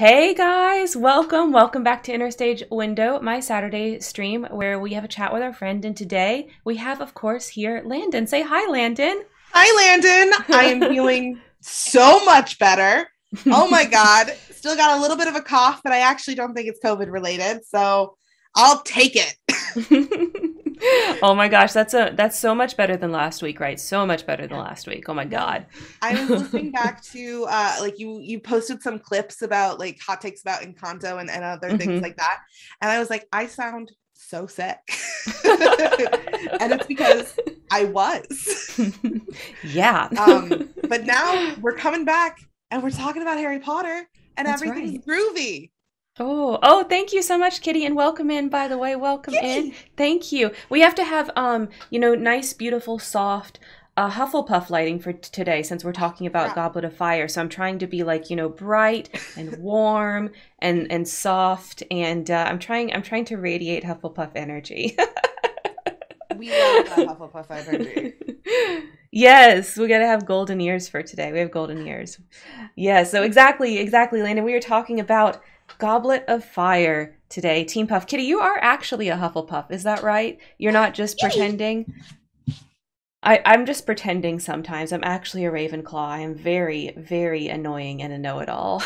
Hey guys, welcome back to Interstage Window, my Saturday stream where we have a chat with our friend, and today we have, of course, here Landon. Say hi, Landon. Hi, Landon. I am feeling so much better. Oh my God. Still got a little bit of a cough, but I actually don't think it's COVID related, so I'll take it. Oh my gosh, that's so much better than last week, right? So much better than last week. Oh my God. I was listening back to like you posted some clips about like hot takes about Encanto and other things like that. And I was like, I sound so sick. And it's because I was. Yeah. But now we're coming back and we're talking about Harry Potter and that's everything's right. Groovy. Oh, thank you so much, Kitty, and welcome in, by the way. Welcome in. Thank you. We have to have, you know, nice, beautiful, soft Hufflepuff lighting for today since we're talking about Goblet of Fire. So I'm trying to be like, you know, bright and warm and soft, and I'm trying to radiate Hufflepuff energy. We love that Hufflepuff energy. Yes, we got to have golden ears for today. We have golden ears. Yeah, so exactly, Landon. We were talking about Goblet of Fire today. Team Puff. Kitty, you are actually a Hufflepuff, is that right? You're not just pretending? I'm just pretending sometimes. I'm actually a Ravenclaw. I am very, very annoying and a know-it-all.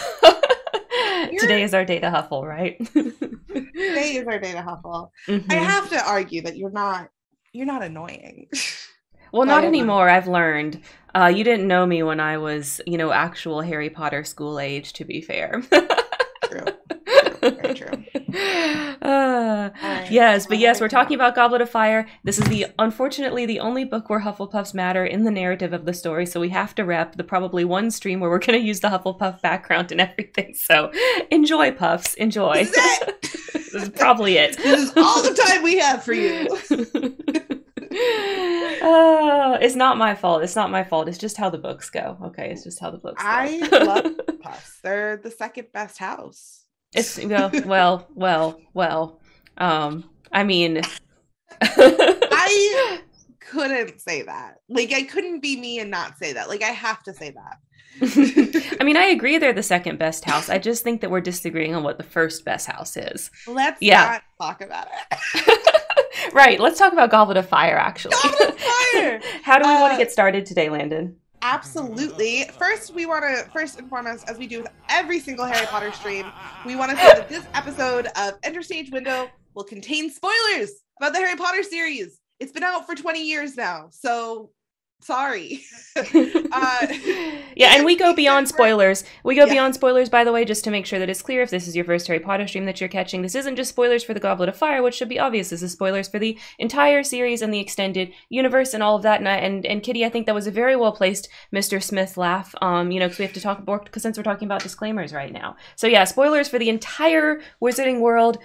Today is our day to Huffle, right? Today is our day to Huffle. I have to argue that you're not annoying. Well, not anymore. I've learned. You didn't know me when I was, you know, actual Harry Potter school age, to be fair. True. Very true. Yes, we're talking about Goblet of Fire. This is unfortunately the only book where Hufflepuffs matter in the narrative of the story, so we have to rep the probably one stream where we're going to use the Hufflepuff background and everything. So enjoy, Puffs. Enjoy. This is it. This is probably it. This is all the time we have for you. Oh, it's not my fault. It's not my fault. It's just how the books go. Okay, it's just how the books go. I love Puffs. They're the second best house. It's well. I mean, I couldn't say that. Like, I couldn't be me and not say that. Like, I have to say that. I mean, I agree they're the second best house. I just think that we're disagreeing on what the first best house is. Let's not talk about it. Right, let's talk about Goblet of Fire, actually. Goblet of Fire! How do we want to get started today, Landon? Absolutely. First, we want to, first and foremost, as we do with every single Harry Potter stream, we want to say that this episode of Interstage Window will contain spoilers about the Harry Potter series. It's been out for 20 years now, so... Sorry. Yeah, and we go beyond spoilers. We go beyond spoilers, by the way, just to make sure that it's clear. If this is your first Harry Potter stream that you're catching, this isn't just spoilers for the Goblet of Fire, which should be obvious. This is spoilers for the entire series and the extended universe and all of that. And Kitty, I think that was a very well-placed Mr. Smith laugh, you know, because we have to talk about, since we're talking about disclaimers right now. So yeah, spoilers for the entire Wizarding world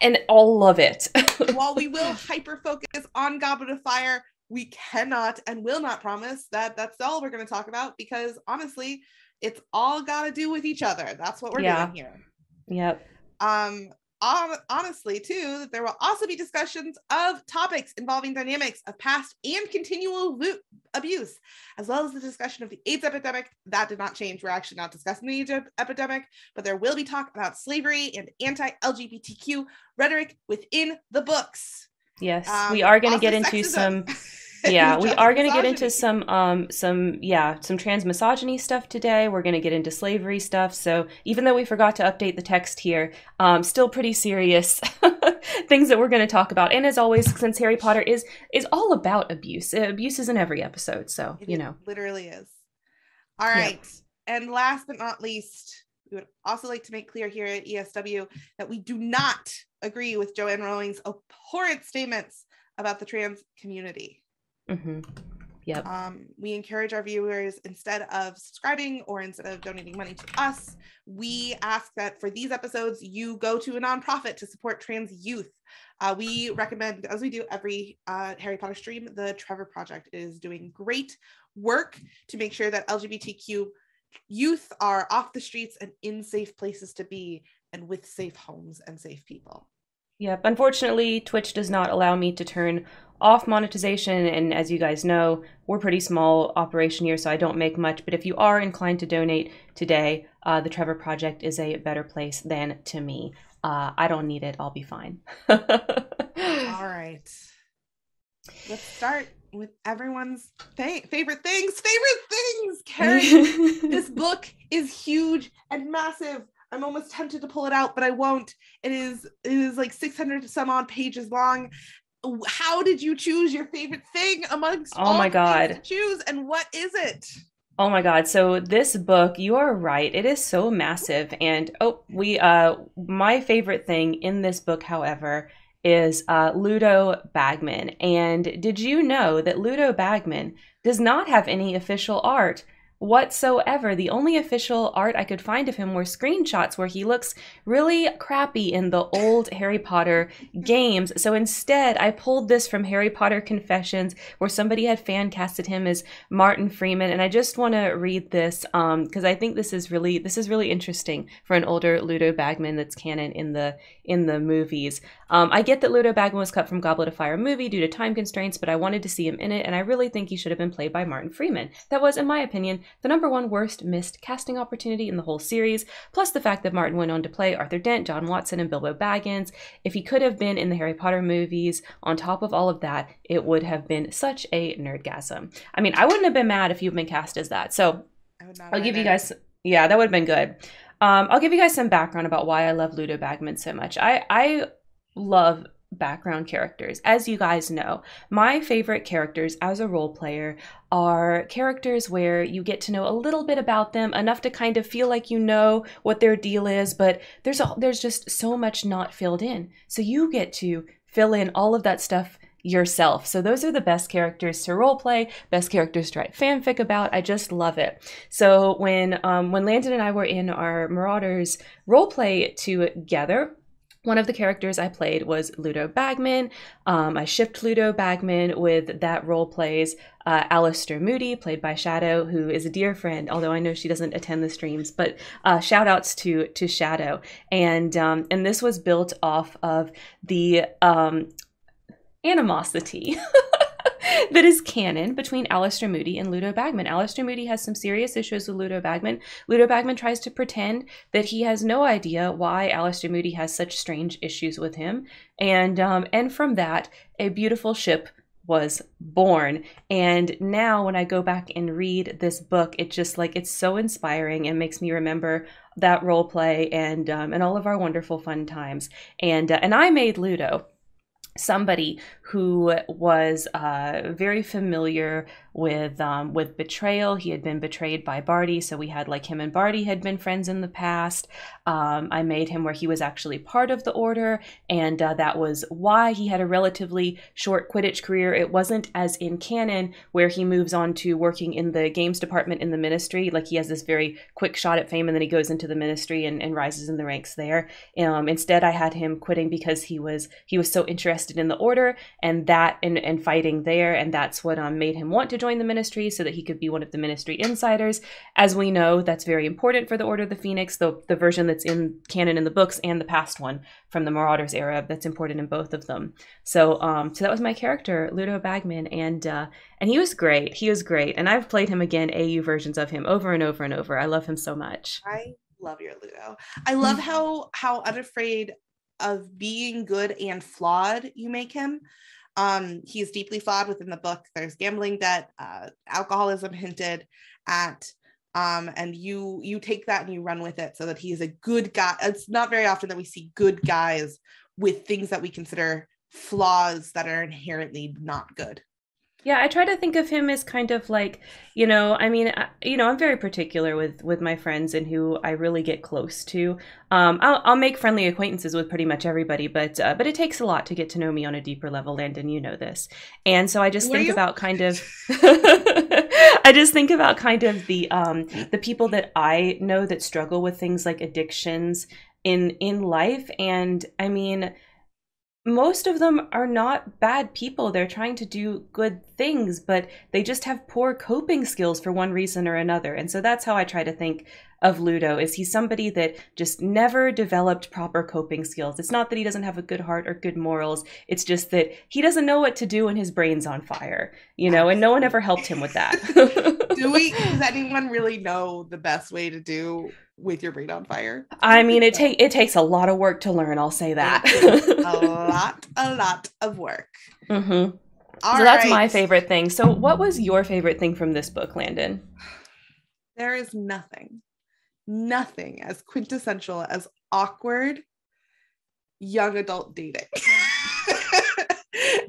and all of it. While we will hyper-focus on Goblet of Fire, we cannot and will not promise that that's all we're going to talk about, because honestly, it's all got to do with each other. That's what we're doing here. Yep. Honestly, too, there will also be discussions of topics involving dynamics of past and continual abuse, as well as the discussion of the AIDS epidemic. That did not change. We're actually not discussing the AIDS epidemic, but there will be talk about slavery and anti-LGBTQ rhetoric within the books. Yes, we are going to get into some, we are going to get into some trans misogyny stuff today. We're going to get into slavery stuff. So even though we forgot to update the text here, still pretty serious things that we're going to talk about. And as always, since Harry Potter is all about abuse, abuse is in every episode. So, you know, literally is. All right. Yeah. And last but not least, we would also like to make clear here at ESW that we do not agree with Joanne Rowling's abhorrent statements about the trans community. Yep. We encourage our viewers, instead of subscribing or instead of donating money to us, we ask that for these episodes, you go to a nonprofit to support trans youth. We recommend, as we do every Harry Potter stream, the Trevor Project is doing great work to make sure that LGBTQ youth are off the streets and in safe places to be, and with safe homes and safe people. Yep. Unfortunately, Twitch does not allow me to turn off monetization, and as you guys know, we're a pretty small operation here, so I don't make much, but if you are inclined to donate today, the Trevor Project is a better place than to me. I don't need it. I'll be fine. All right. Let's start with everyone's favorite things, Carrie. This book is huge and massive. I'm almost tempted to pull it out, but I won't. It is like 600 some odd pages long. How did you choose your favorite thing amongst all the things to choose, and what is it? Oh my God. So this book, you are right. It is so massive. And my favorite thing in this book, however, is Ludo Bagman. And did you know that Ludo Bagman does not have any official art whatsoever? The only official art I could find of him were screenshots where he looks really crappy in the old Harry Potter games. So instead, I pulled this from Harry Potter Confessions, where somebody had fan casted him as Martin Freeman, and I just want to read this because I think this is really interesting for an older Ludo Bagman that's canon in the movies. I get that Ludo Bagman was cut from Goblet of Fire movie due to time constraints, but I wanted to see him in it, and I really think he should have been played by Martin Freeman. That was, in my opinion, the #1 worst missed casting opportunity in the whole series, plus the fact that Martin went on to play Arthur Dent, John Watson, and Bilbo Baggins. If he could have been in the Harry Potter movies, on top of all of that, it would have been such a nerdgasm. I mean, I wouldn't have been mad if you've been cast as that. So I'll give you guys, yeah, that would have been good. I'll give you guys some background about why I love Ludo Bagman so much. I love background characters. As you guys know, my favorite characters as a role player are characters where you get to know a little bit about them, enough to kind of feel like you know what their deal is, but there's just so much not filled in. So you get to fill in all of that stuff yourself. So those are the best characters to roleplay, best characters to write fanfic about. I just love it. So when Landon and I were in our Marauders roleplay together, one of the characters I played was Ludo Bagman. I shipped Ludo Bagman with that role plays Alistair Moody, played by Shadow, who is a dear friend, although I know she doesn't attend the streams, but shout outs to Shadow. And this was built off of the animosity that is canon between Alistair Moody and Ludo Bagman. Alistair Moody has some serious issues with Ludo Bagman. Ludo Bagman tries to pretend that he has no idea why Alistair Moody has such strange issues with him. And from that, a beautiful ship was born. And now when I go back and read this book, it's just like, it's so inspiring and makes me remember that role play and all of our wonderful fun times. And I made Ludo somebody who was very familiar with betrayal. He had been betrayed by Barty, so we had like him and Barty had been friends in the past. I made him where he was actually part of the order, and that was why he had a relatively short Quidditch career. It wasn't as in canon where he moves on to working in the games department in the ministry. Like he has this very quick shot at fame and then he goes into the ministry and rises in the ranks there. Instead, I had him quitting because he was so interested in the order and fighting there, and that's what made him want to join the ministry, so that he could be one of the ministry insiders. As we know, that's very important for the Order of the Phoenix, the version that's in canon in the books and the past one from the Marauders era, that's important in both of them. So so that was my character, Ludo Bagman, and he was great. And I've played him again, AU versions of him, over and over and over. I love him so much. I love your Ludo. I love how unafraid of being good and flawed you make him. He's deeply flawed within the book. There's gambling debt, alcoholism hinted at, and you take that and you run with it, so that he is a good guy. It's not very often that we see good guys with things that we consider flaws that are inherently not good. Yeah, I try to think of him as kind of like, I'm very particular with my friends and who I really get close to. I'll make friendly acquaintances with pretty much everybody, but it takes a lot to get to know me on a deeper level, Landon, you know this. And so I just think about kind of, the people that I know that struggle with things like addictions in life. And I mean, most of them are not bad people. They're trying to do good things, but they just have poor coping skills for one reason or another. And so that's how I try to think of Ludo is he's somebody that just never developed proper coping skills. It's not that he doesn't have a good heart or good morals. It's just that he doesn't know what to do and his brain's on fire, you know, and no one ever helped him with that. Does anyone really know the best way to do with your brain on fire? I mean, it takes a lot of work to learn, I'll say that. a lot of work. Mm-hmm. So that's my favorite thing. So what was your favorite thing from this book, Landon? There is nothing as quintessential as awkward young adult dating.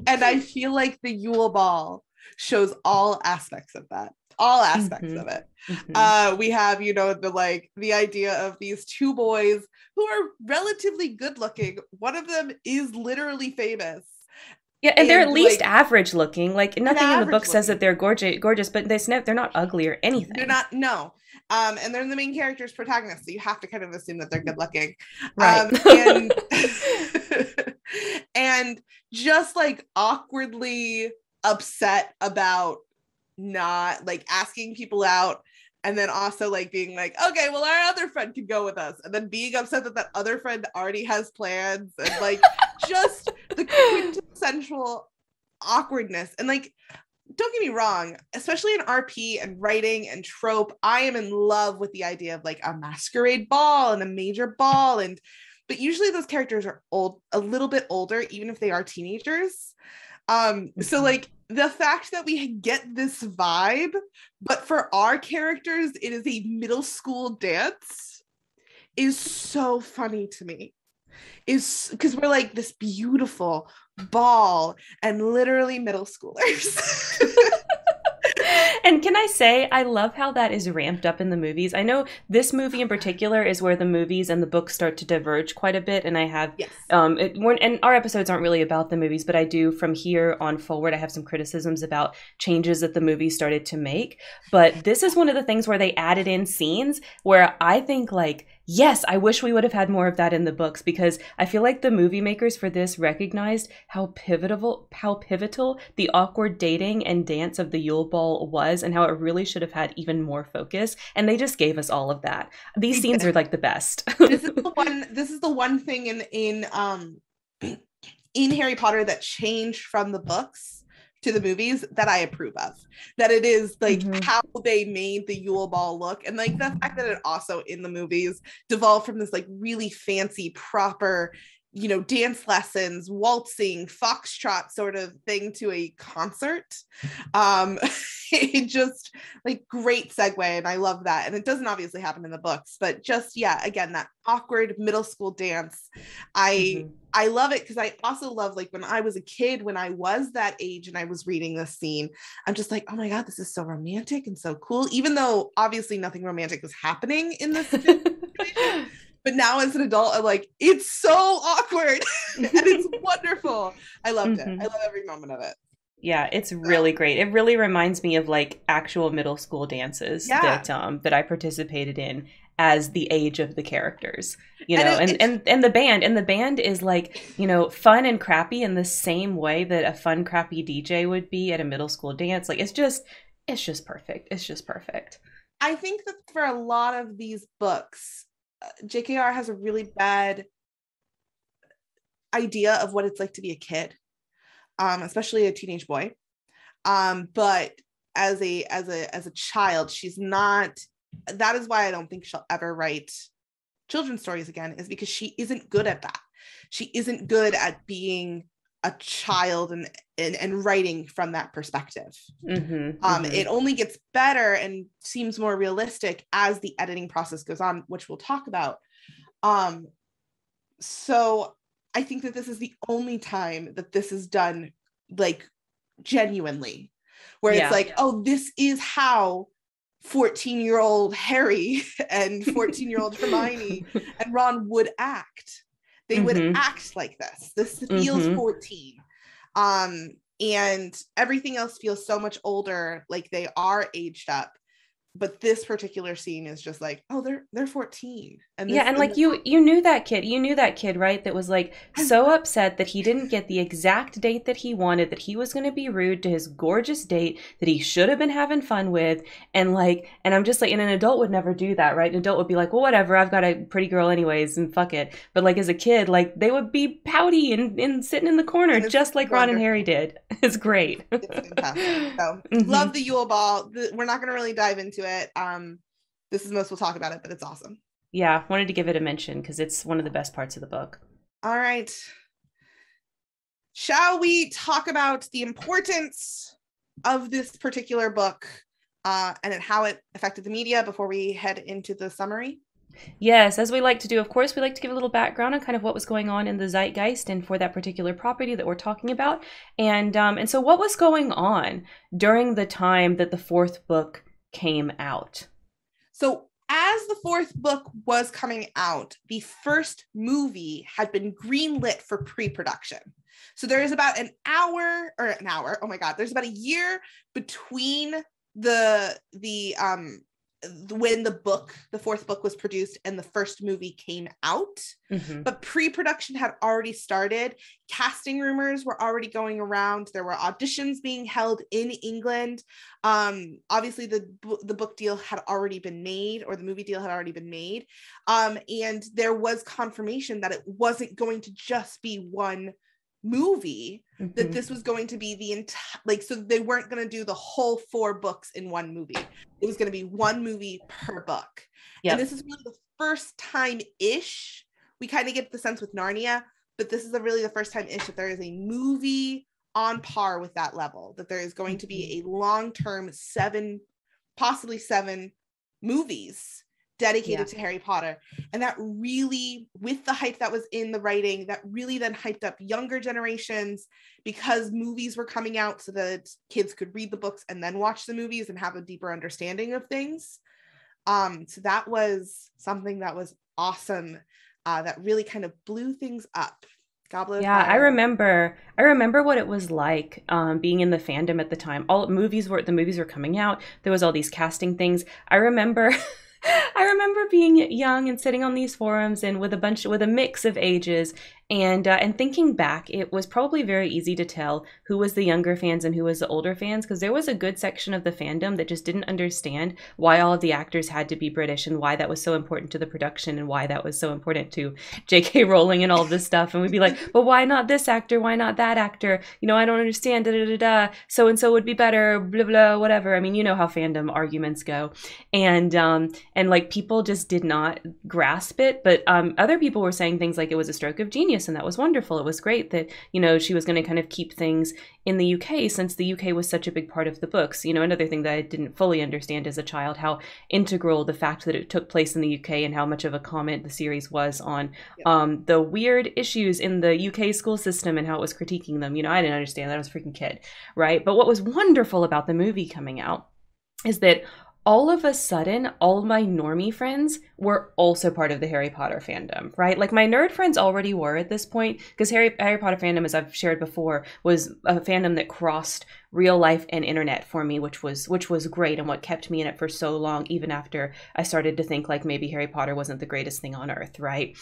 And I feel like the Yule Ball shows all aspects of that. All aspects of it. Mm-hmm. We have, you know, the idea of these two boys who are relatively good looking. One of them is literally famous. Yeah, and they're at least average looking. Like, nothing in the book says that they're gorgeous, but they're not ugly or anything. They're not, no. And they're the main character's protagonists, so you have to kind of assume that they're good looking. Right. And, and just like awkwardly upset about not like asking people out, and then also like being like, okay, well, our other friend could go with us, and then being upset that that other friend already has plans, and like just the quintessential awkwardness. And like, don't get me wrong, especially in RP and writing and trope, I am in love with the idea of like a masquerade ball and a major ball, but usually those characters are old, a little bit older, even if they are teenagers. So like the fact that we get this vibe, but for our characters, it is a middle school dance, is so funny to me. Is because we're like this beautiful ball and literally middle schoolers. And can I say, I love how that is ramped up in the movies. I know this movie in particular is where the movies and the books start to diverge quite a bit. And I have, and our episodes aren't really about the movies, but I do from here on forward, I have some criticisms about changes that the movie started to make. But this is one of the things where they added in scenes where I think like, yes, I wish we would have had more of that in the books, because I feel like the movie makers for this recognized how pivotal the awkward dating and dance of the Yule Ball was, and how it really should have had even more focus. And they just gave us all of that. These scenes are like the best. This is the one thing in Harry Potter that changed from the books to the movies that I approve of, that it is like how they made the Yule Ball look, and like the fact that it also in the movies devolved from this like really fancy proper, you know, dance lessons, waltzing, foxtrot sort of thing to a concert. It just like great segue, and I love that. And it doesn't obviously happen in the books, but just again, that awkward middle school dance. I love it, because I also love like when I was a kid, when I was that age and I was reading this scene, I'm just like, oh my God, this is so romantic and so cool, even though obviously nothing romantic was happening in this situation. But now as an adult, I'm like, it's so awkward and it's wonderful. I loved it. I love every moment of it. Yeah, it's really great. It really reminds me of like actual middle school dances that I participated in as the age of the characters, you know, and the band. And the band is like, you know, fun and crappy in the same way that a fun, crappy DJ would be at a middle school dance. Like, it's just perfect. It's just perfect. I think that for a lot of these books, JKR has a really bad idea of what it's like to be a kid, especially a teenage boy. But as a child, she's not. That is why I don't think she'll ever write children's stories again, is because she isn't good at that. She isn't good at being a child and writing from that perspective. It only gets better and seems more realistic as the editing process goes on, which we'll talk about. So I think that this is the only time that this is done like genuinely, where it's like, oh, this is how 14-year-old Harry and 14-year-old Hermione and Ron would act. They would act like this. This feels 14. And everything else feels so much older, like they are aged up. But this particular scene is just like, oh, they're 14. And like you knew that kid. You knew that kid, right? That was like so upset that he didn't get the exact date that he wanted, that he was going to be rude to his gorgeous date that he should have been having fun with. And like, and I'm just like, and an adult would never do that, right? An adult would be like, well, whatever, I've got a pretty girl anyways and fuck it. But like as a kid, like they would be pouty and sitting in the corner just like Ron and Harry did. It's great. It's fantastic. So love the Yule Ball. We're not going to really dive into it. This is most we'll talk about it, but it's awesome. Yeah, wanted to give it a mention because it's one of the best parts of the book. All right. Shall we talk about the importance of this particular book and how it affected the media before we head into the summary? Yes, as we like to do, of course, we like to give a little background on kind of what was going on in the zeitgeist and for that particular property that we're talking about. And so what was going on during the time that the fourth book came out? So as the fourth book was coming out, the first movie had been greenlit for pre-production. So there is about there's about a year between when the fourth book was produced and the first movie came out. Mm-hmm. But pre-production had already started. Casting rumors were already going around. There were auditions being held in England. Obviously the book deal had already been made, or the movie deal had already been made. And there was confirmation that it wasn't going to just be one movie, mm-hmm. that this was going to be the entire, like, so they weren't going to do the whole four books in one movie. It was going to be one movie per book. Yep. And this is really the first time ish we kind of get the sense with Narnia, but this is really the first time ish that there is a movie on par with that level, that there is going to be a long-term possibly seven movies dedicated to Harry Potter. And that really, with the hype that was in the writing, that really then hyped up younger generations, because movies were coming out so that kids could read the books and then watch the movies and have a deeper understanding of things. So that was something that was awesome, that really kind of blew things up. Goblet. Yeah, I remember what it was like being in the fandom at the time. The movies were coming out. There was all these casting things. I remember being young and sitting on these forums and with a mix of ages and thinking back, it was probably very easy to tell who was the younger fans and who was the older fans, because there was a good section of the fandom that just didn't understand why all of the actors had to be British and why that was so important to the production and why that was so important to J.K. Rowling and all of this stuff. And we'd be like, but why not this actor? Why not that actor? You know, I don't understand, so-and-so would be better, blah, blah, whatever. I mean, you know how fandom arguments go. And like people just did not grasp it. But other people were saying things like it was a stroke of genius. And that was wonderful. It was great that, you know, she was going to kind of keep things in the UK, since the UK was such a big part of the books. You know, another thing that I didn't fully understand as a child, how integral the fact that it took place in the UK and how much of a comment the series was on the weird issues in the UK school system and how it was critiquing them. You know, I didn't understand that. I was a freaking kid, right? But what was wonderful about the movie coming out is that all of a sudden, all my normie friends were also part of the Harry Potter fandom, right? Like my nerd friends already were at this point, because Harry Potter fandom, as I've shared before, was a fandom that crossed real life and internet for me, which was great, and what kept me in it for so long, even after I started to think like maybe Harry Potter wasn't the greatest thing on earth, right?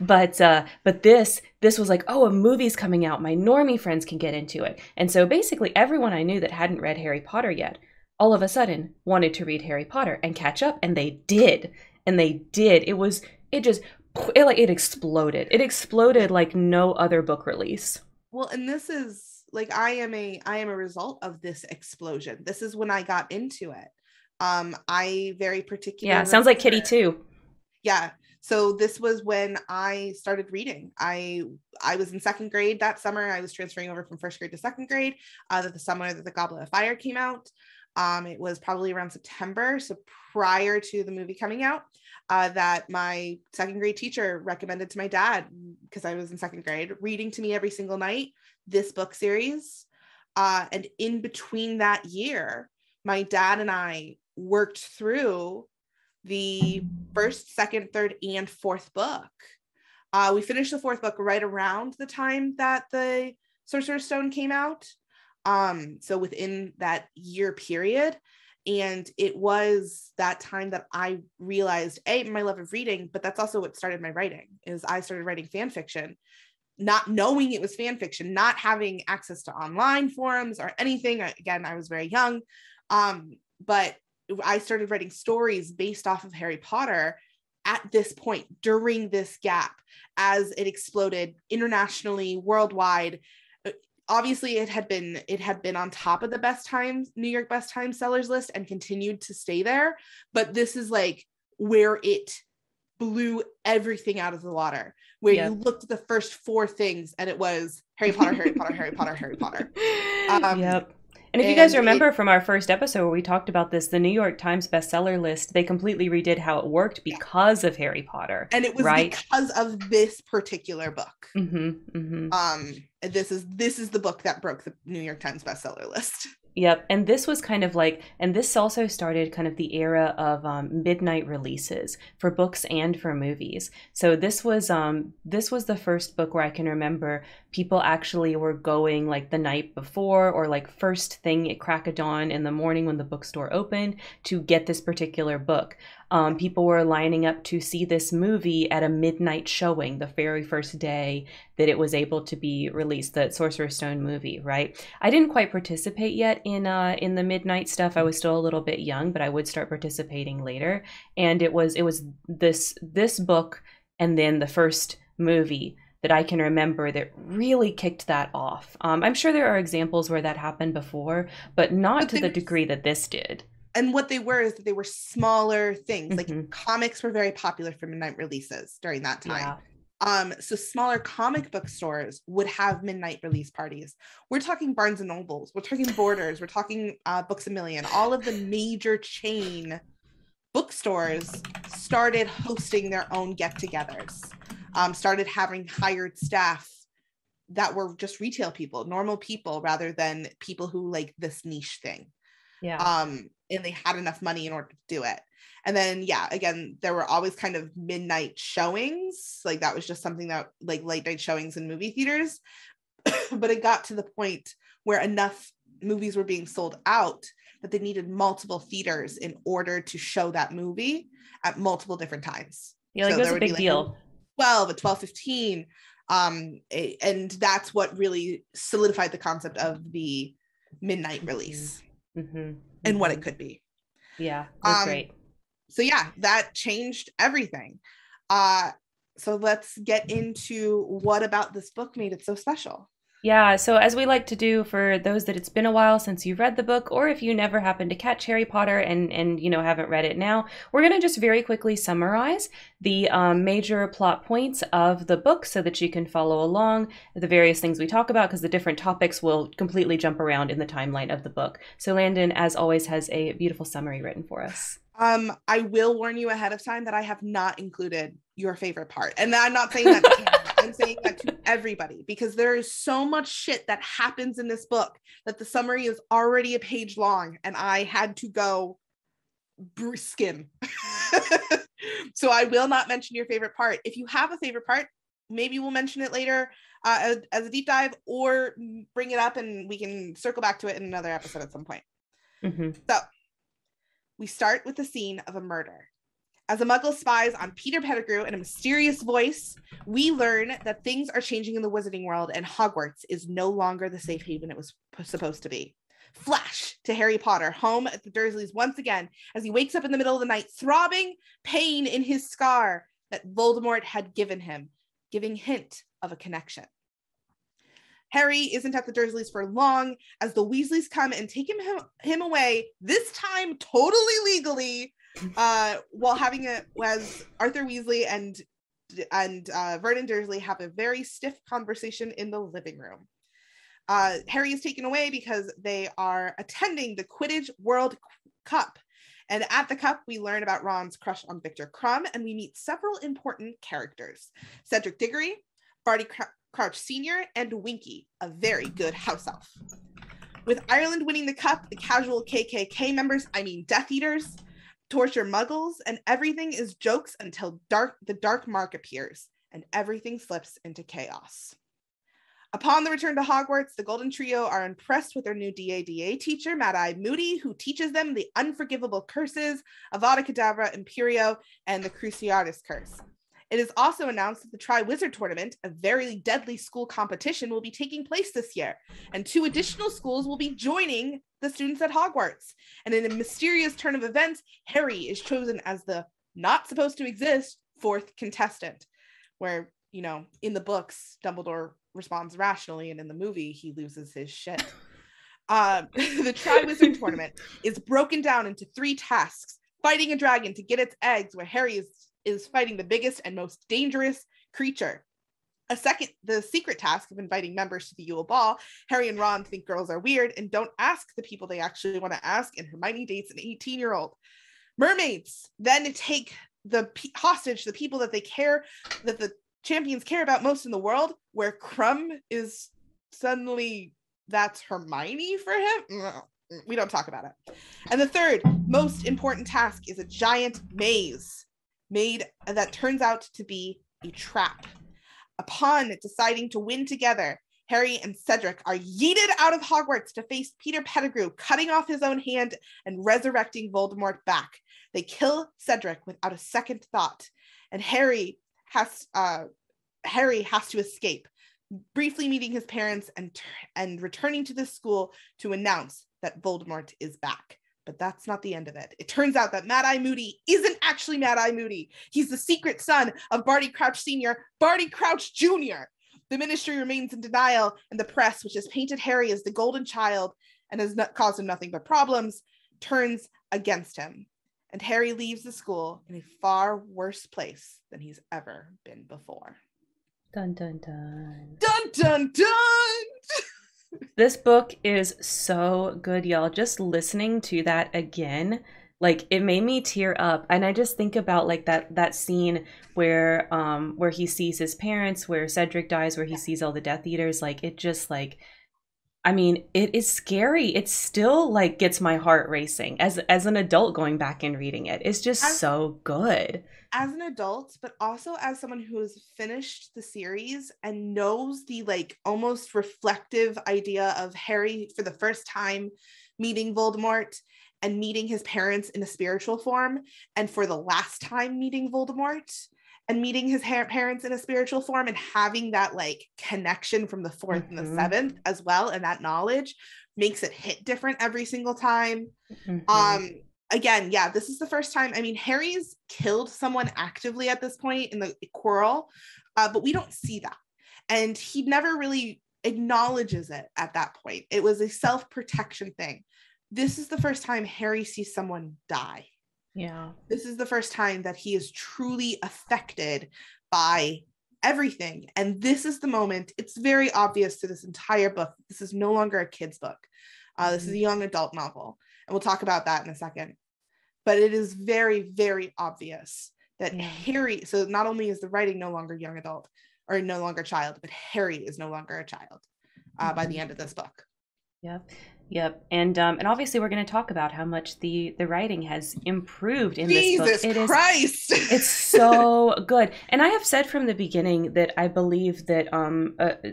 But this was like, oh, a movie's coming out. My normie friends can get into it. And so basically everyone I knew that hadn't read Harry Potter yet all of a sudden wanted to read Harry Potter and catch up, and they did. It exploded. It exploded like no other book release. Well, and this is like, I am a result of this explosion. This is when I got into it. I very particularly. Yeah, sounds like Kitty too. Yeah. So this was when I started reading. I was in second grade that summer. I was transferring over from first grade to second grade. The summer that the Goblet of Fire came out. It was probably around September, so prior to the movie coming out, that my second grade teacher recommended to my dad, because I was in second grade, reading to me every single night this book series. And in between that year, my dad and I worked through the first, second, third, and fourth book. We finished the fourth book right around the time that the Sorcerer's Stone came out. So within that year period, And it was that time that I realized, A, my love of reading, but that's also what started my writing, is I started writing fan fiction, not knowing it was fan fiction, not having access to online forums or anything. Again, I was very young, but I started writing stories based off of Harry Potter at this point, during this gap, as it exploded internationally, worldwide. Obviously, it had been on top of the best times, New York best time sellers list, and continued to stay there. But this is like where it blew everything out of the water, where you looked at the first four things and it was Harry Potter, Harry Potter, Harry Potter, Harry Potter. And if you guys remember from our first episode where we talked about this, the New York Times bestseller list, they completely redid how it worked because of Harry Potter. And it was because of this particular book. Mm-hmm, mm-hmm. This is the book that broke the New York Times bestseller list. Yep. And this was kind of like, and this also started kind of the era of midnight releases for books and for movies. So this was the first book where I can remember people actually were going like the night before or like first thing at crack of dawn in the morning when the bookstore opened to get this particular book. People were lining up to see this movie at a midnight showing the very first day that it was able to be released, the Sorcerer's Stone movie, right? I didn't quite participate yet in the midnight stuff. I was still a little bit young, but I would start participating later. And it was this book and then the first movie that I can remember that really kicked that off. I'm sure there are examples where that happened before, but not to the degree that this did. And what they were is that they were smaller things. Mm-hmm. Like comics were very popular for midnight releases during that time. Yeah. So smaller comic book stores would have midnight release parties. We're talking Barnes and Nobles. We're talking Borders. We're talking Books a Million. All of the major chain bookstores started hosting their own get-togethers, started having hired staff that were just retail people, normal people, rather than people who like this niche thing. Yeah. And they had enough money in order to do it. And then, yeah, again, there were always kind of midnight showings. Like that was just something that like late night showings in movie theaters, but it got to the point where enough movies were being sold out that they needed multiple theaters in order to show that movie at multiple different times. Yeah. Like so it was there a would big be like deal. 12 at 12:15. And that's what really solidified the concept of the midnight release. Mm-hmm. And what it could be. Yeah, that's great. So yeah, that changed everything. So let's get into what about this book made it so special. Yeah, so as we like to do for those that it's been a while since you've read the book, or if you never happened to catch Harry Potter and you know haven't read it now, we're going to just very quickly summarize the major plot points of the book so that you can follow along the various things we talk about, because the different topics will completely jump around in the timeline of the book. So Landon, as always, has a beautiful summary written for us. I will warn you ahead of time that I have not included your favorite part. And I'm not saying that to you. I'm saying that to everybody, because there is so much shit that happens in this book that the summary is already a page long and I had to go skim. So I will not mention your favorite part. If you have a favorite part, maybe we'll mention it later as a deep dive, or bring it up and we can circle back to it in another episode at some point. Mm-hmm. So we start with the scene of a murder. As a muggle spies on Peter Pettigrew in a mysterious voice, we learn that things are changing in the wizarding world and Hogwarts is no longer the safe haven it was supposed to be. Flash to Harry Potter, home at the Dursleys once again, as he wakes up in the middle of the night, throbbing pain in his scar that Voldemort had given him, giving hint of a connection. Harry isn't at the Dursleys for long, as the Weasleys come and take him away, this time totally legally, while having a was Arthur Weasley and Vernon Dursley have a very stiff conversation in the living room. Harry is taken away because they are attending the Quidditch World Cup, and at the cup we learn about Ron's crush on Viktor Krum, and we meet several important characters: Cedric Diggory, Barty Crouch Sr, and Winky, a very good house elf. With Ireland winning the cup, the casual KKK members, I mean Death Eaters, torture muggles, and everything is jokes until the dark mark appears and everything slips into chaos. Upon the return to Hogwarts, the Golden Trio are impressed with their new DADA teacher, Mad-Eye Moody, who teaches them the unforgivable curses, Avada Kedavra, Imperio, and the Cruciatus Curse. It is also announced that the Triwizard Tournament, a very deadly school competition, will be taking place this year, and 2 additional schools will be joining the students at Hogwarts. And in a mysterious turn of events, Harry is chosen as the not-supposed-to-exist 4th contestant, where, you know, in the books, Dumbledore responds rationally, and in the movie he loses his shit. The Triwizard Tournament is broken down into 3 tasks: fighting a dragon to get its eggs, where Harry is fighting the biggest and most dangerous creature; the secret task of inviting members to the Yule Ball. Harry and Ron think girls are weird and don't ask the people they actually want to ask, and Hermione dates an 18-year-old. Mermaids then take hostage the people that the champions care about most in the world, where Krum is suddenly, that's Hermione for him. We don't talk about it. And the 3rd most important task is a giant maze that turns out to be a trap. Upon deciding to win together, Harry and Cedric are yeeted out of Hogwarts to face Peter Pettigrew, cutting off his own hand and resurrecting Voldemort back. They kill Cedric without a second thought, and Harry has to escape, briefly meeting his parents and returning to the school to announce that Voldemort is back. But that's not the end of it. It turns out that Mad-Eye Moody isn't actually Mad-Eye Moody. He's the secret son of Barty Crouch Sr., Barty Crouch Jr. The Ministry remains in denial, and the press, which has painted Harry as the golden child and has caused him nothing but problems, turns against him. And Harry leaves the school in a far worse place than he's ever been before. Dun, dun, dun. Dun, dun, dun! This book is so good, y'all. Just listening to that again, like, it made me tear up. And I just think about, like, that scene where he sees his parents, where Cedric dies, where he sees all the Death Eaters. Like, it just, like... I mean, it is scary. It still, like, gets my heart racing as an adult going back and reading it. It's just so good. As an adult, but also as someone who has finished the series and knows the, like, almost reflective idea of Harry for the first time meeting Voldemort and meeting his parents in a spiritual form, and for the last time meeting Voldemort and meeting his parents in a spiritual form, and having that, like, connection from the 4th and the 7th as well. And that knowledge makes it hit different every single time. Again, yeah, this is the first time. I mean, Harry's killed someone actively at this point in the quarrel, but we don't see that. And he never really acknowledges it at that point. It was a self-protection thing. This is the first time Harry sees someone die. Yeah. This is the first time that he is truly affected by everything. And this is the moment. It's very obvious to this entire book. This is no longer a kid's book. This is a young adult novel. And we'll talk about that in a second. But it is very, very obvious that Harry, so not only is the writing no longer young adult or no longer child, but Harry is no longer a child by the end of this book. Yep. Yep. And obviously we're going to talk about how much the writing has improved in this book. Jesus Christ! It's so good. And I have said from the beginning that I believe that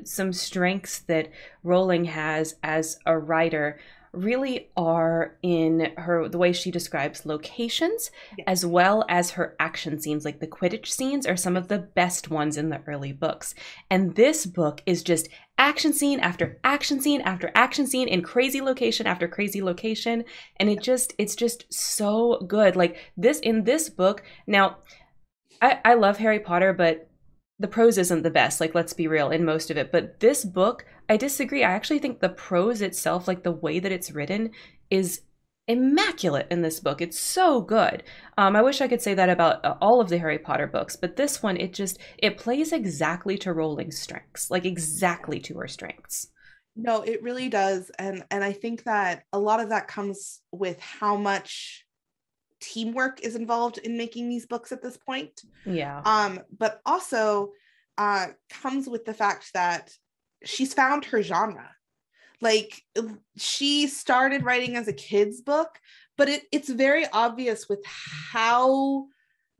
some strengths that Rowling has as a writer really are in the way she describes locations, as well as her action scenes. Like, the Quidditch scenes are some of the best ones in the early books. And this book is just action scene after action scene after action scene in crazy location after crazy location. And it's just so good. Like, this, in this book, now, I love Harry Potter, but the prose isn't the best, like, let's be real, in most of it. But this book, I disagree. I actually think the prose itself, like the way that it's written, is immaculate in this book. It's so good. I wish I could say that about all of the Harry Potter books, but this one, it plays exactly to Rowling's strengths, like exactly to her strengths. No, it really does. And I think that a lot of that comes with how much teamwork is involved in making these books at this point. Yeah. But also comes with the fact that she's found her genre. Like, she started writing as a kid's book, but it's very obvious with how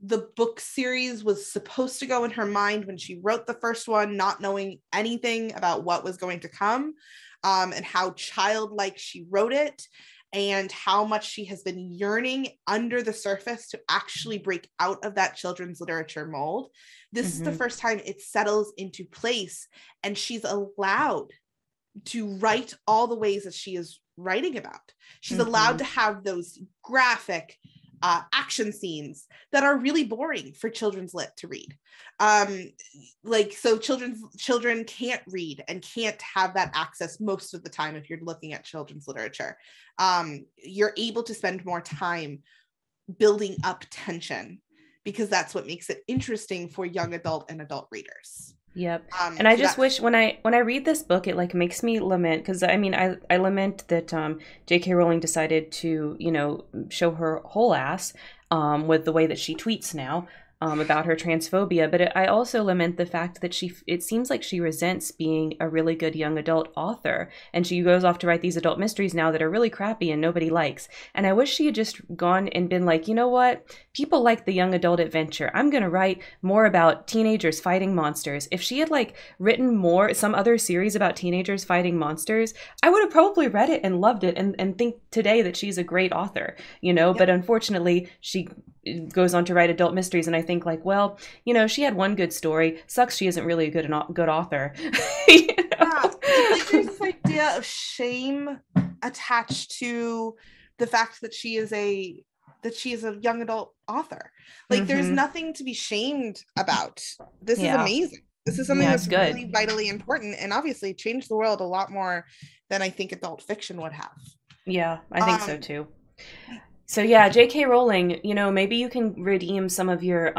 the book series was supposed to go in her mind when she wrote the first one, not knowing anything about what was going to come, and how childlike she wrote it, and how much she has been yearning under the surface to actually break out of that children's literature mold. This is the first time it settles into place, and she's allowed to write all the ways that she is writing about. She's allowed to have those graphic action scenes that are really boring for children's lit to read. So children can't read and can't have that access most of the time if you're looking at children's literature. You're able to spend more time building up tension because that's what makes it interesting for young adult and adult readers. Yep. And I just wish when I read this book, it like makes me lament, because I mean, I lament that J.K. Rowling decided to, you know, show her whole ass with the way that she tweets now about her transphobia. But I also lament the fact that it seems like she resents being a really good young adult author. And she goes off to write these adult mysteries now that are really crappy and nobody likes. And I wish she had just gone and been like, you know what? People like the young adult adventure. I'm going to write more about teenagers fighting monsters. If she had like written some other series about teenagers fighting monsters, I would have probably read it and loved it and think today that she's a great author, you know, but unfortunately she goes on to write adult mysteries. And I think like, well, you know, she had one good story. Sucks she isn't really a good author. You know? Yeah. It's like there's this idea of shame attached to the fact that she is a young adult author. Like there's nothing to be shamed about. This is amazing. This is something that's good. Really vitally important, and obviously changed the world a lot more than I think adult fiction would have. Yeah, I think so too. So yeah, J.K. Rowling, you know, maybe you can redeem some of your,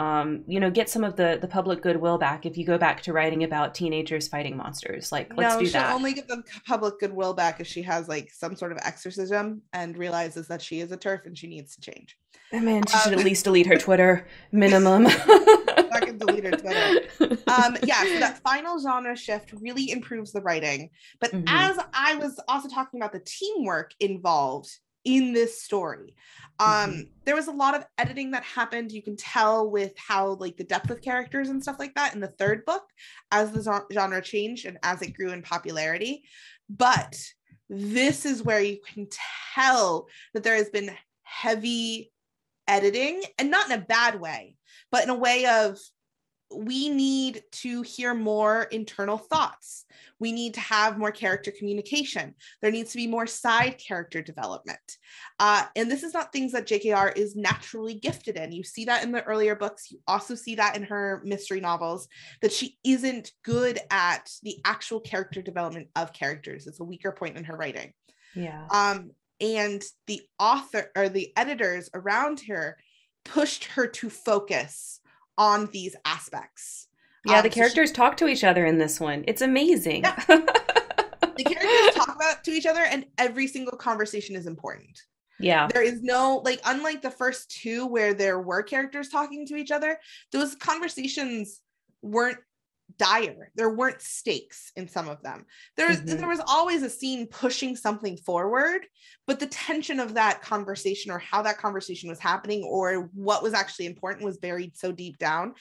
you know, get some of the public goodwill back if you go back to writing about teenagers fighting monsters. Like, let's do that. No, she'll only get the public goodwill back if she has like some sort of exorcism and realizes that she is a TERF and she needs to change. Oh, man, she should at least delete her Twitter, minimum. I can delete her Twitter. So that final genre shift really improves the writing. But as I was also talking about the teamwork involved in this story, there was a lot of editing that happened. You can tell with how like the depth of characters and stuff like that in the third book as the genre changed and as it grew in popularity. But this is where you can tell that there has been heavy editing, and not in a bad way, but in a way of, we need to hear more internal thoughts. We need to have more character communication. There needs to be more side character development. And this is not things that JKR is naturally gifted in. You see that in the earlier books. You also see that in her mystery novels, that she isn't good at the actual character development of characters. It's a weaker point in her writing. Yeah. And the author or the editors around her pushed her to focus on these aspects. Yeah, the characters talk to each other in this one. It's amazing. Yeah. The characters talk to each other, and every single conversation is important. Yeah. There is no, like, unlike the first two where there were characters talking to each other, those conversations weren't dire. There weren't stakes in some of them. There was always a scene pushing something forward, but the tension of that conversation, or how that conversation was happening, or what was actually important, was buried so deep down.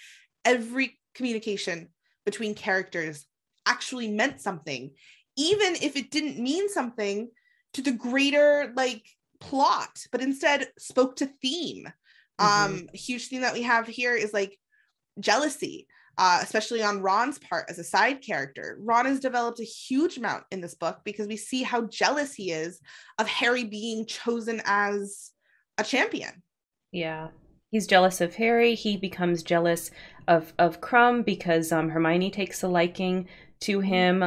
Every communication between characters actually meant something, even if it didn't mean something to the greater like plot, but instead spoke to theme. A huge theme that we have here is like jealousy. Especially on Ron's part as a side character. Ron has developed a huge amount in this book because we see how jealous he is of Harry being chosen as a champion. Yeah. He's jealous of Harry. He becomes jealous of Krum because Hermione takes a liking to him,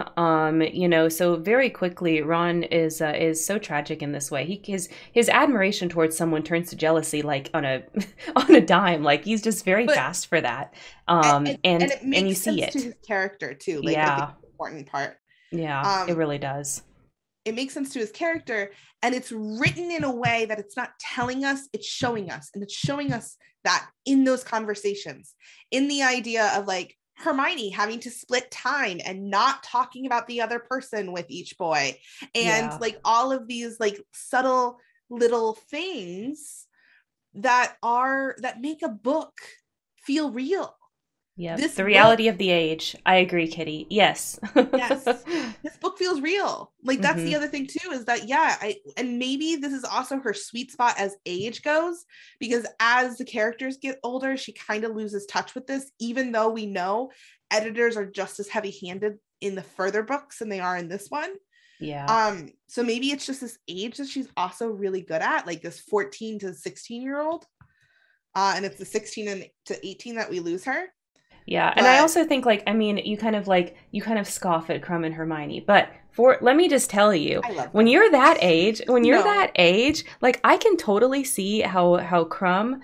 you know, so very quickly Ron is so tragic in this way. His admiration towards someone turns to jealousy, like on a dime. Like he's just very fast for that. And it makes and you sense see it to his character too. Like, yeah, I think it's an important part. Yeah, it really does. It makes sense to his character, and it's written in a way that it's not telling us; it's showing us, and it's showing us that in those conversations, in the idea of like Hermione having to split time and not talking about the other person with each boy, and like all of these like subtle little things that make a book feel real. Yeah, the reality of the age. I agree, Kitty. Yes. Yes. This book feels real. Like, that's the other thing too, is that, yeah, and maybe this is also her sweet spot as age goes, because as the characters get older, she kind of loses touch with this, even though we know editors are just as heavy-handed in the further books than they are in this one. Yeah. So maybe it's just this age that she's also really good at, like this 14 to 16-year-old. And it's the 16 and to 18 that we lose her. Yeah, but, and I also think, like, I mean, you kind of scoff at Krum and Hermione, but let me just tell you, when you're that age, like, I can totally see how Krum,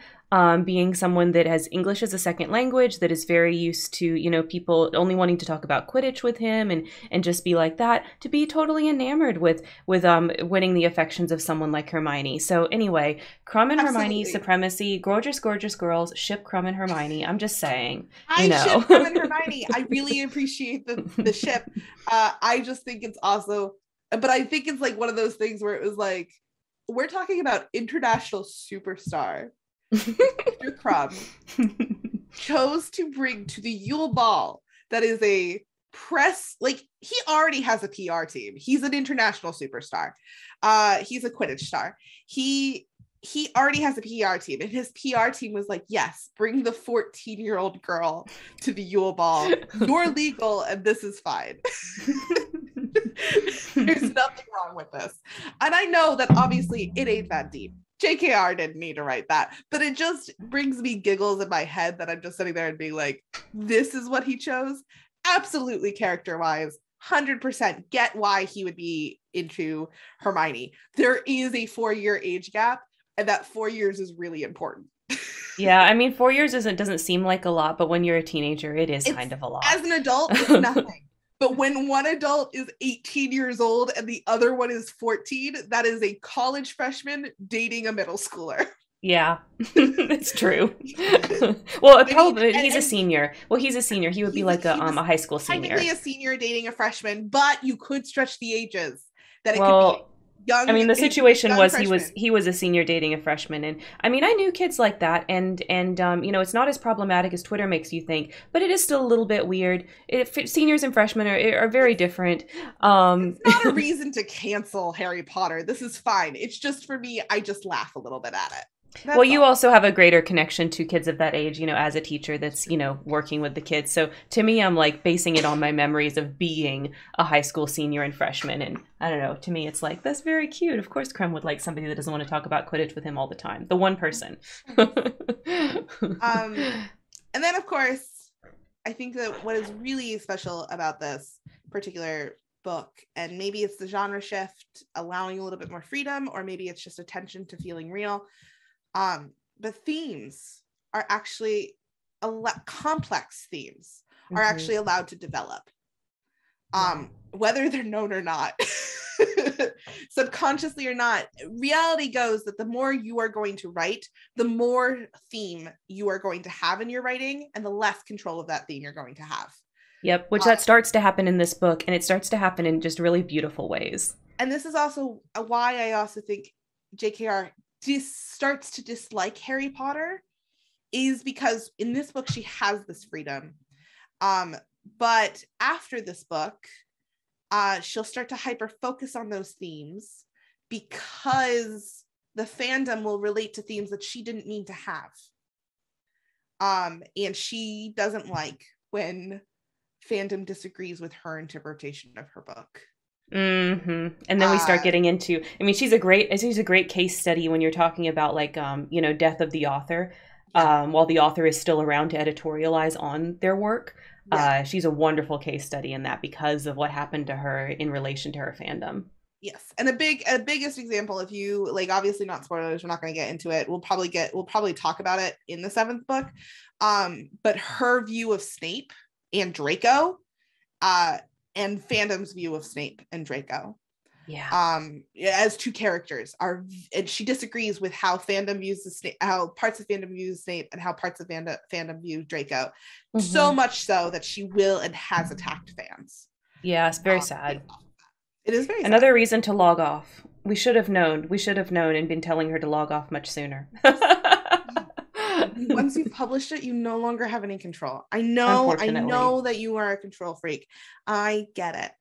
being someone that has English as a second language, that is very used to, you know, people only wanting to talk about Quidditch with him and just be like that, to be totally enamored with winning the affections of someone like Hermione. So anyway, Krum and Hermione supremacy, gorgeous girls, ship Krum and Hermione. I'm just saying, ship Krum and Hermione. I really appreciate the ship. I just think it's also, but I think it's like one of those things where it was like, we're talking about international superstar. Viktor Krum chose to bring to the Yule Ball, that is a press, like, he already has a PR team. He's an international superstar. He's a Quidditch star. He already has a PR team, and his PR team was like, yes, bring the 14-year-old girl to the Yule Ball. You're legal, and this is fine. There's nothing wrong with this. And I know that obviously it ain't that deep. JKR didn't need to write that, but it just brings me giggles in my head that I'm just sitting there and being like, this is what he chose. Absolutely, character-wise, 100% get why he would be into Hermione. There is a 4-year age gap, and that 4 years is really important. Yeah, I mean, 4 years doesn't seem like a lot, but when you're a teenager, it's kind of a lot. As an adult, it's nothing. But when one adult is 18 years old and the other one is 14, that is a college freshman dating a middle schooler. Yeah, it's true. Well, he's a senior. Well, he's a senior. He would be like a high school senior. Technically a senior dating a freshman, but you could stretch the ages that it could be. Young, I mean, the situation was freshman. he was a senior dating a freshman, and I mean, I knew kids like that, and you know, it's not as problematic as Twitter makes you think, but it is still a little bit weird. Seniors and freshmen are very different. It's not a reason to cancel Harry Potter. This is fine. It's just, for me, I just laugh a little bit at it. That's well, you also have a greater connection to kids of that age, you know, as a teacher that's, you know, working with the kids. So to me, I'm like basing it on my memories of being a high school senior and freshman. And I don't know, to me, it's like, that's very cute. Of course, Krum would like somebody that doesn't want to talk about Quidditch with him all the time. The one person. And then, of course, I think that what is really special about this particular book, and maybe it's the genre shift, allowing a little bit more freedom, or maybe it's just attention to feeling real. The themes are actually complex themes are actually allowed to develop, whether they're known or not, subconsciously or not. Reality goes that the more you are going to write, the more theme you are going to have in your writing, and the less control of that theme you're going to have. Yep, which that starts to happen in this book, and it starts to happen in just really beautiful ways. And this is also why I also think JKR starts to dislike Harry Potter, is because in this book she has this freedom, but after this book she'll start to hyper focus on those themes, because the fandom will relate to themes that she didn't mean to have, and she doesn't like when fandom disagrees with her interpretation of her book. And then we start getting into, I mean, she's a great case study when you're talking about, like, you know, death of the author, while the author is still around to editorialize on their work. She's a wonderful case study in that, because of what happened to her in relation to her fandom. Yes. And the biggest example, if you like, obviously not spoilers, we're not going to get into it. We'll probably talk about it in the 7th book. But her view of Snape and Draco, and fandom's view of Snape and Draco, as two characters, and she disagrees with how fandom views Snape, how parts of fandom views Snape, and how parts of fandom view Draco. So much so that she will and has attacked fans. Yeah, it's very sad. It is very another sad. Reason to log off. We should have known. We should have known and been telling her to log off much sooner. Once you've published it, you no longer have any control. I know that you are a control freak. I get it.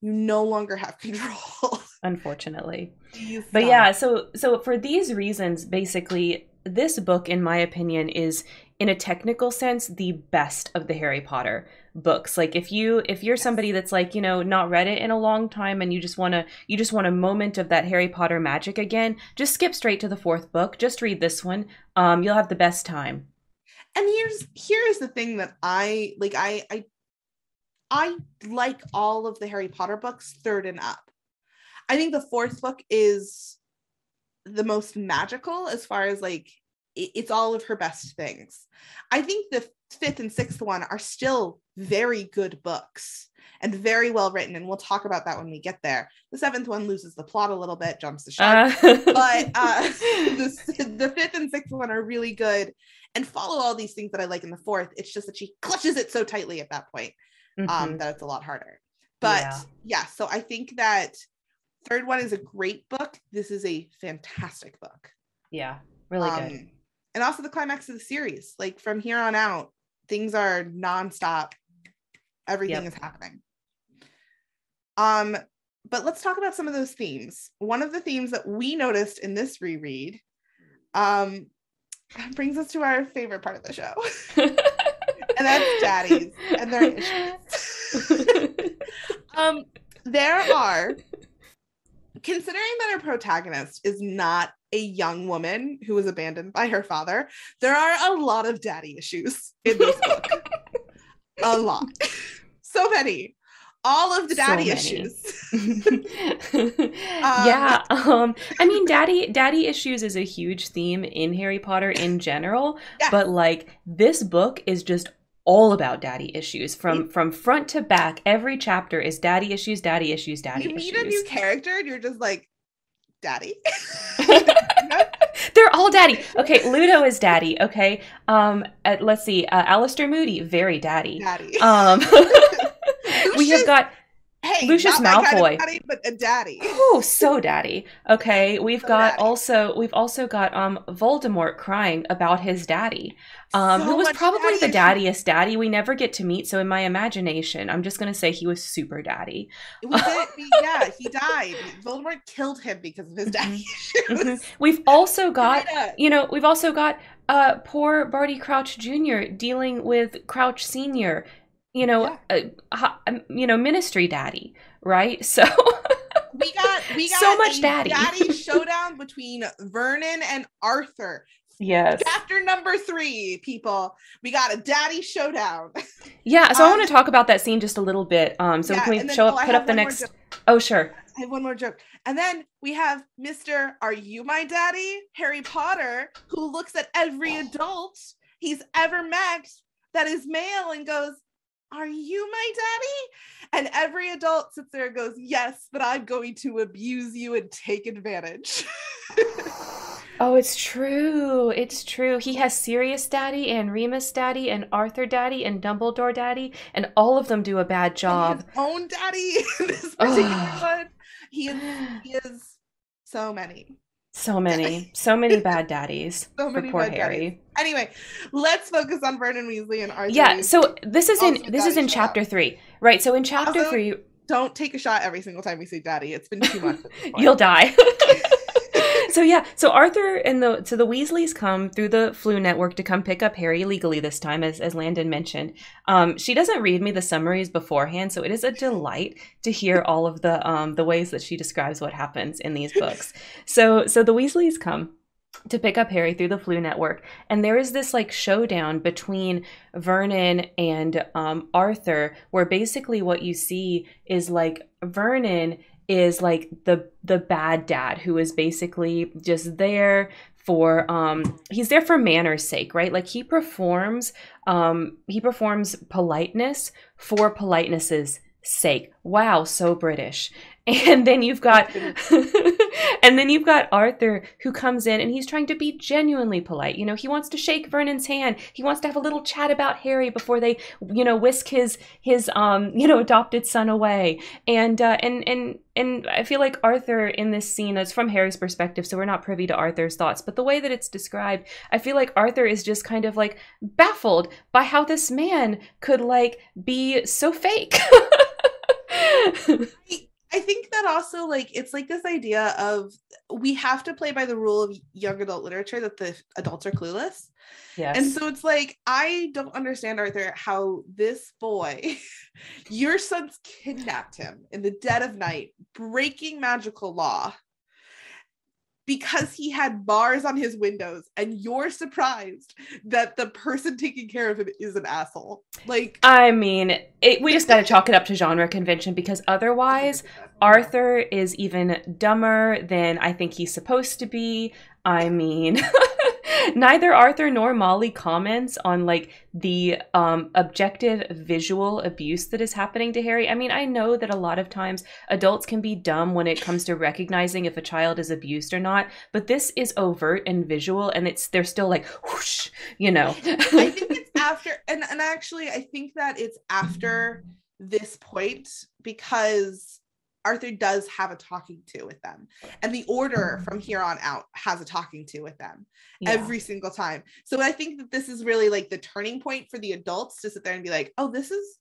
You no longer have control. Unfortunately. But yeah, so for these reasons, basically, this book, in my opinion, is in a technical sense the best of the Harry Potter books. Like if you're somebody that's like, you know, not read it in a long time and you just want a moment of that Harry Potter magic again, just skip straight to the fourth book. Just read this one. You'll have the best time. And here's the thing that I like. I like all of the Harry Potter books third and up. I think the fourth book is the most magical as far as like it's all of her best things. I think the fifth and sixth one are still very good books and very well written, and we'll talk about that when we get there. The seventh one loses the plot a little bit, jumps the shark, but the fifth and sixth one are really good and follow all these things that I like in the fourth. It's just that she clutches it so tightly at that point that it's a lot harder. But yeah, so I think that third one is a great book. This is a fantastic book. Yeah, really good. And also the climax of the series. Like from here on out, things are nonstop. Everything is happening. But let's talk about some of those themes. One of the themes that we noticed in this reread brings us to our favorite part of the show. And that's daddies and their issues. There are... Considering that our protagonist is not a young woman who was abandoned by her father, there are a lot of daddy issues in this book. A lot. So many. All of the daddy issues. Yeah. I mean, daddy issues is a huge theme in Harry Potter in general. Yeah. But like this book is just all about daddy issues from front to back. Every chapter is daddy issues, daddy issues, daddy issues. You meet a new character and you're just like, daddy. They're all daddy. Okay, Ludo is daddy. Okay, let's see, Alistair Moody, very daddy. We have got Lucius Malfoy, kind of daddy, but a daddy. Oh, so daddy. Okay, we've also got Voldemort crying about his daddy, who was probably the daddiest daddy we never get to meet. So in my imagination, I'm just gonna say he was super daddy. Yeah, he died. Voldemort killed him because of his daddy issues. We've also got poor Barty Crouch Jr. dealing with Crouch Sr. Ministry daddy, right? So we got so much daddy showdown between Vernon and Arthur. Yes, chapter number 3, people. We got a daddy showdown. Yeah, so I want to talk about that scene just a little bit. I have one more joke. And then we have Mr. Are You My Daddy? Harry Potter, who looks at every adult he's ever met that is male and goes, "Are you my daddy?" And every adult sits there and goes, "Yes, but I'm going to abuse you and take advantage." Oh, it's true. It's true. He has Sirius daddy and Remus daddy and Arthur daddy and Dumbledore daddy, and all of them do a bad job. And his own daddy in this particular one. He is so many. So many bad daddies. So many for poor bad Harry. Daddies. Anyway, let's focus on Vernon Weasley and Arthur. Yeah, Weasley. So this is in chapter 3, right? So in chapter 3, don't take a shot every single time we say daddy. It's been too much. You'll die. So yeah, so Arthur and the Weasleys come through the Flu Network to come pick up Harry legally this time, as Landon mentioned. She doesn't read me the summaries beforehand, so it is a delight to hear all of the ways that she describes what happens in these books. So the Weasleys come to pick up Harry through the Flu Network, and there is this like showdown between Vernon and Arthur, where basically what you see is like Vernon is like the bad dad who is basically just there for he's there for manners' sake, right? Like he performs politeness for politeness' sake. Wow, so British. And then you've got And then you've got Arthur, who comes in and he's trying to be genuinely polite. You know, he wants to shake Vernon's hand. He wants to have a little chat about Harry before they, you know, whisk his adopted son away. And I feel like Arthur in this scene, that's from Harry's perspective, so we're not privy to Arthur's thoughts, but the way that it's described, I feel like Arthur is just kind of like baffled by how this man could like be so fake. I think that also, like, it's like this idea of we have to play by the rule of young adult literature that the adults are clueless. Yes. And so it's like, I don't understand, Arthur, how this boy, your son's kidnapped him in the dead of night, breaking magical law because he had bars on his windows, and you're surprised that the person taking care of him is an asshole. Like, I mean, we just gotta chalk it up to genre convention, because otherwise Arthur is even dumber than I think he's supposed to be. I mean, neither Arthur nor Molly comments on like the objective visual abuse that is happening to Harry. I mean, I know that a lot of times adults can be dumb when it comes to recognizing if a child is abused or not, but this is overt and visual, and they're still like, whoosh, you know. I think it's after, and actually I think that it's after this point, because Arthur does have a talking to with them, and the order from here on out has a talking to with them every single time. So I think that this is really like the turning point for the adults to sit there and be like, oh, this is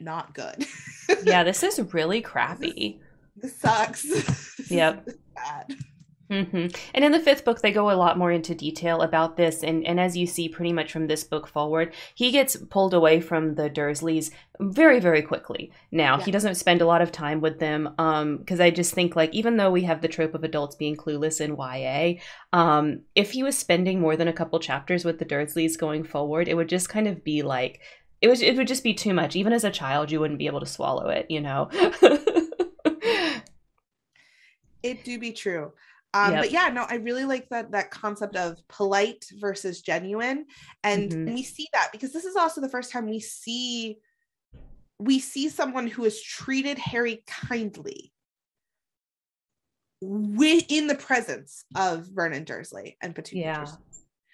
not good. Yeah, this is really crappy. This sucks. Yep. This is bad. Mm-hmm. And in the fifth book, they go a lot more into detail about this. And as you see, pretty much from this book forward, he gets pulled away from the Dursleys very, very quickly. Now, he doesn't spend a lot of time with them, because I just think, like, even though we have the trope of adults being clueless in YA, if he was spending more than a couple chapters with the Dursleys going forward, it would just kind of be like, it would just be too much. Even as a child, you wouldn't be able to swallow it, you know? It do be true. But yeah, no, I really like that concept of polite versus genuine. And we see that because this is also the first time we see someone who has treated Harry kindly in the presence of Vernon Dursley and Petunia Dursley.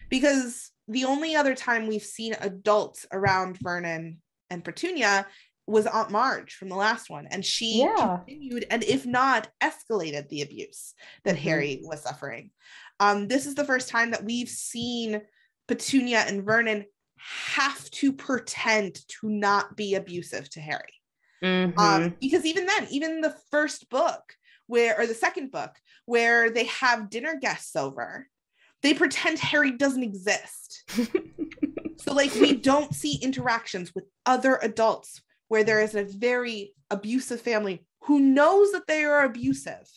Because the only other time we've seen adults around Vernon and Petunia was Aunt Marge from the last one, and she continued, and if not escalated, the abuse that Harry was suffering. This is the first time that we've seen Petunia and Vernon have to pretend to not be abusive to Harry. Because even the first book or the second book where they have dinner guests over, they pretend Harry doesn't exist. So like, we don't see interactions with other adults where there is a very abusive family who knows that they are abusive,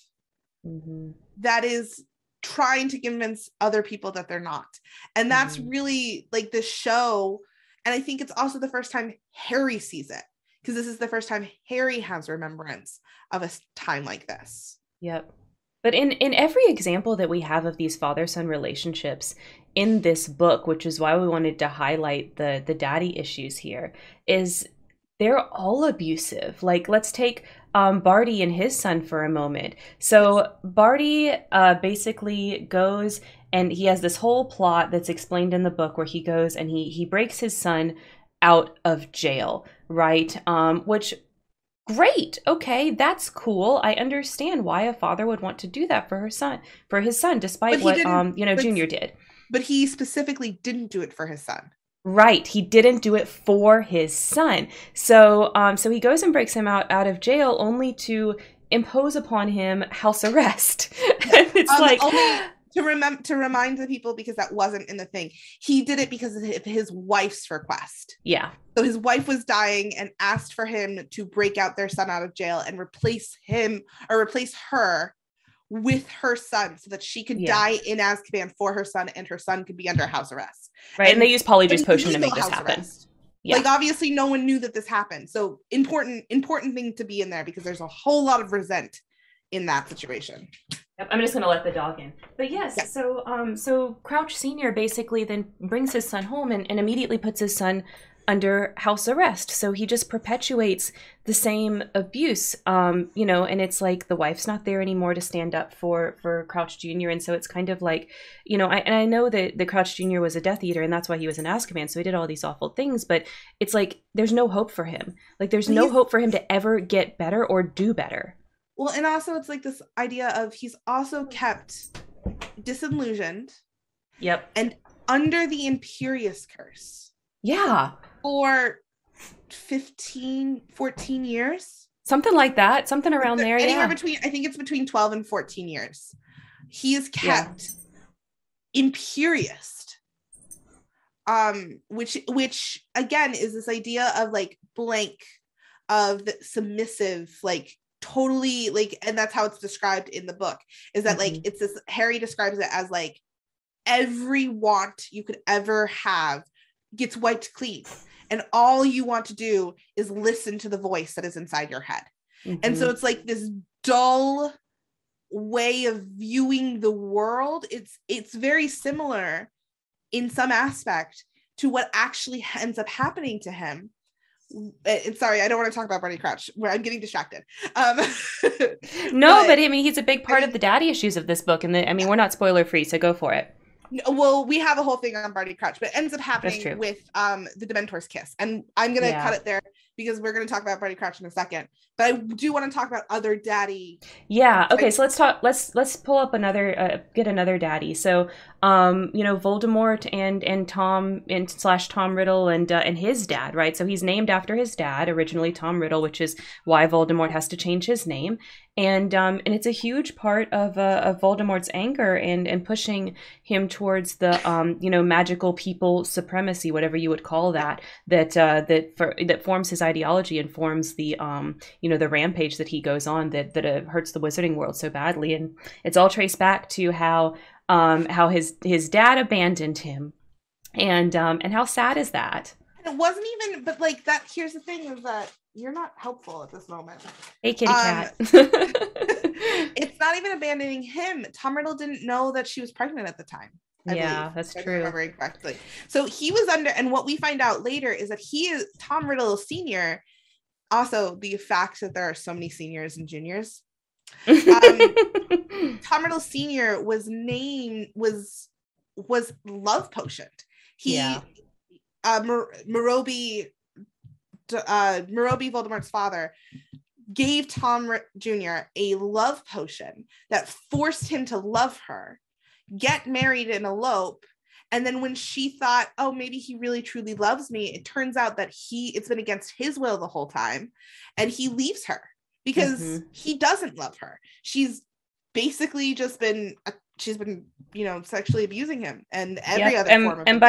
that is trying to convince other people that they're not. And that's really like this show. And I think it's also the first time Harry sees it, because this is the first time Harry has remembrance of a time like this. Yep. But in every example that we have of these father-son relationships in this book, which is why we wanted to highlight the daddy issues here, is they're all abusive. Like, let's take Barty and his son for a moment. So Barty basically goes, and he has this whole plot that's explained in the book where he goes and he breaks his son out of jail, right? Which, great, okay, that's cool. I understand why a father would want to do that for his son, despite what Junior did. But he specifically didn't do it for his son. Right. He didn't do it for his son. So so he goes and breaks him out of jail, only to impose upon him house arrest. It's like, to remind the people, because that wasn't in the thing. He did it because of his wife's request. Yeah. So his wife was dying and asked for him to break out their son out of jail and replace her with her son, so that she could die in Azkaban for her son, and her son could be under house arrest. Right. And they use Polyjuice Potion to make this happen. Yeah. Like, obviously no one knew that this happened. So important thing to be in there, because there's a whole lot of resent in that situation. I'm just going to let the dog in. But yes, so Crouch Sr. basically then brings his son home and immediately puts his son under house arrest. So he just perpetuates the same abuse, you know, and it's like the wife's not there anymore to stand up for Crouch Jr. And so it's kind of like, you know, I know that the Crouch Jr. was a Death Eater and that's why he was in Azkaban. So he did all these awful things, but it's like, there's no hope for him. Like there's no hope for him to ever get better or do better. Well, and also it's like this idea of he's also kept disillusioned. Yep. And under the Imperious Curse. Yeah. For 14 years. Something like that. Something around there. Anywhere between, I think it's between 12 and 14 years. He is kept imperious. Which again is this idea of like blank, of the submissive, like totally like, and that's how it's described in the book, is that like it's this, Harry describes it as like every want you could ever have gets wiped clean, and all you want to do is listen to the voice that is inside your head. And so it's like this dull way of viewing the world. It's very similar in some aspect to what actually ends up happening to him. And sorry, I don't want to talk about Barty Crouch, where I'm getting distracted. No, but I mean, he's a big part of the daddy issues of this book, and I mean, we're not spoiler free, so go for it. Well, we have a whole thing on Barty Crouch, but it ends up happening with the Dementor's kiss. And I'm going to cut it there because we're going to talk about Barty Crouch in a second. But I do want to talk about other daddy. Yeah. Okay. So let's pull up another, get another daddy. So, you know, Voldemort and Tom and slash Tom Riddle and his dad, right? So he's named after his dad, originally Tom Riddle, which is why Voldemort has to change his name. And it's a huge part of Voldemort's anger and pushing him towards the, you know, magical people supremacy, whatever you would call that, that forms his ideology and forms the, you know, the rampage that he goes on that hurts the wizarding world so badly. And it's all traced back to how his dad abandoned him. And how sad is that? And it wasn't even, but like that, here's the thing is that you're not helpful at this moment. Hey, kitty cat. It's not even abandoning him. Tom Riddle didn't know that she was pregnant at the time. I believe. That's true. I remember exactly. So he was under, and what we find out later is that Tom Riddle Sr. Also, the fact that there are so many seniors and juniors. Tom Riddle Sr. was love potioned. Morobi, Voldemort's father, gave Tom Jr. a love potion that forced him to love her, get married and elope, and then when she thought, oh, maybe he really truly loves me, it turns out that it's been against his will the whole time, and he leaves her because he doesn't love her. She's basically just been you know, sexually abusing him and every other form of abuse. And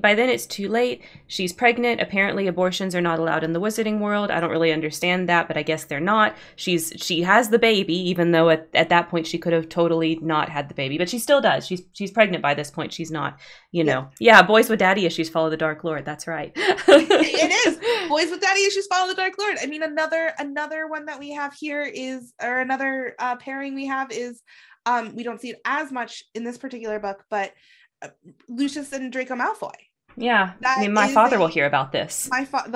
by then it's too late. She's pregnant. Apparently abortions are not allowed in the wizarding world. I don't really understand that, but I guess they're not. She has the baby, even though at that point she could have totally not had the baby, but she still does. She's pregnant by this point. She's not, you know. Yeah, boys with daddy issues follow the Dark Lord. That's right. It is. Boys with daddy issues follow the Dark Lord. I mean, another one that we have here is, or another pairing we have is, we don't see it as much in this particular book, but Lucius and Draco Malfoy. Yeah, I mean, my father will hear about this. My father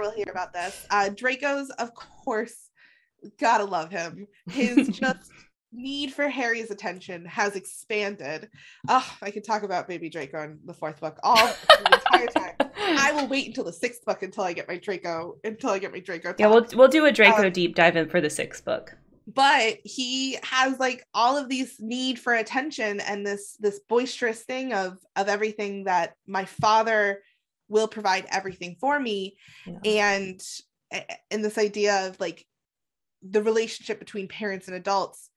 will hear about this. Draco's, of course, gotta love him. His just need for Harry's attention has expanded. Oh, I could talk about baby Draco in the fourth book all the entire time. I will wait until the sixth book until I get my Draco talk. Yeah, we'll do a Draco deep dive in for the sixth book. But he has like all of these need for attention and this boisterous thing of everything that my father will provide everything for me. Yeah. And this idea of like the relationship between parents and adults,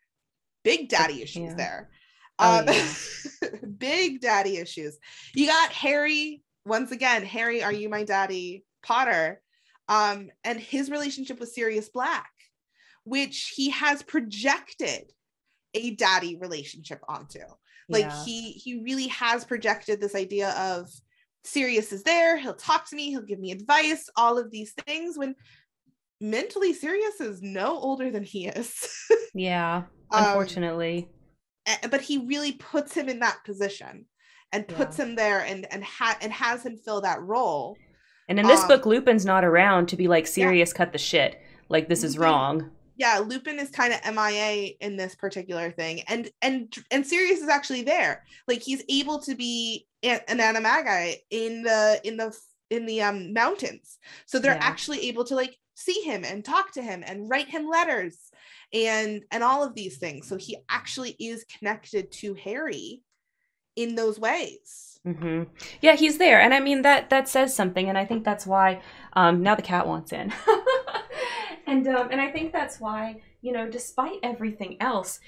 big daddy issues there. Big daddy issues. You got Harry, once again, Harry, Are You My Daddy Potter, and his relationship with Sirius Black, which he has projected a daddy relationship onto. Like he really has projected this idea of Sirius is there, he'll talk to me, he'll give me advice, all of these things, when mentally Sirius is no older than he is. Yeah, unfortunately. But he really puts him in that position and puts him there and has him fill that role. And in this book, Lupin's not around to be like, Sirius, cut the shit. Like, this is wrong. Yeah, Lupin is kind of MIA in this particular thing. And Sirius is actually there. Like, he's able to be an animagi in the mountains. So they're actually able to, like, see him and talk to him and write him letters and all of these things. So he actually is connected to Harry in those ways. Mm-hmm. Yeah, he's there. And I mean, that says something. And I think that's why now the cat wants in. And I think that's why, you know, despite everything else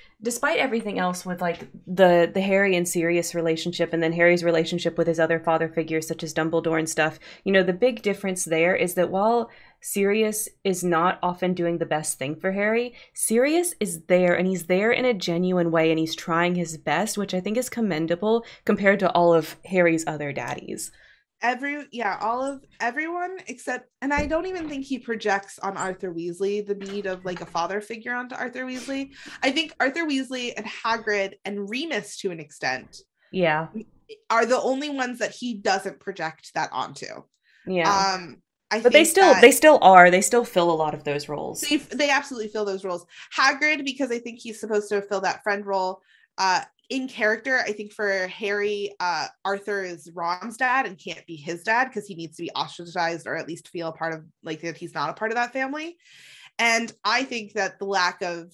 with, like, the Harry and Sirius relationship, and then Harry's relationship with his other father figures such as Dumbledore and stuff, you know, the big difference there is that while Sirius is not often doing the best thing for Harry, Sirius is there, and he's there in a genuine way, and he's trying his best, which I think is commendable compared to all of Harry's other daddies. Everyone except, and I don't even think he projects on Arthur Weasley the need of, like, a father figure onto Arthur Weasley. I think Arthur Weasley and Hagrid and Remus, to an extent, are the only ones that he doesn't project that onto. They still fill a lot of those roles. They absolutely fill those roles. Hagrid, because I think he's supposed to fill that friend role. In character, I think for Harry, Arthur is Ron's dad and can't be his dad because he needs to be ostracized, or at least feel a part of, like, that he's not a part of that family. And I think that the lack of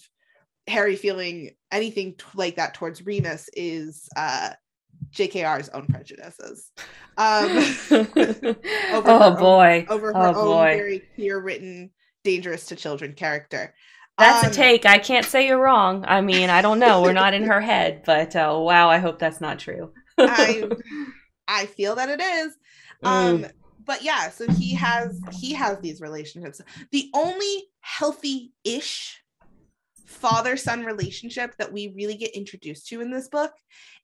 Harry feeling anything like that towards Remus is JKR's own prejudices. Over her own very clear written, dangerous to children character. That's a take. I can't say you're wrong. I mean, I don't know. We're not in her head, but wow, I hope that's not true. I feel that it is. But yeah, so he has these relationships. The only healthy-ish father-son relationship that we really get introduced to in this book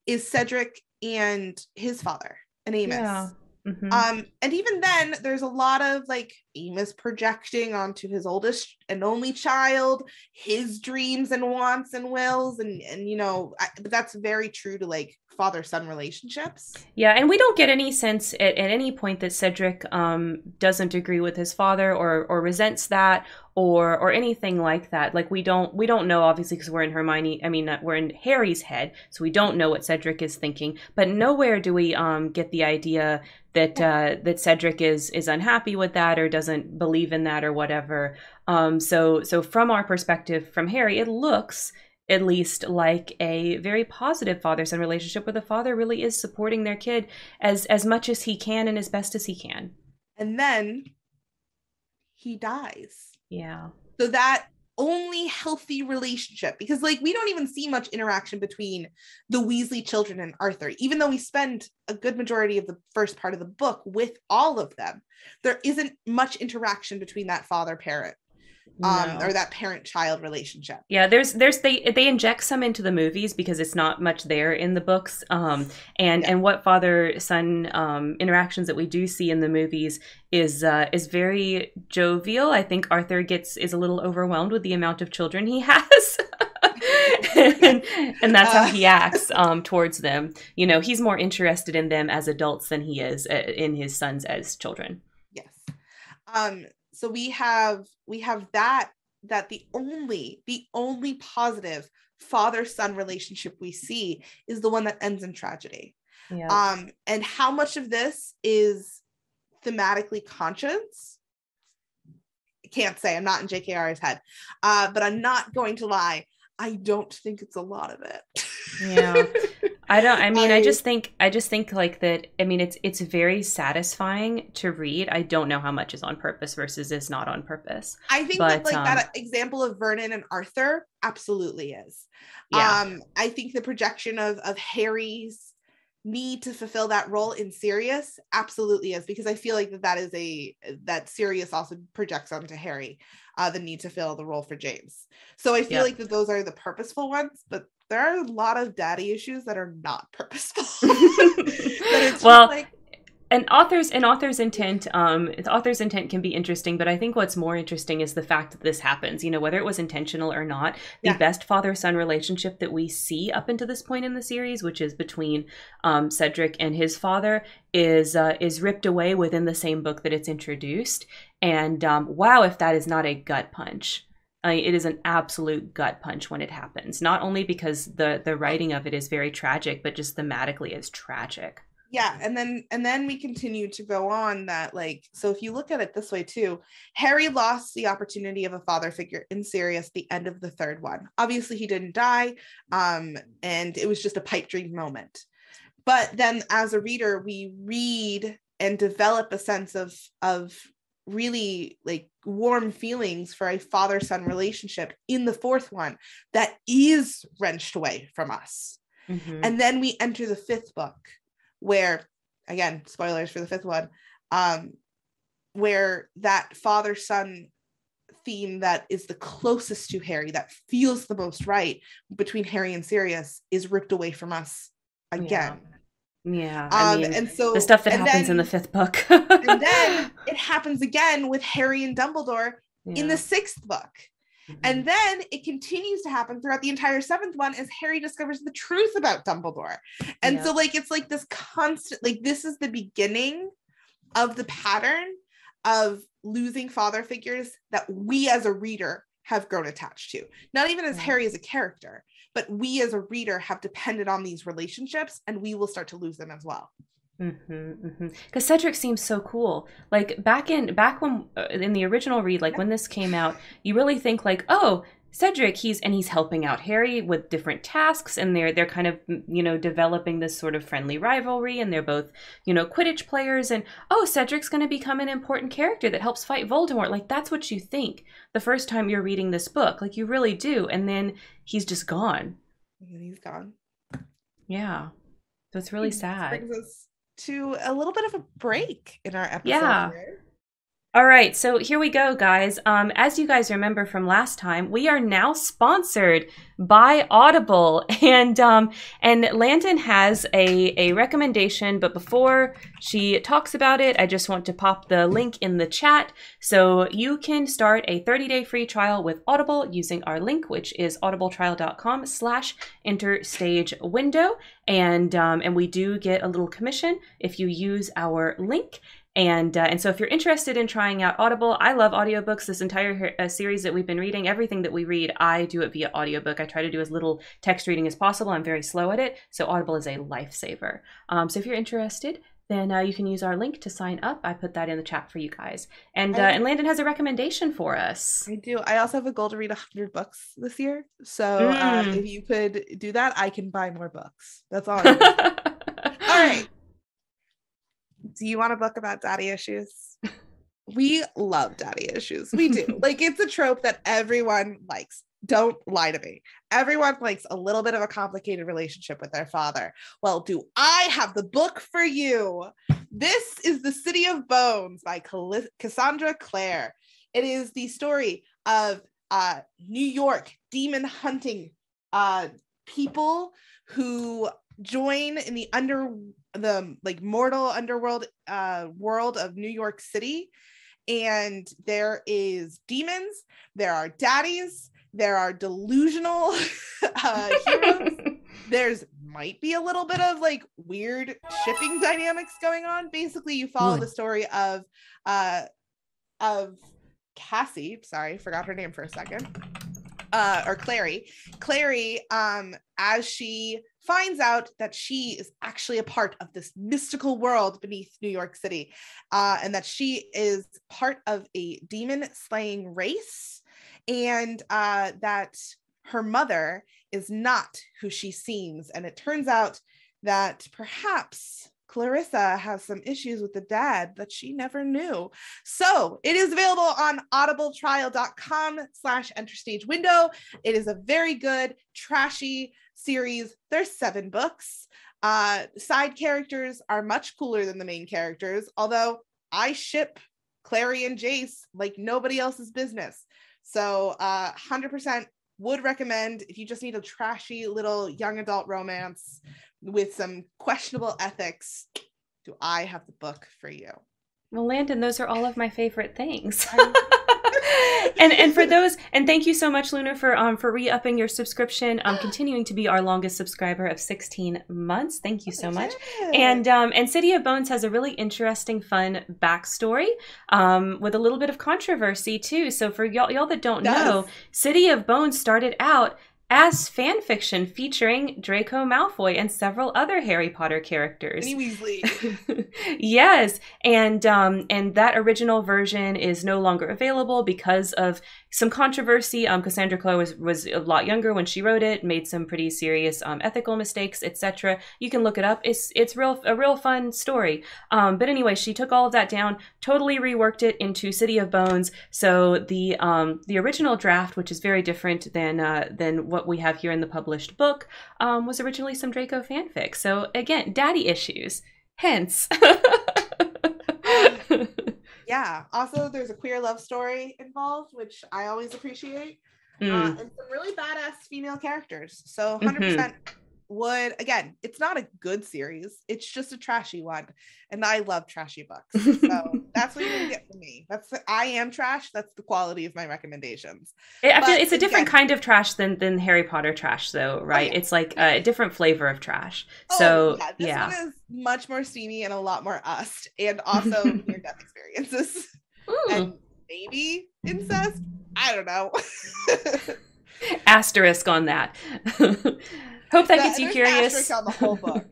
is Cedric and his father, and Amos. Yeah. Mm-hmm. And even then, there's a lot of, like, Amos projecting onto his oldest and only child his dreams and wants and wills, and you know, but that's very true to, like, father-son relationships. Yeah, and we don't get any sense at any point that Cedric doesn't agree with his father or resents that or anything like that. Like, we don't know, obviously, because we're in Harry's head, so we don't know what Cedric is thinking. But nowhere do we get the idea that Cedric is unhappy with that or doesn't believe in that or whatever. So from our perspective, from Harry, it looks at least like a very positive father-son relationship where the father really is supporting their kid as much as he can and as best as he can. And then he dies. Yeah. So that only healthy relationship, because, like, we don't even see much interaction between the Weasley children and Arthur, even though we spend a good majority of the first part of the book with all of them. There isn't much interaction between that father-parent or that parent-child relationship. Yeah, they inject some into the movies because it's not much there in the books. And what father-son interactions that we do see in the movies is very jovial. I think Arthur is a little overwhelmed with the amount of children he has. and that's how he acts towards them. You know, he's more interested in them as adults than he is in his sons as children. Yes. So we have that the only positive father-son relationship we see is the one that ends in tragedy. Yeah. And how much of this is thematically conscious? I can't say. I'm not in JKR's head. But I'm not going to lie. I don't think it's a lot of it. Yeah. I just think like that. I mean, it's very satisfying to read. I don't know how much is on purpose versus is not on purpose. I think that example of Vernon and Arthur absolutely is. Yeah. I think the projection of Harry's need to fulfill that role in Sirius absolutely is, because I feel like that Sirius also projects onto Harry the need to fill the role for James. So I feel like that those are the purposeful ones, but there are a lot of daddy issues that are not purposeful. Well, like, An author's intent can be interesting, but I think what's more interesting is the fact that this happens, you know, whether it was intentional or not. The best father-son relationship that we see up until this point in the series, which is between Cedric and his father, is ripped away within the same book that it's introduced. And wow, if that is not a gut punch. It is an absolute gut punch when it happens, not only because the writing of it is very tragic, but just thematically it's tragic. Yeah, and then we continue to go on that, like, so if you look at it this way too, Harry lost the opportunity of a father figure in Sirius at the end of the third one. Obviously, he didn't die, and it was just a pipe dream moment. But then as a reader, we read and develop a sense of really, like, warm feelings for a father-son relationship in the fourth one that is wrenched away from us. Mm-hmm. And then we enter the fifth book, where, again, spoilers for the fifth one, where that father-son theme that is the closest to Harry, that feels the most right between Harry and Sirius, is ripped away from us again. Yeah. I mean, and so the stuff that happens in the fifth book. And then it happens again with Harry and Dumbledore in the sixth book. Mm-hmm. And then it continues to happen throughout the entire seventh one as Harry discovers the truth about Dumbledore. And so, like, it's like this constant, like, this is the beginning of the pattern of losing father figures that we as a reader have grown attached to. Not even as Harry as a character, but we as a reader have depended on these relationships, and we will start to lose them as well. Because Cedric seems so cool. Like, back when in the original read, like when this came out, you really think like, oh, Cedric, he's helping out Harry with different tasks, and they're kind of, you know, developing this sort of friendly rivalry, and they're both, you know, Quidditch players, and oh, Cedric's going to become an important character that helps fight Voldemort. Like, that's what you think the first time you're reading this book, like you really do, and then he's just gone. And he's gone. Yeah, so it's really sad. Brings us to a little bit of a break in our episode. Yeah. Here. All right, so here we go, guys. As you guys remember from last time, we are now sponsored by Audible, and Landon has a recommendation, but before she talks about it, I just want to pop the link in the chat so you can start a 30-day free trial with Audible using our link, which is audibletrial.com/interstage window, and we do get a little commission if you use our link. And so if you're interested in trying out Audible, I love audiobooks. This entire series that we've been reading, everything that we read, I do it via audiobook. I try to do as little text reading as possible. I'm very slow at it. So Audible is a lifesaver. So if you're interested, then you can use our link to sign up. I put that in the chat for you guys. And Landon has a recommendation for us. I do. I also have a goal to read 100 books this year. So if you could do that, I can buy more books. That's all I do. All right. Do you want a book about daddy issues? We love daddy issues. We do. Like, it's a trope that everyone likes. Don't lie to me. Everyone likes a little bit of a complicated relationship with their father. Well, do I have the book for you? This is The City of Bones by Cassandra Clare. It is the story of New York demon hunting people who join in the mortal underworld world of New York City, and there is demons, there are daddies, there are delusional heroes. There's might be a little bit of like weird shipping dynamics going on. Basically, you follow the story of Cassie. Sorry, forgot her name for a second. Or Clary, as she finds out that she is actually a part of this mystical world beneath New York City, and that she is part of a demon slaying race, and that her mother is not who she seems. And it turns out that perhaps Clarissa has some issues with the dad that she never knew. So it is available on audibletrial.com/interstage window. It is a very good, trashy series. There's 7 books. Side characters are much cooler than the main characters, although I ship Clary and Jace like nobody else's business. So 100% would recommend if you just need a trashy little young adult romance with some questionable ethics. do I have the book for you? Well, Landon, those are all of my favorite things. And for those, and thank you so much, Luna, for re-upping your subscription, continuing to be our longest subscriber of 16 months. Thank you so much. And City of Bones has a really interesting, fun backstory with a little bit of controversy too. So for y'all that don't know, City of Bones started out as fan fiction featuring Draco Malfoy and several other Harry Potter characters. Minnie Weasley. Yes, and that original version is no longer available because of some controversy. Cassandra Clare was a lot younger when she wrote it, made some pretty serious ethical mistakes, etc. You can look it up. It's a real fun story. But anyway, she took all of that down, totally reworked it into City of Bones. So the original draft, which is very different than what we have here in the published book, was originally some Draco fanfic. So again, daddy issues. Hence. Yeah. Also, there's a queer love story involved, which I always appreciate. And some really badass female characters. So 100% would, again, it's not a good series. It's just a trashy one. And I love trashy books. So that's what you're going to get from me. I am trash. That's the quality of my recommendations. I feel it's a different kind of trash than Harry Potter trash, though, right? Oh, yeah. It's like a different flavor of trash. Oh, so, yeah. This one is much more steamy and a lot more us. And also near-death experiences. Ooh. And maybe incest. I don't know. Asterisk on that. Hope that gets you curious. On the whole book.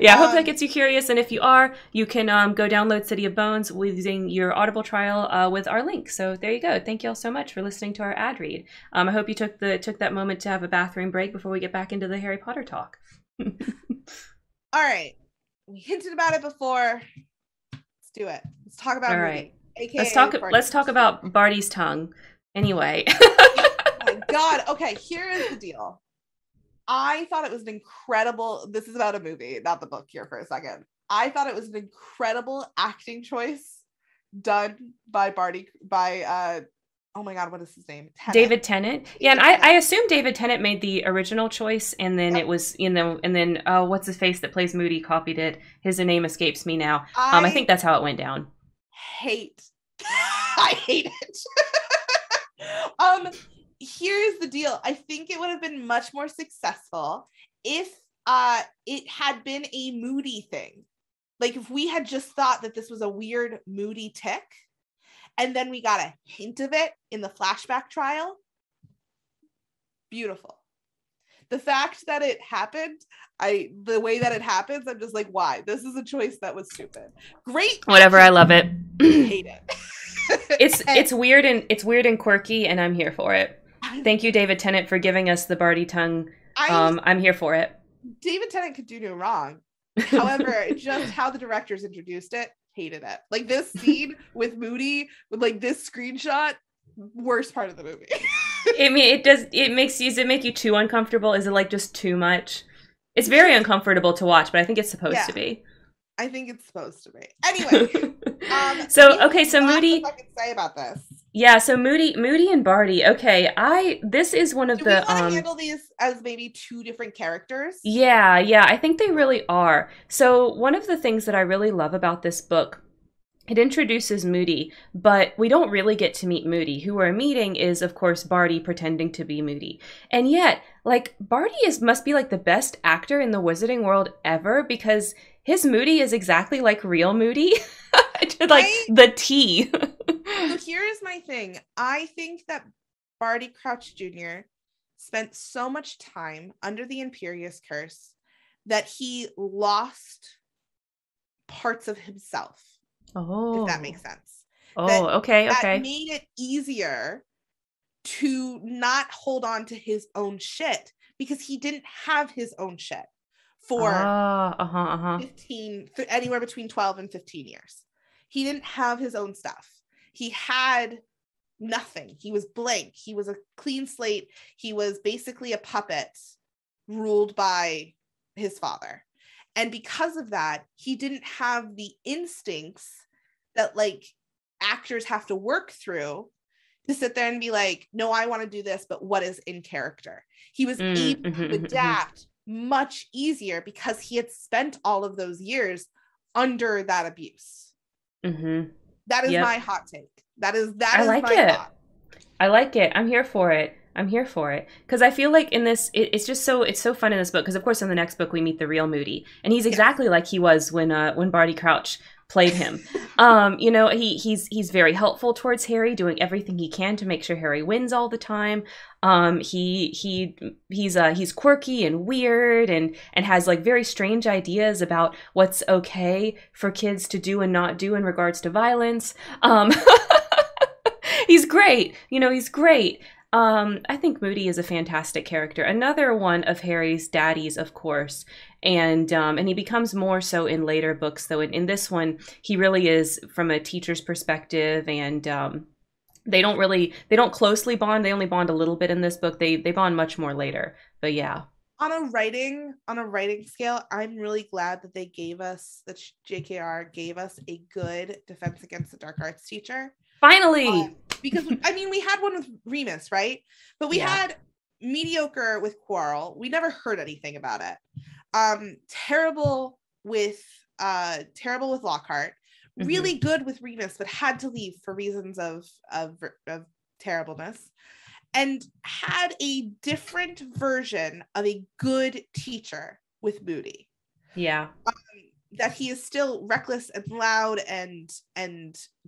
Yeah, hope that gets you curious. And if you are, you can go download City of Bones using your Audible trial with our link. So there you go. Thank you all so much for listening to our ad read. I hope you took that moment to have a bathroom break before we get back into the Harry Potter talk. All right. We hinted about it before. Let's do it. Let's talk about Moody. All right. AKA let's talk about Barty's tongue. Anyway. Oh, God. Okay, here is the deal. I thought it was an incredible, this is about a movie, not the book here for a second. I thought it was an incredible acting choice done by oh my God, what is his name? Tennant. David Tennant. Yeah, and I assume David Tennant made the original choice, and then it was, you know, and then, what's his face that plays Moody copied it. His name escapes me now. I think that's how it went down. I hate it. Here's the deal. I think it would have been much more successful if it had been a Moody thing. Like if we had just thought that this was a weird Moody tick, and then we got a hint of it in the flashback trial. Beautiful. The fact that it happened, the way that it happens, I'm just like, why? This is a choice that was stupid. Great. Whatever. I love it. Hate it. It's weird and quirky, and I'm here for it. Thank you, David Tennant, for giving us the Barty tongue. I'm here for it. David Tennant could do no wrong. However, just how the directors introduced it, hated it. Like this scene with Moody, with like this screenshot, worst part of the movie. I mean, does it make you too uncomfortable? Is it like just too much? It's very uncomfortable to watch, but I think it's supposed to be. I think it's supposed to be. Anyway. So Moody. What I can say about this? Yeah, so Moody and Barty. Okay, this is one of the. Do we want to handle these as maybe two different characters? Yeah, I think they really are. So one of the things that I really love about this book, it introduces Moody, but we don't really get to meet Moody. Who we're meeting is, of course, Barty pretending to be Moody, and yet, like Barty must be like the best actor in the Wizarding world ever because his Moody is exactly like real Moody. The T. So here is my thing. I think that Barty Crouch Jr. spent so much time under the Imperious Curse that he lost parts of himself. Oh. If that makes sense. Oh, okay. That made it easier to not hold on to his own shit because he didn't have his own shit for 15, anywhere between 12 and 15 years. He didn't have his own stuff. He had nothing. He was blank. He was a clean slate. He was basically a puppet ruled by his father. And because of that, he didn't have the instincts that like actors have to work through to sit there and be like, no, I want to do this, but what is in character? He was able to adapt much easier because he had spent all of those years under that abuse. Mm-hmm. That is my hot take. That is my thought. I like it. I'm here for it. Because I feel like in this, it's so fun in this book. Because of course in the next book we meet the real Moody, and he's exactly like he was when Barty Crouch played him. You know, he's very helpful towards Harry, doing everything he can to make sure Harry wins all the time. He's quirky and weird and has like very strange ideas about what's okay for kids to do and not do in regards to violence. He's great. You know, he's great. I think Moody is a fantastic character. Another one of Harry's daddies, of course, and he becomes more so in later books, though. In this one, he really is from a teacher's perspective, and they don't closely bond. They only bond a little bit in this book. They bond much more later. But yeah, on a writing scale, I'm really glad that JKR gave us a good Defense Against the Dark Arts teacher. Finally, because we had one with Remus, right? But we had mediocre with Quirrell. We never heard anything about it. Terrible with Lockhart. Mm-hmm. Really good with Remus, but had to leave for reasons of terribleness. And had a different version of a good teacher with Moody. Yeah. That he is still reckless and loud and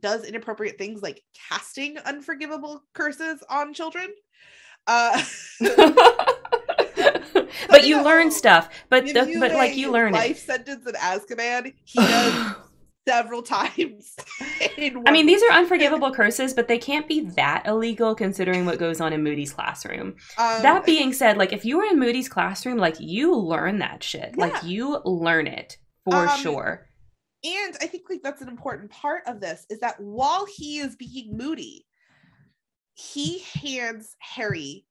does inappropriate things like casting unforgivable curses on children. But you learn stuff. But you learn life it. Sentence in Azkaban, he does several times. These are unforgivable curses, but they can't be that illegal considering what goes on in Moody's classroom. That being said, like if you were in Moody's classroom, like you learn that shit. Yeah. Like you learn it. For sure. And I think like that's an important part of this is that while he is being Moody, he hands Harry,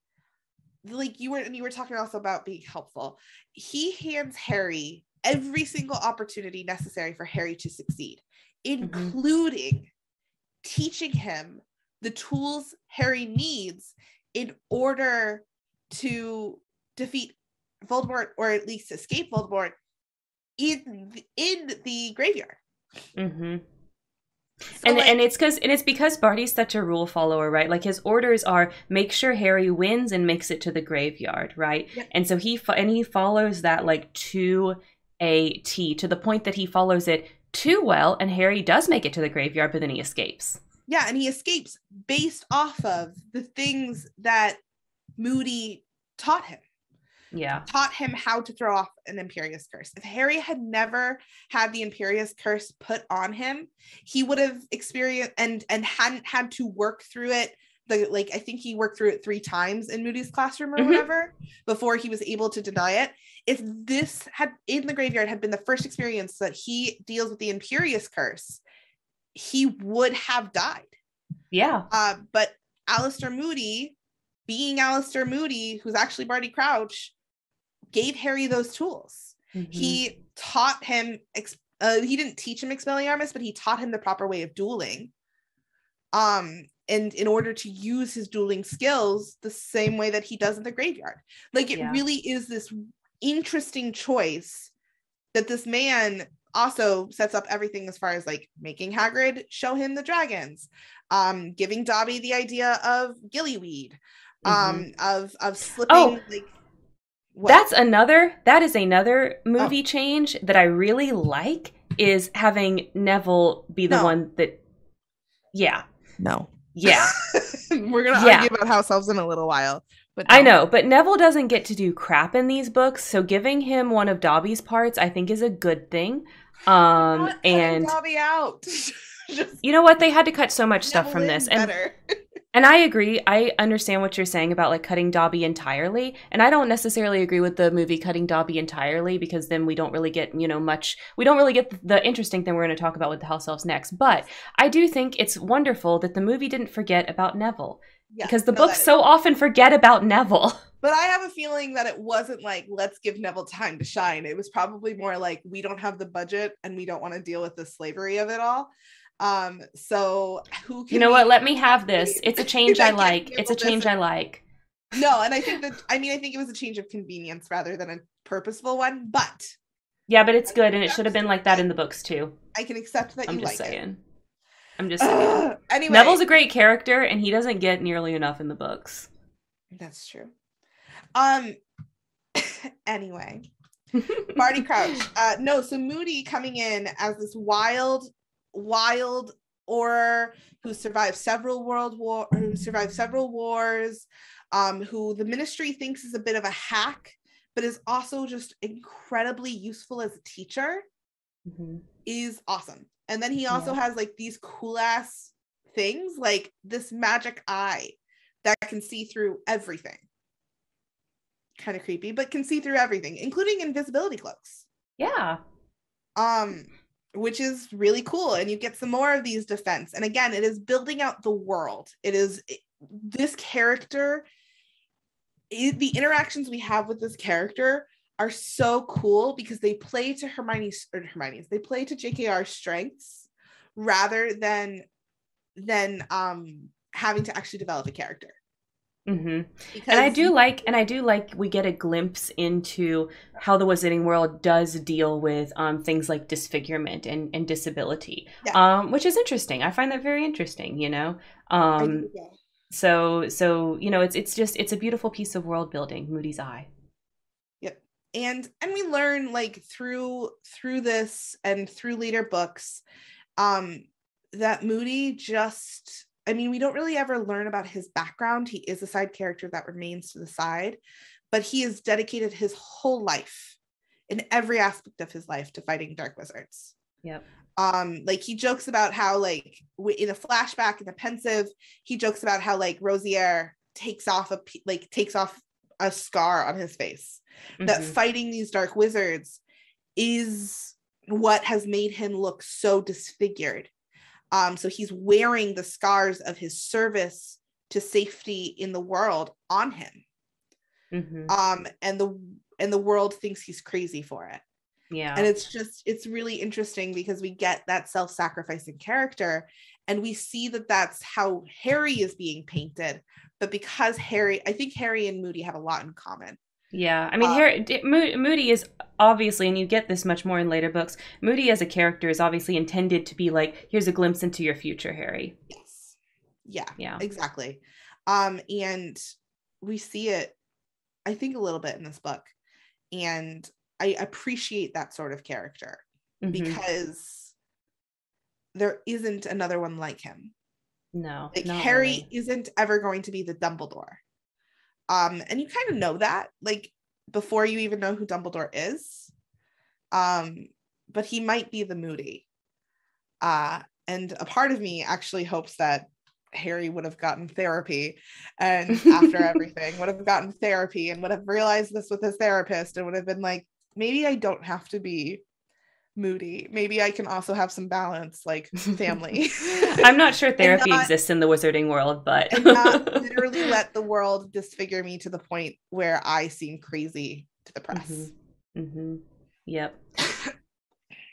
like you were talking also about being helpful. He hands Harry every single opportunity necessary for Harry to succeed, including teaching him the tools Harry needs in order to defeat Voldemort or at least escape Voldemort in the graveyard. Mm-hmm. So and it's because Barty's such a rule follower, right? Like his orders are make sure Harry wins and makes it to the graveyard, right? Yeah. And so he follows that like to a T, to the point that he follows it too well, and Harry does make it to the graveyard, but then he escapes. Yeah, and he escapes based off of the things that Moody taught him. Yeah, taught him how to throw off an Imperious Curse. If Harry had never had the Imperious Curse put on him, he would have experienced and hadn't had to work through it. I think he worked through it 3 times in Moody's classroom or whatever before he was able to deny it. If this had in the graveyard had been the first experience that he deals with the Imperious Curse, he would have died. Yeah, but Alistair Moody, being Alistair Moody, who's actually Barty Crouch, gave Harry those tools. Mm-hmm. He taught him, he didn't teach him Expelliarmus, but he taught him the proper way of dueling. And in order to use his dueling skills the same way that he does in the graveyard. Like it really is this interesting choice that this man also sets up everything as far as like making Hagrid show him the dragons, giving Dobby the idea of gillyweed, of slipping. Oh. Like, that is another movie change that I really like is having Neville be the one that we're gonna argue about house elves in a little while, but I know, but Neville doesn't get to do crap in these books, so giving him one of Dobby's parts I think is a good thing. And Dobby out. You know what, they had to cut so much stuff from this and I agree. I understand what you're saying about like cutting Dobby entirely. And I don't necessarily agree with the movie cutting Dobby entirely, because then we don't really get, much. We don't really get the interesting thing we're going to talk about with the house elves next. But I do think it's wonderful that the movie didn't forget about Neville, because the books so often forget about Neville. But I have a feeling that it wasn't like, let's give Neville time to shine. It was probably more like, we don't have the budget and we don't want to deal with the slavery of it all. So who can, what, let me have this. It's a change I like. It's a change I like. No, and I think that, I think it was a change of convenience rather than a purposeful one, but Yeah, but it's good, and it should have been like that in the books too. I can accept that. I'm just saying. Anyway, Neville's a great character, and he doesn't get nearly enough in the books. That's true. Anyway, Barty Crouch. So Moody coming in as this wild Auror who survived several wars, who the Ministry thinks is a bit of a hack, but is also just incredibly useful as a teacher, is awesome. And then he also has like these cool ass things, like this magic eye that can see through everything. Kind of creepy, but can see through everything, including invisibility cloaks. Yeah. Which is really cool. And you get some more of these defense. And again, it is building out the world. This character, the interactions we have with this character are so cool because they play to Hermione's, they play to JKR's strengths rather than having to actually develop a character. Mm-hmm. And I do like we get a glimpse into how the Wizarding World does deal with things like disfigurement and disability, which is interesting. I find that very interesting, you know. So you know, it's a beautiful piece of world building, Moody's Eye. Yep. And we learn, like, through this and through later books, that Moody just. I mean, we don't really ever learn about his background. He is a side character that remains to the side, but he has dedicated his whole life, in every aspect of his life, to fighting dark wizards. Yep. Like, he jokes about how, like, in a flashback in the pensive, he jokes about how, like, Rosier takes off a scar on his face. Mm-hmm. That fighting these dark wizards is what has made him look so disfigured. So he's wearing the scars of his service to safety in the world on him. Mm-hmm. And the world thinks he's crazy for it. Yeah. And it's really interesting because we get that self-sacrificing character, and we see that that's how Harry is being painted. But because I think Harry and Moody have a lot in common. Yeah, I mean, Moody is obviously, and you get this much more in later books, Moody as a character is obviously intended to be like, here's a glimpse into your future, Harry. Yes. Yeah, exactly. And we see it, I think, a little bit in this book. And I appreciate that sort of character because there isn't another one like him. No. Like, Harry isn't ever going to be the Dumbledore. And you kind of know that, like, before you even know who Dumbledore is. But he might be the Moody. And a part of me actually hopes that Harry would have gotten therapy, and after everything would have gotten therapy and would have realized this with his therapist and would have been like, maybe I don't have to be Moody. Maybe I can also have some balance, like family. I'm not sure therapy exists in the Wizarding World, but and not literally let the world disfigure me to the point where I seem crazy to the press. Mm-hmm. Mm-hmm. Yep.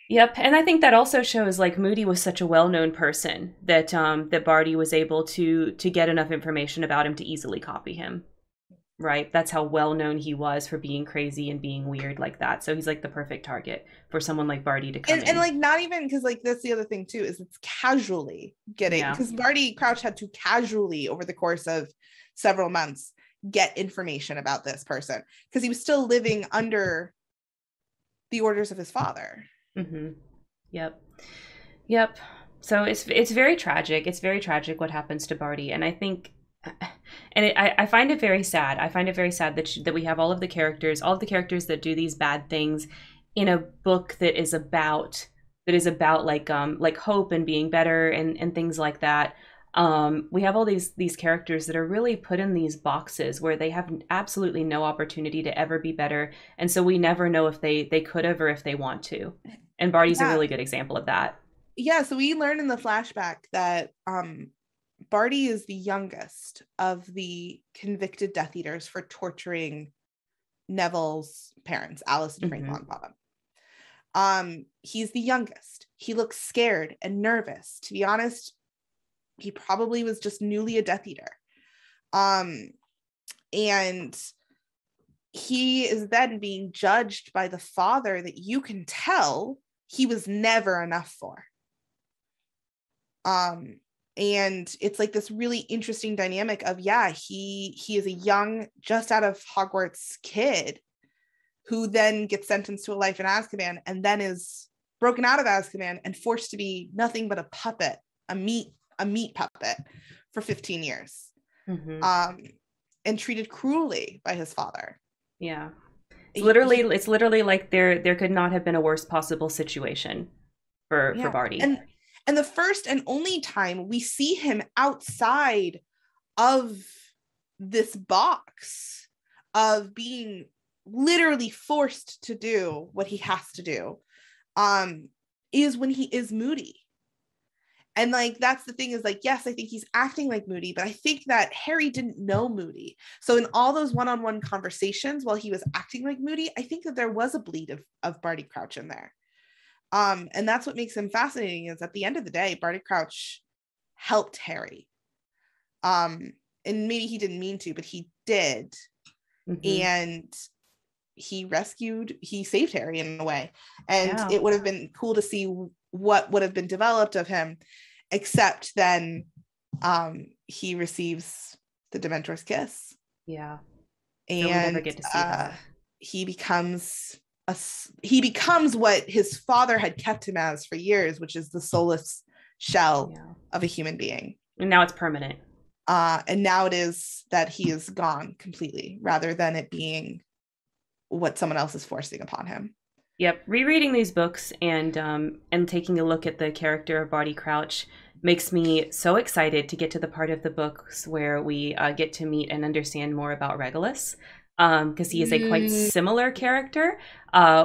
Yep. And I think that also shows, like, Moody was such a well-known person that that Barty was able to get enough information about him to easily copy him. Right. That's how well known he was for being crazy and being weird like that. So he's like the perfect target for someone like Barty to come in. And like, not even, because, like, that's the other thing too, is it's casually getting, because Barty Crouch had to casually, over the course of several months, get information about this person because he was still living under the orders of his father. Mm-hmm. Yep. Yep. So it's very tragic. It's very tragic what happens to Barty. And I think. I find it very sad. I find it very sad that we have all of the characters that do these bad things in a book that is about like hope and being better and things like that. We have all these characters that are really put in these boxes where they have absolutely no opportunity to ever be better. And so we never know if they could have or if they want to. And Barty's a really good example of that. Yeah. So we learn in the flashback that, Barty is the youngest of the convicted Death Eaters for torturing Neville's parents, Alice and Frank Longbottom. He's the youngest. He looks scared and nervous. To be honest, he probably was just newly a Death Eater. And he is then being judged by the father that you can tell he was never enough for. And it's like this really interesting dynamic of, yeah, he is a young, just out of Hogwarts kid who then gets sentenced to a life in Azkaban and then is broken out of Azkaban and forced to be nothing but a puppet, a meat puppet for 15 years. Mm-hmm. And treated cruelly by his father. Yeah. It's literally like there could not have been a worse possible situation for Barty. And the first and only time we see him outside of this box of being literally forced to do what he has to do, is when he is Moody. And like, that's the thing is like, yes, I think he's acting like Moody, but I think that Harry didn't know Moody. So in all those one-on-one conversations while he was acting like Moody, I think that there was a bleed of Barty Crouch in there. And that's what makes him fascinating is at the end of the day, Barty Crouch helped Harry. And maybe he didn't mean to, but he did. Mm-hmm. And he saved Harry in a way. And It would have been cool to see what would have been developed of him, except then he receives the Dementor's kiss. Yeah. And we'll never get to see that. He becomes what his father had kept him as for years, which is the soulless shell of a human being. And now it's permanent. And now it is that he is gone completely rather than it being what someone else is forcing upon him. Yep. Rereading these books and taking a look at the character of Barty Crouch makes me so excited to get to the part of the books where we get to meet and understand more about Regulus, because he is a quite similar character,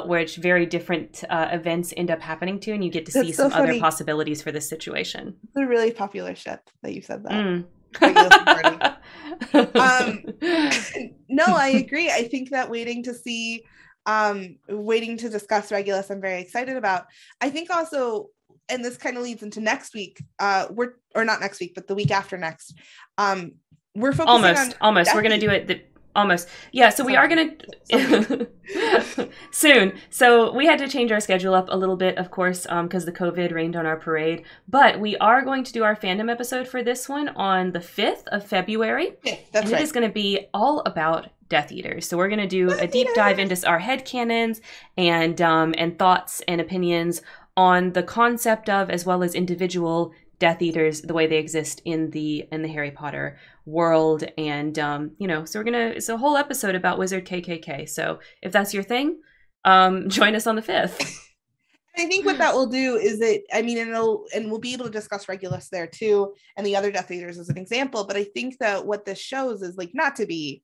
which very different events end up happening to, and you get to see other possibilities for this situation. It's a really popular ship that you said that. Mm. No, I agree. I think that waiting to discuss Regulus, I'm very excited about. I think also, and this kind of leads into next week, not next week, but the week after next. We're focusing almost. Death. We're going to do it. Almost. Yeah. So we are going to soon. So we had to change our schedule up a little bit, of course, because the COVID rained on our parade, but we are going to do our fandom episode for this one on the 5th of February. Yeah, that's right. It is going to be all about Death Eaters. So we're going to do a deep dive into our headcanons and thoughts and opinions on the concept of, as well as individual Death Eaters, the way they exist in the Harry Potter world, and so it's a whole episode about Wizard KKK. So if that's your thing, join us on the 5th. I think what that will do is we'll be able to discuss Regulus there too, and the other Death Eaters as an example. But I think that what this shows is like not to be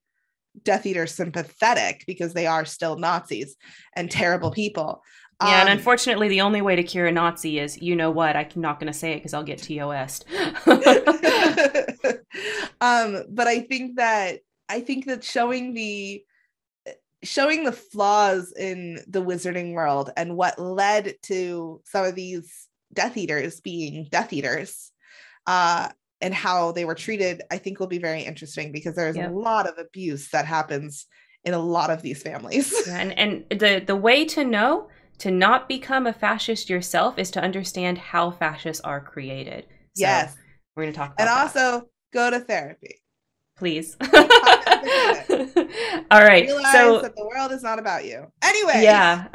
Death Eater sympathetic, because they are still Nazis and terrible people. Yeah, and unfortunately, the only way to cure a Nazi is, you know what, I'm not going to say it because I'll get TOS'd. But I think that showing the flaws in the wizarding world and what led to some of these Death Eaters being Death Eaters and how they were treated, I think will be very interesting, because there's a lot of abuse that happens in a lot of these families. Yeah, and the way to know to not become a fascist yourself is to understand how fascists are created. So yes. We're going to talk about that. And also go to therapy. Please. All right. Realize that the world is not about you. Anyway. Yeah.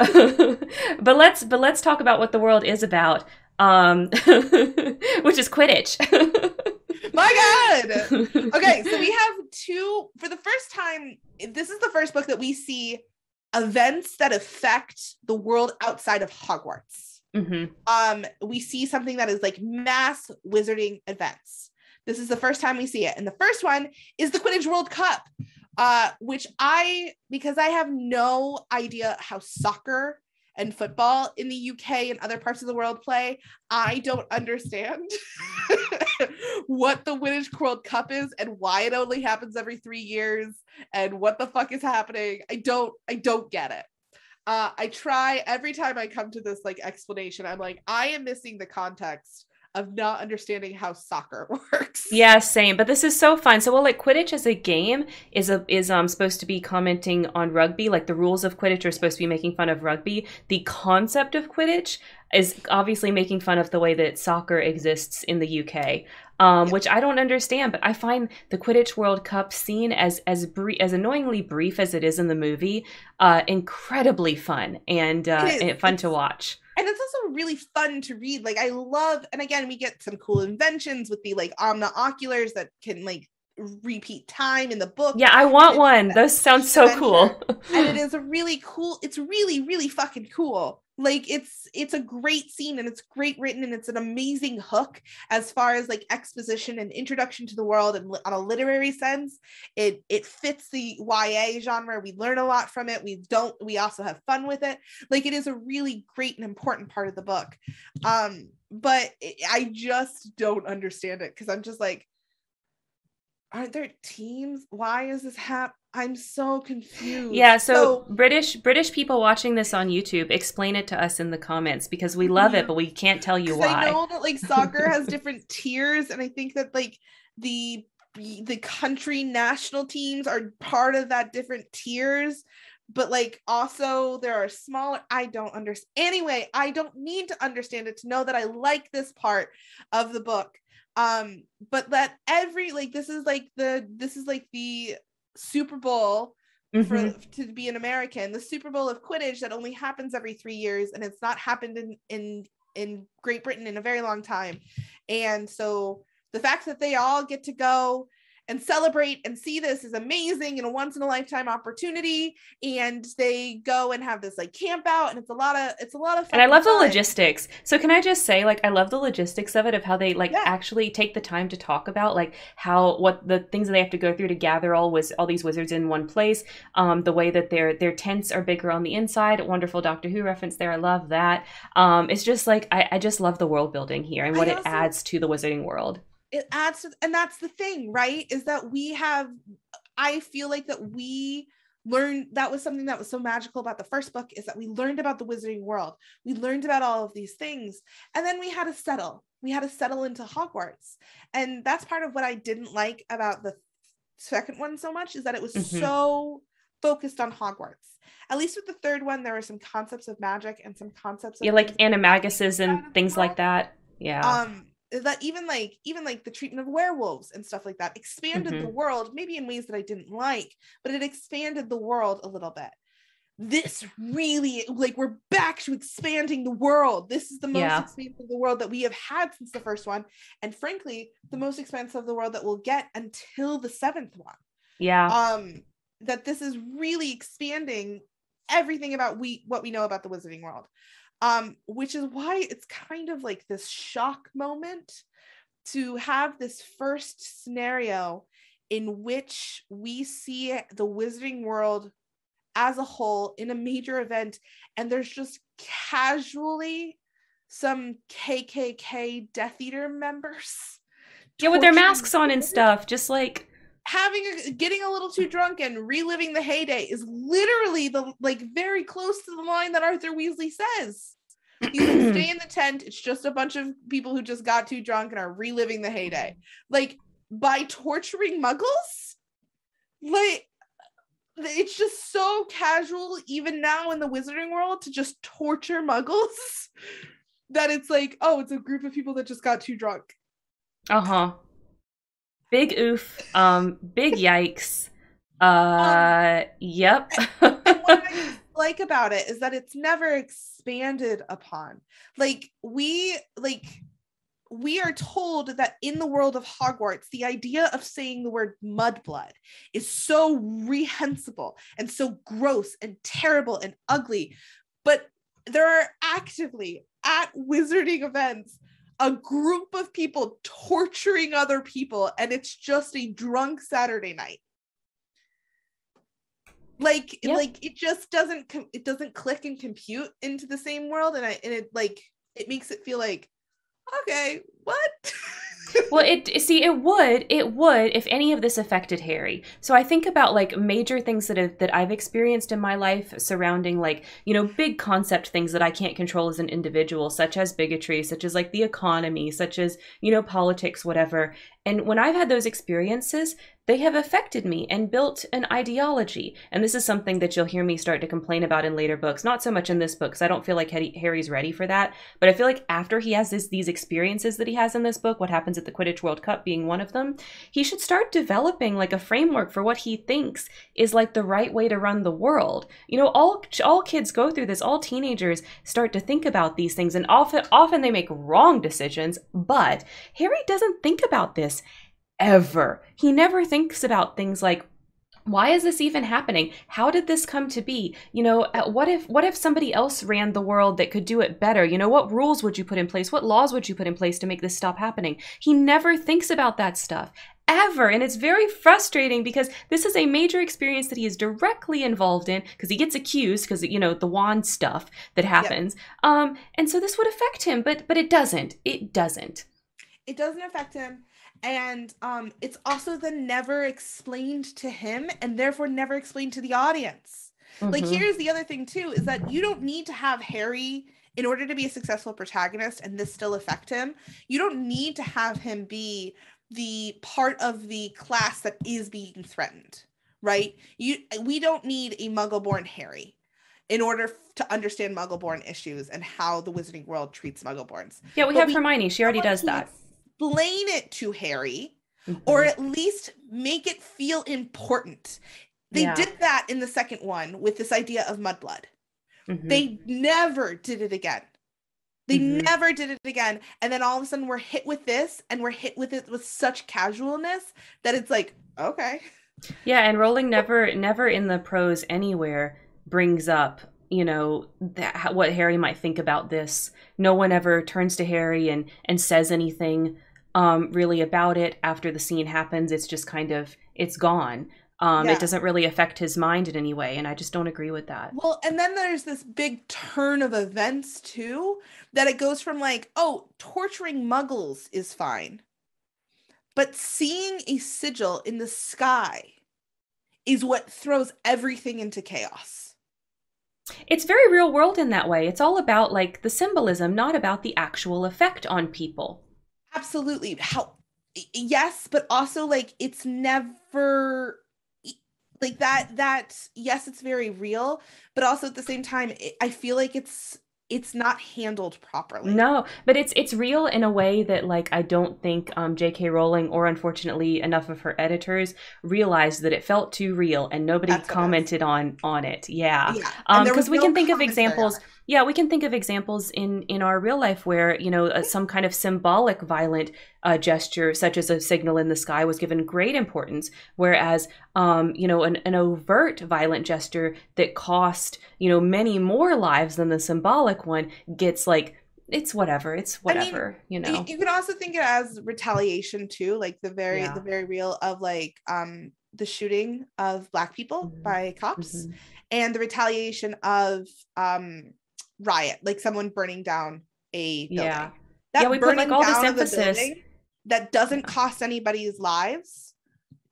But let's talk about what the world is about, which is Quidditch. My God. Okay. So we have for the first time, this is the first book that we see events that affect the world outside of Hogwarts. Mm-hmm. We see something that is like mass wizarding events. This is the first time we see it. And the first one is the Quidditch World Cup, because I have no idea how soccer and football in the UK and other parts of the world play, I don't understand what the Quidditch World Cup is and why it only happens every 3 years and what the fuck is happening. I don't get it. I try every time I come to this like explanation, I'm like, I am missing the context of not understanding how soccer works. Yeah, same. But this is so fun. So while like Quidditch as a game is supposed to be commenting on rugby, like the rules of Quidditch are supposed to be making fun of rugby, the concept of Quidditch is obviously making fun of the way that soccer exists in the UK, which I don't understand. But I find the Quidditch World Cup scene, as annoyingly brief as it is in the movie, incredibly fun and fun to watch. And it's also really fun to read. Like I love, and again, we get some cool inventions with the like omni-oculars that can like repeat time in the book. Yeah, I want one. Those sound so cool. And it is a really cool, it's really, really fucking cool. Like it's a great scene and it's great written and it's an amazing hook as far as like exposition and introduction to the world, and on a literary sense it fits the YA genre. We learn a lot from it. We also have fun with it. Like it is a really great and important part of the book, but I just don't understand it because I'm just like, aren't there teams? Why is this happening? I'm so confused. Yeah, so British people watching this on YouTube, explain it to us in the comments because we love it, but we can't tell you why. I know that like soccer has different tiers, and I think that like the country national teams are part of that different tiers, but like also there are smaller. I don't understand. Anyway, I don't need to understand it to know that I like this part of the book. But that every like this is like the Super Bowl to be an American, the Super Bowl of Quidditch that only happens every 3 years, and it's not happened in Great Britain in a very long time. And so the fact that they all get to go and celebrate and see this is amazing and a once-in-a-lifetime opportunity, and they go and have this like camp out, and it's a lot of fun. And I love the logistics. So can I just say, like, I love the logistics of it, of how they like actually take the time to talk about like what the things that they have to go through to gather all these wizards in one place, the way that their tents are bigger on the inside. A wonderful Doctor Who reference there. I love that. It's just like I just love the world building here and what it adds to the wizarding world. It adds to, and that's the thing, right? Is that I feel like that we learned, that was something that was so magical about the first book, is that we learned about the wizarding world. We learned about all of these things. And then we had to settle. We had to settle into Hogwarts. And that's part of what I didn't like about the second one so much, is that it was so focused on Hogwarts. At least with the third one, there were some concepts of magic and some concepts of like animaguses and things like that. Yeah. That even like the treatment of werewolves and stuff like that expanded the world, maybe in ways that I didn't like, but it expanded the world a little bit. This really, like, we're back to expanding the world. This is the most expansive of the world that we have had since the first one, and frankly the most expansive of the world that we'll get until the seventh one. That this is really expanding everything about what we know about the wizarding world. Which is why it's kind of like this shock moment to have this first scenario in which we see the wizarding world as a whole in a major event, and there's just casually some KKK Death Eater members. Yeah, with their masks on and stuff, just like... getting a little too drunk and reliving the heyday is literally the very close to the line that Arthur Weasley says. You can stay in the tent. It's just a bunch of people who just got too drunk and are reliving the heyday. Like, by torturing muggles? Like, it's just so casual, even now in the wizarding world, to just torture muggles, that it's like, oh, it's a group of people that just got too drunk. Uh-huh. Big oof, big yikes. Yep. And what I like about it is that it's never expanded upon. We are told that in the world of Hogwarts, the idea of saying the word mudblood is so reprehensible and so gross and terrible and ugly. But there are actively, at wizarding events, a group of people torturing other people, and it's just a drunk Saturday night. It just doesn't click and compute into the same world, and it makes it feel like, okay, what? Well, it would if any of this affected Harry. So I think about like major things that I've experienced in my life surrounding like, you know, big concept things that I can't control as an individual, such as bigotry, such as like the economy, such as, you know, politics, whatever. And when I've had those experiences, they have affected me and built an ideology. And this is something that you'll hear me start to complain about in later books. Not so much in this book, because I don't feel like Harry's ready for that. But I feel like after he has these experiences that he has in this book, what happens at the Quidditch World Cup being one of them, he should start developing like a framework for what he thinks is like the right way to run the world. You know, all kids go through this. All teenagers start to think about these things. And often they make wrong decisions. But Harry doesn't think about this ever. He never thinks about things like, why is this even happening? How did this come to be? You know, what if somebody else ran the world that could do it better? You know, what rules would you put in place? What laws would you put in place to make this stop happening? He never thinks about that stuff ever. And it's very frustrating because this is a major experience that he is directly involved in, because he gets accused because, you know, the wand stuff that happens. Yep. And so this would affect him, but it doesn't. It doesn't. It doesn't affect him. And it's also then never explained to him and therefore never explained to the audience. Mm-hmm. Like, here's the other thing, too, is that you don't need to have Harry, in order to be a successful protagonist and this still affect him, you don't need to have him be the part of the class that is being threatened, right? We don't need a Muggle-born Harry in order to understand Muggle-born issues and how the wizarding world treats Muggle-borns. Yeah, we have Hermione. She already does that. Explain it to Harry, mm-hmm. or at least make it feel important. They did that in the second one with this idea of mudblood. Mm-hmm. They never did it again. They mm-hmm. never did it again. And then all of a sudden we're hit with this, and we're hit with it with such casualness that it's like, okay. Yeah, and Rowling never in the prose anywhere brings up, you know, what Harry might think about this. No one ever turns to Harry and says anything really about it after the scene happens. It's just kind of, it's gone. It doesn't really affect his mind in any way. And I just don't agree with that. Well, and then there's this big turn of events too, that it goes from like, oh, torturing Muggles is fine, but seeing a sigil in the sky is what throws everything into chaos. It's very real world in that way. It's all about like the symbolism, not about the actual effect on people. Absolutely. Yes, but also like it's never like that yes, it's very real, but also at the same time, I feel like it's not handled properly. No, but it's real in a way that like I don't think J.K. Rowling or unfortunately enough of her editors realized that it felt too real and nobody commented on it. Yeah. Because we can think of examples. Yeah, we can think of examples in our real life where, you know, some kind of symbolic violent gesture such as a signal in the sky was given great importance, whereas, you know, an overt violent gesture that cost, you know, many more lives than the symbolic one gets like, it's whatever, I mean, you know. You can also think it as retaliation too, like the very real of like the shooting of Black people mm-hmm. by cops mm-hmm. and the retaliation of riot, like someone burning down a building. Yeah, that we put like all this emphasis that doesn't cost anybody's lives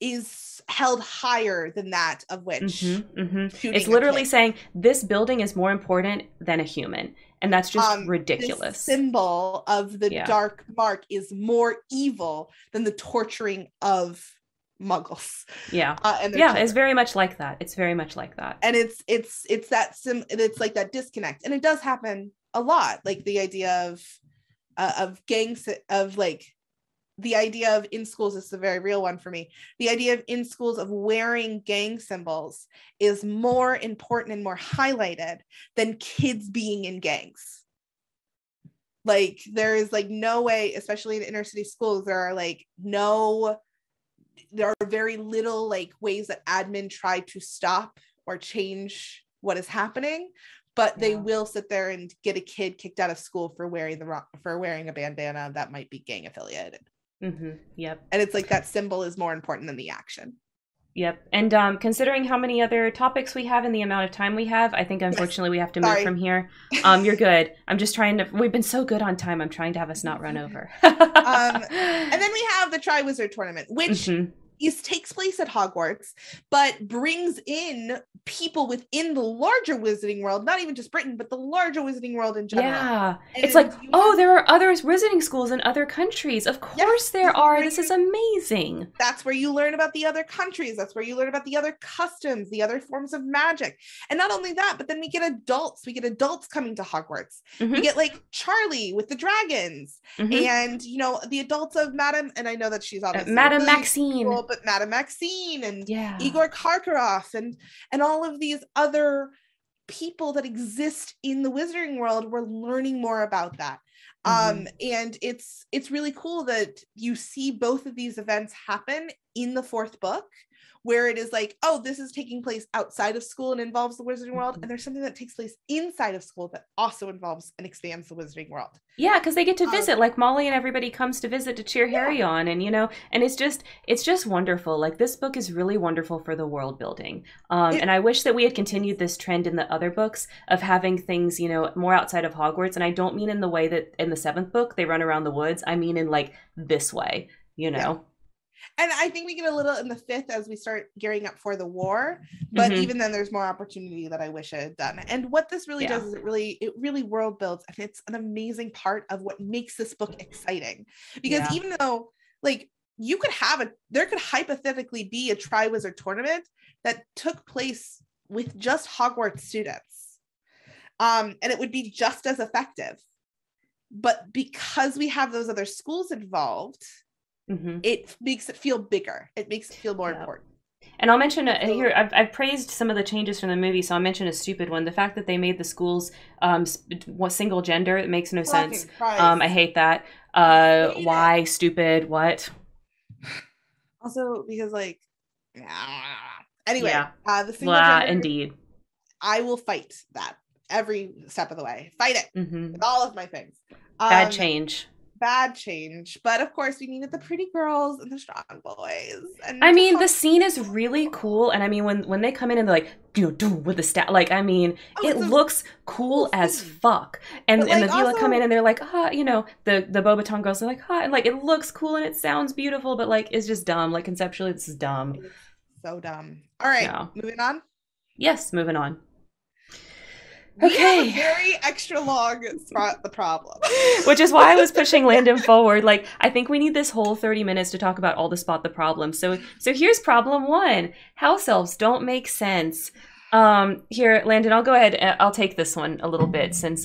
is held higher than that of which mm-hmm, mm-hmm. it's literally saying this building is more important than a human, and that's just ridiculous. The symbol of the dark mark is more evil than the torturing of Muggles. Yeah. Children. It's very much like that. It's very much like that. And it's like that disconnect. And it does happen a lot. Like the idea of gangs, of like the idea of in schools is the very real one for me. The idea of in schools of wearing gang symbols is more important and more highlighted than kids being in gangs. Like there is like no way, especially in inner city schools, there are very little like ways that admin try to stop or change what is happening, but they will sit there and get a kid kicked out of school for wearing a bandana that might be gang affiliated. Mm-hmm. Yep. And it's like that symbol is more important than the action. Yep. And considering how many other topics we have and the amount of time we have, I think unfortunately we have to move from here. You're good. I'm just trying to, we've been so good on time. I'm trying to have us not run over. And then we have the Triwizard Tournament, which takes place at Hogwarts, but brings in people within the larger wizarding world, not even just Britain, but the larger wizarding world in general. Yeah. And it's like, oh, there are other wizarding schools in other countries. Of course there are. This is amazing. That's where you learn about the other countries. That's where you learn about the other customs, the other forms of magic. And not only that, but then we get adults. We get adults coming to Hogwarts. We get like Charlie with the dragons and, you know, the adults of Madame, and I know that she's obviously Madame Maxine. Cool, but Madame Maxine and Igor Karkaroff and all of these other people that exist in the wizarding world, we're learning more about that. And it's really cool that you see both of these events happen in the fourth book, where it is like, oh, this is taking place outside of school and involves the wizarding world. And there's something that takes place inside of school that also involves and expands the wizarding world. Yeah, because they get to visit, like Molly and everybody comes to visit to cheer Harry on. And, you know, and it's just wonderful. Like, this book is really wonderful for the world building. And I wish that we had continued this trend in the other books of having things, you know, more outside of Hogwarts. And I don't mean in the way that in the seventh book, they run around the woods. I mean in like this way, you know. Yeah. And I think we get a little in the fifth as we start gearing up for the war, but even then there's more opportunity that I wish I had done. And what this really does is it really world builds, and it's an amazing part of what makes this book exciting, because even though like you could have there could hypothetically be a Triwizard Tournament that took place with just Hogwarts students, and it would be just as effective, but because we have those other schools involved, it makes it feel bigger. It makes it feel more important. And I'll mention here, I've praised some of the changes from the movie, so I'll mention a stupid one. The fact that they made the schools single gender, it makes no sense. I hate that. Why? Stupid. What? Also, because like, anyway, the single gender, indeed. I will fight that every step of the way. Fight it with all of my things. Bad change. Bad change, but of course we needed the pretty girls and the strong boys. And I mean, the scene is really cool, and I mean when they come in and they're like, do with the stat, like I mean, it looks cool as fuck. And like, and the people come in and they're like, you know, the Bobaton girls are like, and like it looks cool and it sounds beautiful, but like it's just dumb. Like conceptually, this is dumb. So dumb. All right, moving on. Yes, moving on. Okay. We have a very extra long spot the problem. Which is why I was pushing Landon forward. Like, I think we need this whole 30 minutes to talk about all the spot the problem. So here's problem one. House elves don't make sense. Here, Landon, I'll go ahead and I'll take this one a little bit since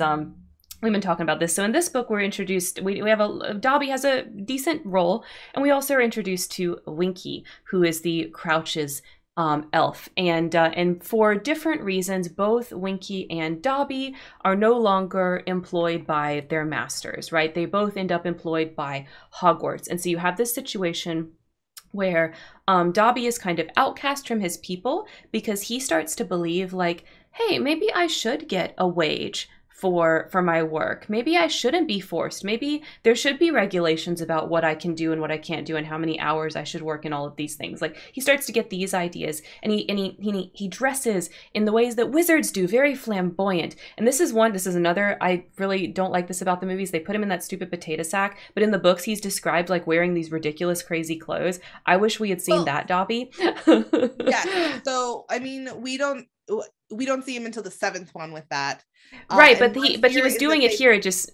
we've been talking about this. So in this book, we're introduced, we have Dobby has a decent role, and we also are introduced to Winky, who is the Crouch's elf, and for different reasons, both Winky and Dobby are no longer employed by their masters, right? They both end up employed by Hogwarts, and so you have this situation where Dobby is kind of outcast from his people because he starts to believe, like, hey, maybe I should get a wage for my work. Maybe I shouldn't be forced. Maybe there should be regulations about what I can do and what I can't do and how many hours I should work and all of these things. Like, he starts to get these ideas, and he dresses in the ways that wizards do, very flamboyant. And this is another, I really don't like this about the movies. They put him in that stupid potato sack, but in the books he's described like wearing these ridiculous crazy clothes. I wish we had seen that Dobby. Yeah. So, I mean, we don't see him until the seventh one with that, right? But he was doing it here. It just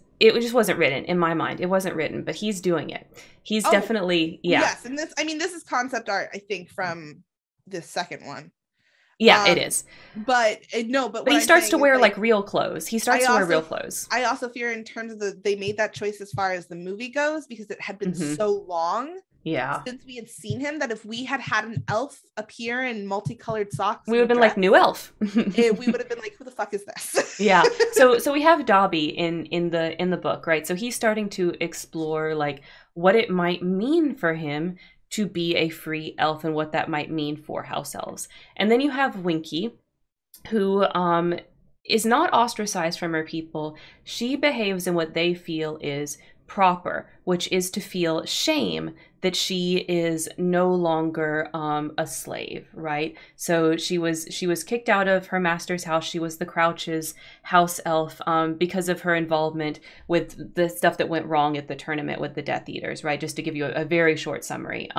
wasn't written in my mind. It wasn't written, but he's doing it. He's definitely yes. And this is concept art, I think, from the second one. Yeah, it is. But he starts to wear like real clothes. He starts to wear real clothes. I also fear in terms of they made that choice as far as the movie goes because it had been so long. Yeah. Since we had seen him, that if we had had an elf appear in multicolored socks, we would have been like, new elf. We would have been like, who the fuck is this? Yeah. So we have Dobby in the book, right? So he's starting to explore like what it might mean for him to be a free elf and what that might mean for house elves. And then you have Winky, who is not ostracized from her people. She behaves in what they feel is proper, which is to feel shame that she is no longer a slave, right? So she was kicked out of her master's house. She was the Crouch's house elf because of her involvement with the stuff that went wrong at the tournament with the Death Eaters, right? Just to give you a very short summary.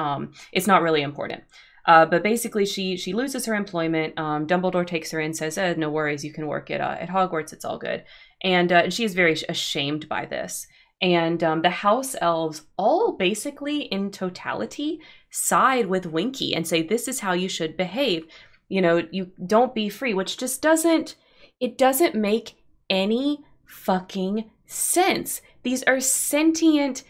It's not really important. But basically, she loses her employment. Dumbledore takes her in, says, no worries, you can work at Hogwarts. It's all good. And she is very ashamed by this. And the house elves all basically in totality side with Winky and say, this is how you should behave. You know, you don't be free, which just doesn't make any fucking sense. These are sentient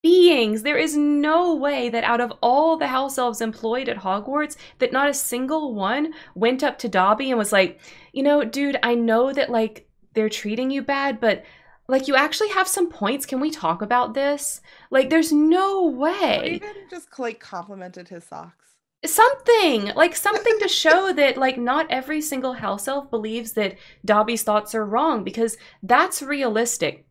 beings. There is no way that out of all the house elves employed at Hogwarts that not a single one went up to Dobby and was like, you know, dude, I know that like they're treating you bad, but like, you actually have some points. Can we talk about this? Like, there's no way. Or even just, like, complimented his socks. Something! Like, something to show that, like, not every single house elf believes that Dobby's thoughts are wrong, because that's realistic.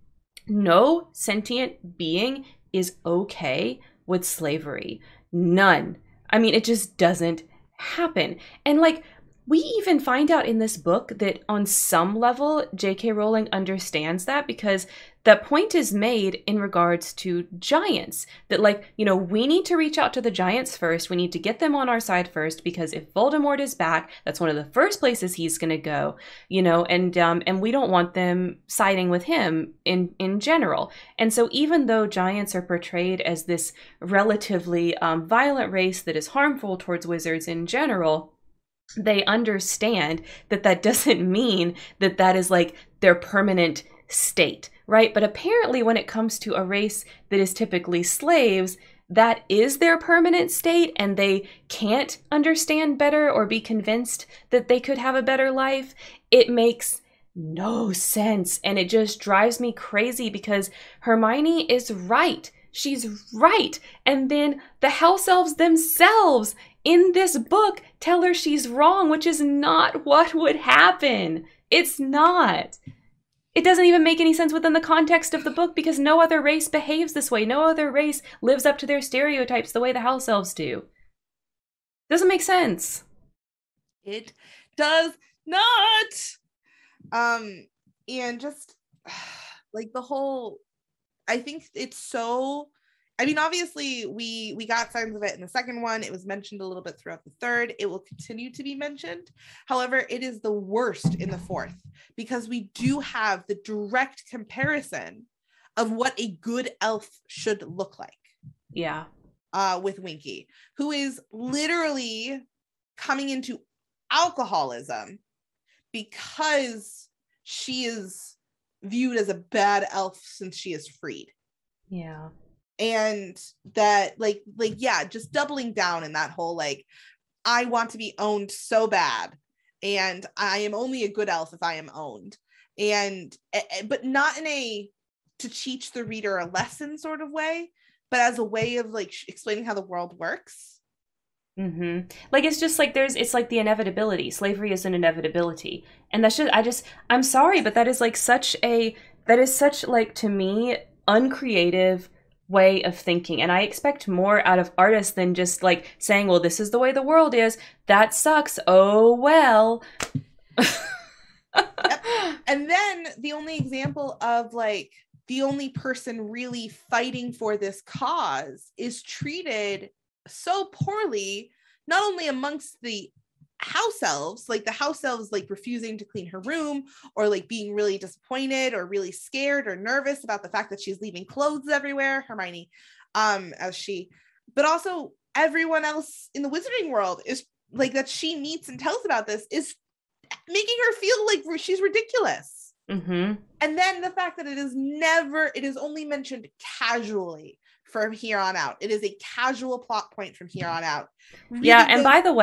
No sentient being is okay with slavery. None. I mean, it just doesn't happen. And, like, we even find out in this book that on some level, J.K. Rowling understands that, because the point is made in regards to giants that, like, you know, we need to reach out to the giants first. We need to get them on our side first, because if Voldemort is back, that's one of the first places he's going to go, you know, and we don't want them siding with him in general. And so even though giants are portrayed as this relatively violent race that is harmful towards wizards in general, they understand that that doesn't mean that that is like their permanent state, right? But apparently when it comes to a race that is typically slaves, that is their permanent state, and they can't understand better or be convinced that they could have a better life. It makes no sense, and it just drives me crazy, because Hermione is right. She's right. And then the house elves themselves in this book tell her she's wrong, which is not what would happen. It's not. It doesn't even make any sense within the context of the book, because no other race behaves this way. No other race lives up to their stereotypes the way the house elves do. Doesn't make sense. It does not. And just like the whole, I think it's so, I mean, obviously, we got signs of it in the second one. It was mentioned a little bit throughout the third. It will continue to be mentioned. However, it is the worst in the fourth, because we do have the direct comparison of what a good elf should look like. Yeah. With Winky, who is literally coming into alcoholism because she is viewed as a bad elf since she is freed. Yeah. And that like, yeah, just doubling down in that whole, like, I want to be owned so bad, and I am only a good elf if I am owned. And, but not in a, to teach the reader a lesson sort of way, but as a way of like explaining how the world works. Mm-hmm. Like, it's just like, it's like the inevitability. Slavery is an inevitability. And that's just, I'm sorry, but that is like such like, to me, uncreative way of thinking. And I expect more out of artists than just like saying, well, this is the way the world is, that sucks, oh well. Yep. And then the only example of like the only person really fighting for this cause is treated so poorly, not only amongst the house elves, like the house elves like refusing to clean her room, or like being really disappointed or really scared or nervous about the fact that she's leaving clothes everywhere, Hermione, but also everyone else in the wizarding world is like, that she meets and tells about this, is making her feel like she's ridiculous. Mm-hmm. And then the fact that it is only mentioned casually from here on out. It is a casual plot point from here on out. Really, yeah. And by the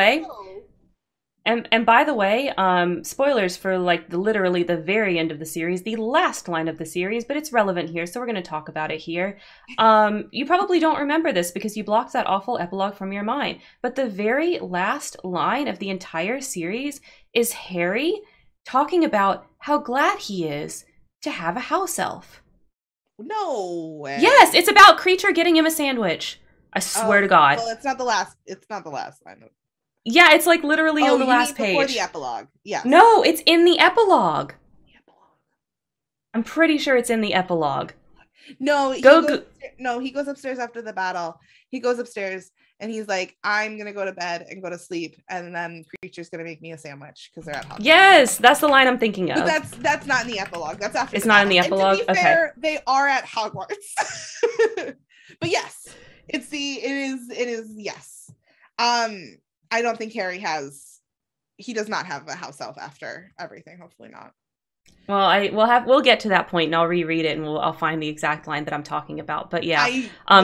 way, spoilers for like literally the very end of the series, the last line of the series, but it's relevant here, so we're going to talk about it here. You probably don't remember this because you blocked that awful epilogue from your mind, but the very last line of the entire series is Harry talking about how glad he is to have a house elf. No way. Yes, it's about Creature getting him a sandwich. I swear to God. Well, it's not the last. It's not the last line. Yeah, it's like literally on the last page. Before the epilogue. Yeah. No, it's in the epilogue. I'm pretty sure it's in the epilogue. No, he goes upstairs after the battle. He goes upstairs and he's like, I'm going to go to bed and go to sleep. And then Creature's going to make me a sandwich because they're at home. Yes, that's the line I'm thinking of. But that's not in the epilogue. That's after. It's not in the epilogue. And to be fair, they are at Hogwarts. But yes, it is. Yes. I don't think Harry does not have a house elf after everything. Hopefully not. Well, we'll get to that point, and I'll reread it, and I'll find the exact line that I'm talking about. But yeah,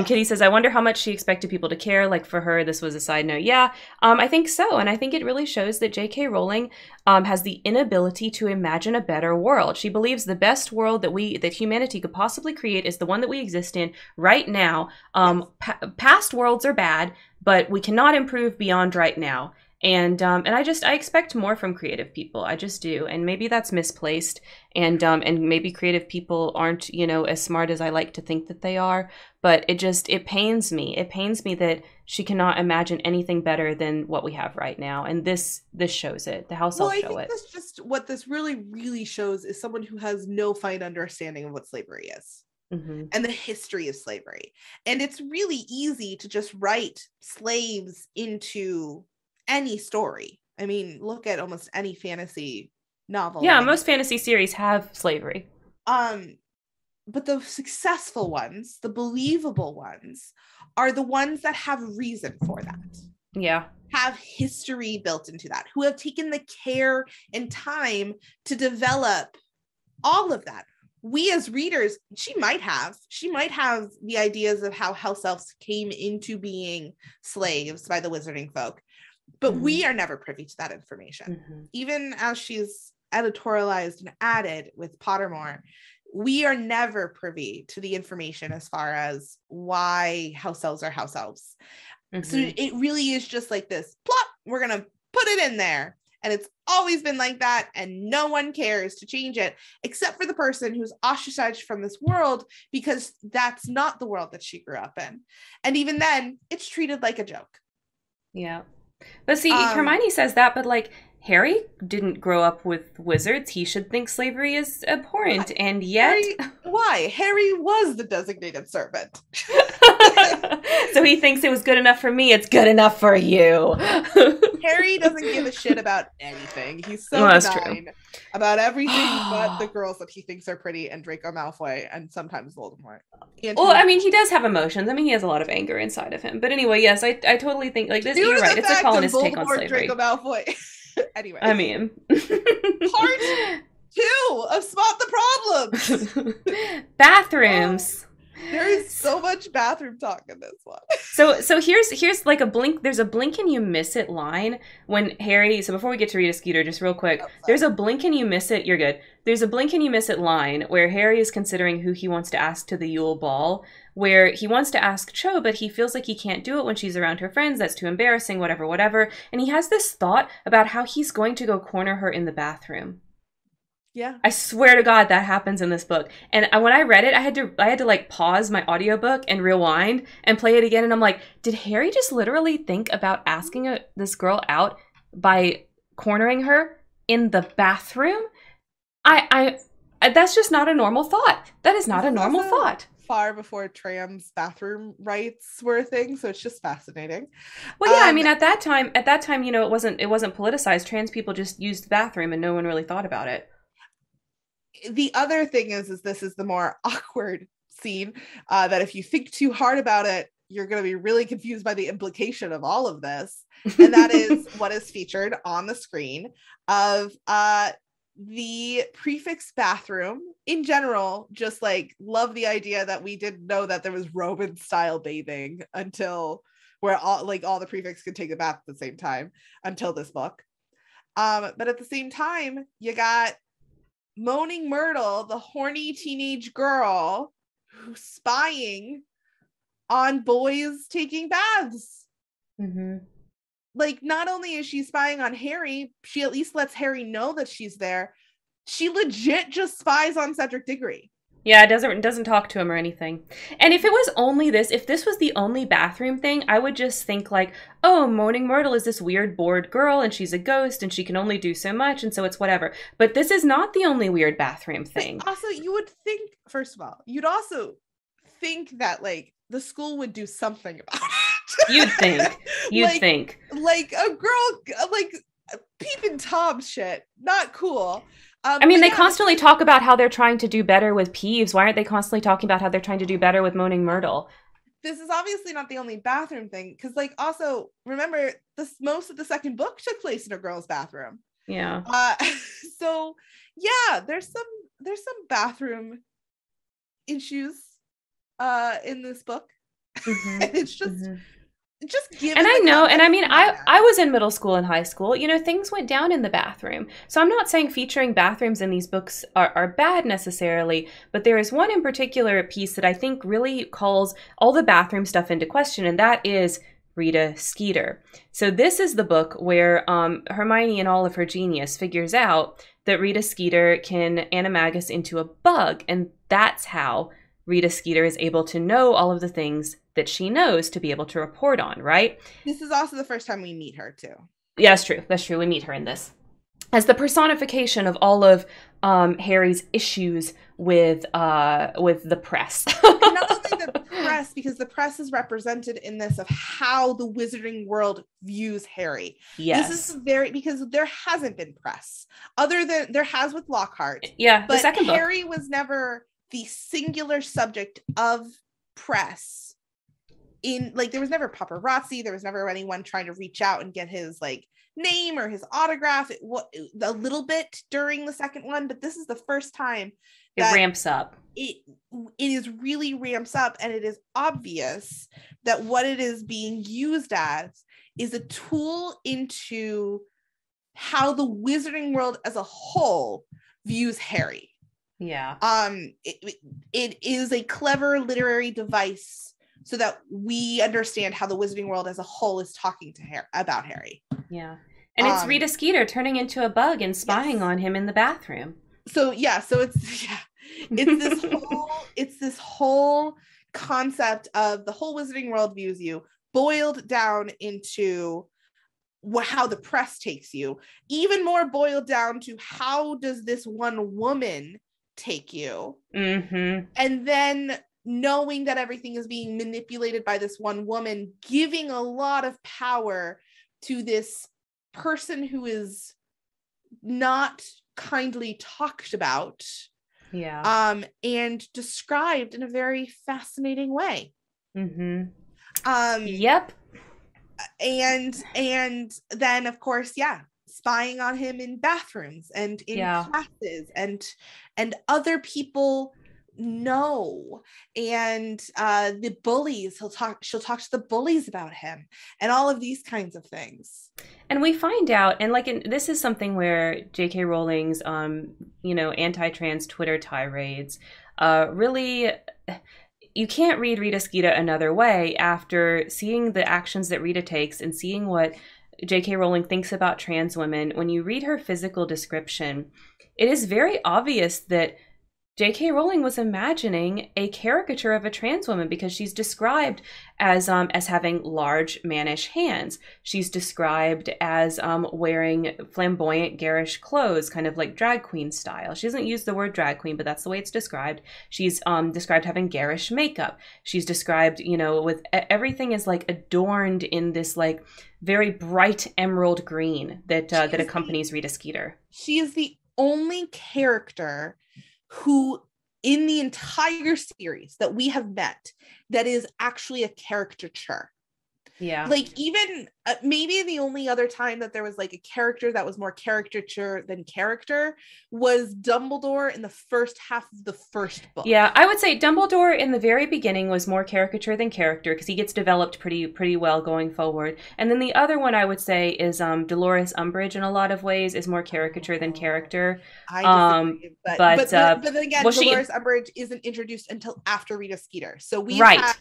Kitty says, I wonder how much she expected people to care. Like, for her, this was a side note. Yeah, I think so, and I think it really shows that J.K. Rowling has the inability to imagine a better world. She believes the best world that humanity could possibly create is the one that we exist in right now. Past worlds are bad, but we cannot improve beyond right now. And I expect more from creative people. I just do. And maybe that's misplaced. And maybe creative people aren't, as smart as I like to think that they are. But it pains me. It pains me that she cannot imagine anything better than what we have right now. And this shows it. The house elves show it. Well, I think that's just what this really, really shows is someone who has no fine understanding of what slavery is. Mm-hmm. And the history of slavery. And it's really easy to just write slaves into any story. I mean, look at almost any fantasy novel. Yeah, most fantasy series have slavery. But the successful ones, the believable ones, are the ones that have reason for that. Yeah. Have history built into that, who have taken the care and time to develop all of that. We as readers, she might have the ideas of how house elves came into being slaves by the wizarding folk. But we are never privy to that information. Mm-hmm. Even as she's editorialized and added with Pottermore, we are never privy to the information as far as why house elves are house elves. Mm-hmm. So it really is just like this plop, we're going to put it in there. And it's always been like that. And no one cares to change it except for the person who's ostracized from this world because that's not the world that she grew up in. And even then, it's treated like a joke. Yeah. But see, Hermione says that, but like Harry didn't grow up with wizards. He should think slavery is abhorrent, and yet why? Harry was the designated servant. So he thinks it was good enough for me, it's good enough for you. Harry doesn't give a shit about anything. He's so benign about everything but the girls that he thinks are pretty and Draco Malfoy and sometimes Voldemort. I mean, he does have emotions. I mean, he has a lot of anger inside of him. But anyway, yes, I totally think like this. You're right. It's a colonist take on slavery. Draco Malfoy. Anyway, I mean, part 2 of Spot the Problems. Bathrooms. There is so much bathroom talk in this one. So here's like a blink. There's a blink and you miss it line when Harry. So before we get to Rita Skeeter, just real quick, there's a blink and you miss it. You're good. There's a blink and you miss it line where Harry is considering who he wants to ask to the Yule Ball, where he wants to ask Cho, but he feels like he can't do it when she's around her friends. That's too embarrassing, whatever. And he has this thought about how he's going to go corner her in the bathroom. Yeah. I swear to God that happens in this book. And when I read it, I had to like pause my audiobook and rewind and play it again. And I'm like, did Harry just literally think about asking this girl out by cornering her in the bathroom? That's just not a normal thought. That is not a normal thought. Far before trams bathroom rights were a thing, so it's just fascinating. Well, yeah, I mean, at that time, it wasn't politicized. Trans people just used the bathroom, and no one really thought about it. The other thing is this is the more awkward scene that if you think too hard about it, you're going to be really confused by the implication of all of this. And that is what is featured on the screen of the prefix bathroom in general. Just like love the idea that we didn't know that there was Roman style bathing until where all the prefix could take a bath at the same time until this book. But at the same time, you got Moaning Myrtle, the horny teenage girl who's spying on boys taking baths. Mm-hmm. Like, not only is she spying on Harry, she at least lets Harry know that she's there. She legit just spies on Cedric Diggory. Yeah, it doesn't talk to him or anything. And if it was only this, if this was the only bathroom thing, I would just think like, oh, Moaning Myrtle is this weird bored girl and she's a ghost and she can only do so much and so it's whatever. But this is not the only weird bathroom thing. Also, you would think, first of all, you'd also think that like the school would do something about it. You'd think. Like a girl, like peeping Tom shit, not cool. I mean, they constantly talk about how they're trying to do better with Peeves. Why aren't they constantly talking about how they're trying to do better with Moaning Myrtle? This is obviously not the only bathroom thing. Because, like, also, remember, most of the second book took place in a girl's bathroom. Yeah. So, yeah, there's some bathroom issues in this book. Mm-hmm. And it's just... Mm-hmm. Just give and I know, and I mean, I was in middle school and high school. You know, things went down in the bathroom. So I'm not saying featuring bathrooms in these books are bad necessarily, but there is one in particular piece that I think really calls all the bathroom stuff into question, and that is Rita Skeeter. So this is the book where Hermione and all of her genius figures out that Rita Skeeter can animagus into a bug, and that's how Rita Skeeter is able to know all of the things that she knows to be able to report on, right? This is also the first time we meet her, too. Yeah, that's true. That's true. We meet her in this. As the personification of all of Harry's issues with the press. And not only the press, because the press is represented in this of how the wizarding world views Harry. Yes. This is very, because there hasn't been press. Other than, there has with Lockhart. Yeah, but the second book. Harry was never the singular subject of press. In like, there was never paparazzi, there was never anyone trying to reach out and get his like name or his autograph. It was a little bit during the second one, but this is the first time that it ramps up. It is really ramps up, and it is obvious that what it is being used as is a tool into how the wizarding world as a whole views Harry. Yeah. It is a clever literary device so that we understand how the wizarding world as a whole is talking to about Harry. Yeah. And it's Rita Skeeter turning into a bug and spying on him in the bathroom. So yeah, so it's this whole concept of the whole wizarding world views you boiled down into how the press takes you, even more boiled down to how does this one woman take you. Mm-hmm. And then knowing that everything is being manipulated by this one woman, giving a lot of power to this person who is not kindly talked about, and described in a very fascinating way. Mm-hmm. Yep. And then of course, yeah, spying on him in bathrooms and in classes and other people know, and the bullies, she'll talk to the bullies about him and all of these kinds of things. And we find out, and like, this is something where J.K. Rowling's anti-trans Twitter tirades really, you can't read Rita Skeeter another way after seeing the actions that Rita takes and seeing what J.K. Rowling thinks about trans women. When you read her physical description, it is very obvious that J.K. Rowling was imagining a caricature of a trans woman, because she's described as having large, mannish hands. She's described as wearing flamboyant, garish clothes, kind of like drag queen style. She doesn't use the word drag queen, but that's the way it's described. She's described having garish makeup. She's described, with everything is like adorned in this like very bright emerald green that accompanies Rita Skeeter. She is the only character who in the entire series that we have met that is actually a caricature. Yeah. Like, even maybe the only other time that there was like a character that was more caricature than character was Dumbledore in the first half of the first book. Yeah, I would say Dumbledore in the very beginning was more caricature than character, because he gets developed pretty well going forward. And then the other one I would say is Dolores Umbridge in a lot of ways is more caricature than character. I disagree, but then again, Dolores Umbridge isn't introduced until after Rita Skeeter. So we've had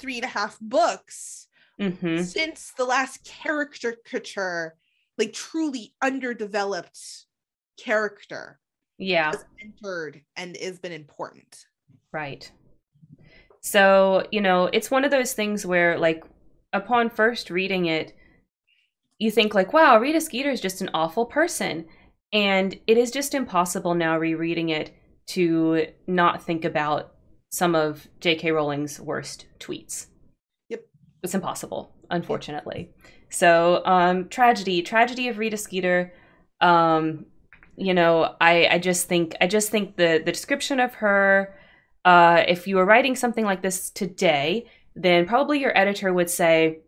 3.5 books. Mm-hmm. Since the last caricature, like truly underdeveloped character yeah, has entered and has been important. Right. So, you know, it's one of those things where, like, upon first reading it, you think, like, wow, Rita Skeeter is just an awful person. And it is just impossible now rereading it to not think about some of J.K. Rowling's worst tweets. Yep. It's impossible, unfortunately. Yep. So, tragedy of Rita Skeeter. You know, I just think the description of her, if you were writing something like this today, then probably your editor would say,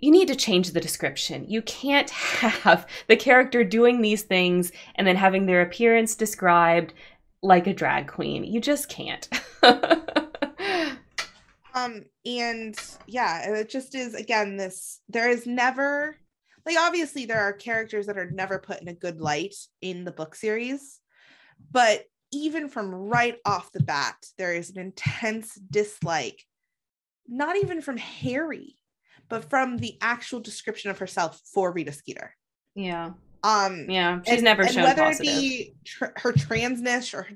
you need to change the description. You can't have the character doing these things and then having their appearance described like a drag queen. You just can't. And yeah, it just is, again, this, there is never, like, obviously there are characters that are never put in a good light in the book series, but even from right off the bat, there is an intense dislike, not even from Harry, but from the actual description of herself for Rita Skeeter. Yeah. Yeah. She's never shown whether positive. It be her transness or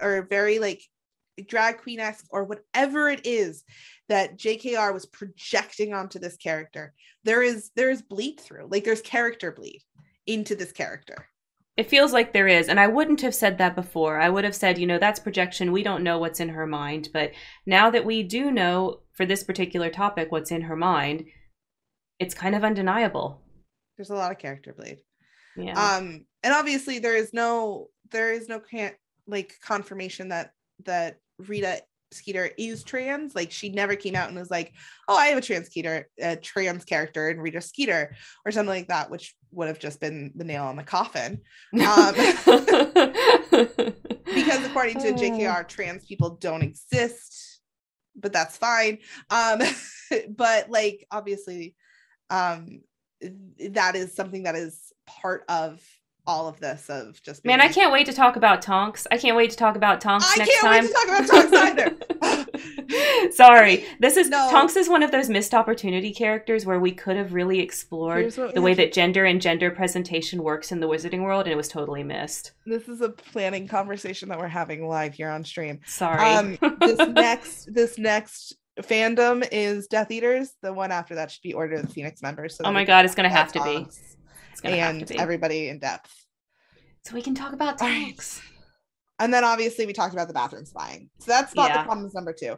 her very like drag queen-esque or whatever it is that JKR was projecting onto this character, there is bleed through. Like, there's character bleed into this character. It feels like there is. And I wouldn't have said that before. I would have said, you know, that's projection. We don't know what's in her mind. But now that we do know for this particular topic what's in her mind, it's kind of undeniable. There's a lot of character bleed. Yeah. And obviously there is no like confirmation that Rita Skeeter is trans. Like, she never came out and was like, oh, I have a trans character in Rita Skeeter or something like that, which would have just been the nail on the coffin. Because according to JKR, trans people don't exist, but that's fine. But like, obviously that is something that is part of all of this of just being, man, I can't wait to talk about Tonks. I can't wait to talk about Tonks next time. I can't wait to talk about Tonks either. Sorry. Tonks is one of those missed opportunity characters where we could have really explored the way that gender and gender presentation works in the Wizarding World, and it was totally missed. This is a planning conversation that we're having live here on stream. Sorry. This next fandom is Death Eaters. The one after that should be Order of the Phoenix members. So, oh my God, it's going to have to be. And everybody in depth, so we can talk about tanks. And then obviously we talked about the bathroom spying, so that's Spot the Problems number 2.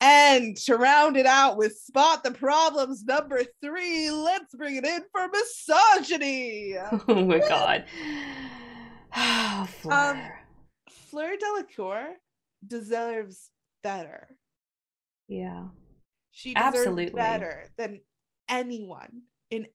And to round it out with Spot the Problems number 3, let's bring it in for misogyny. Oh my God. Oh, Fleur Delacour deserves better. Yeah, she deserves better than anyone.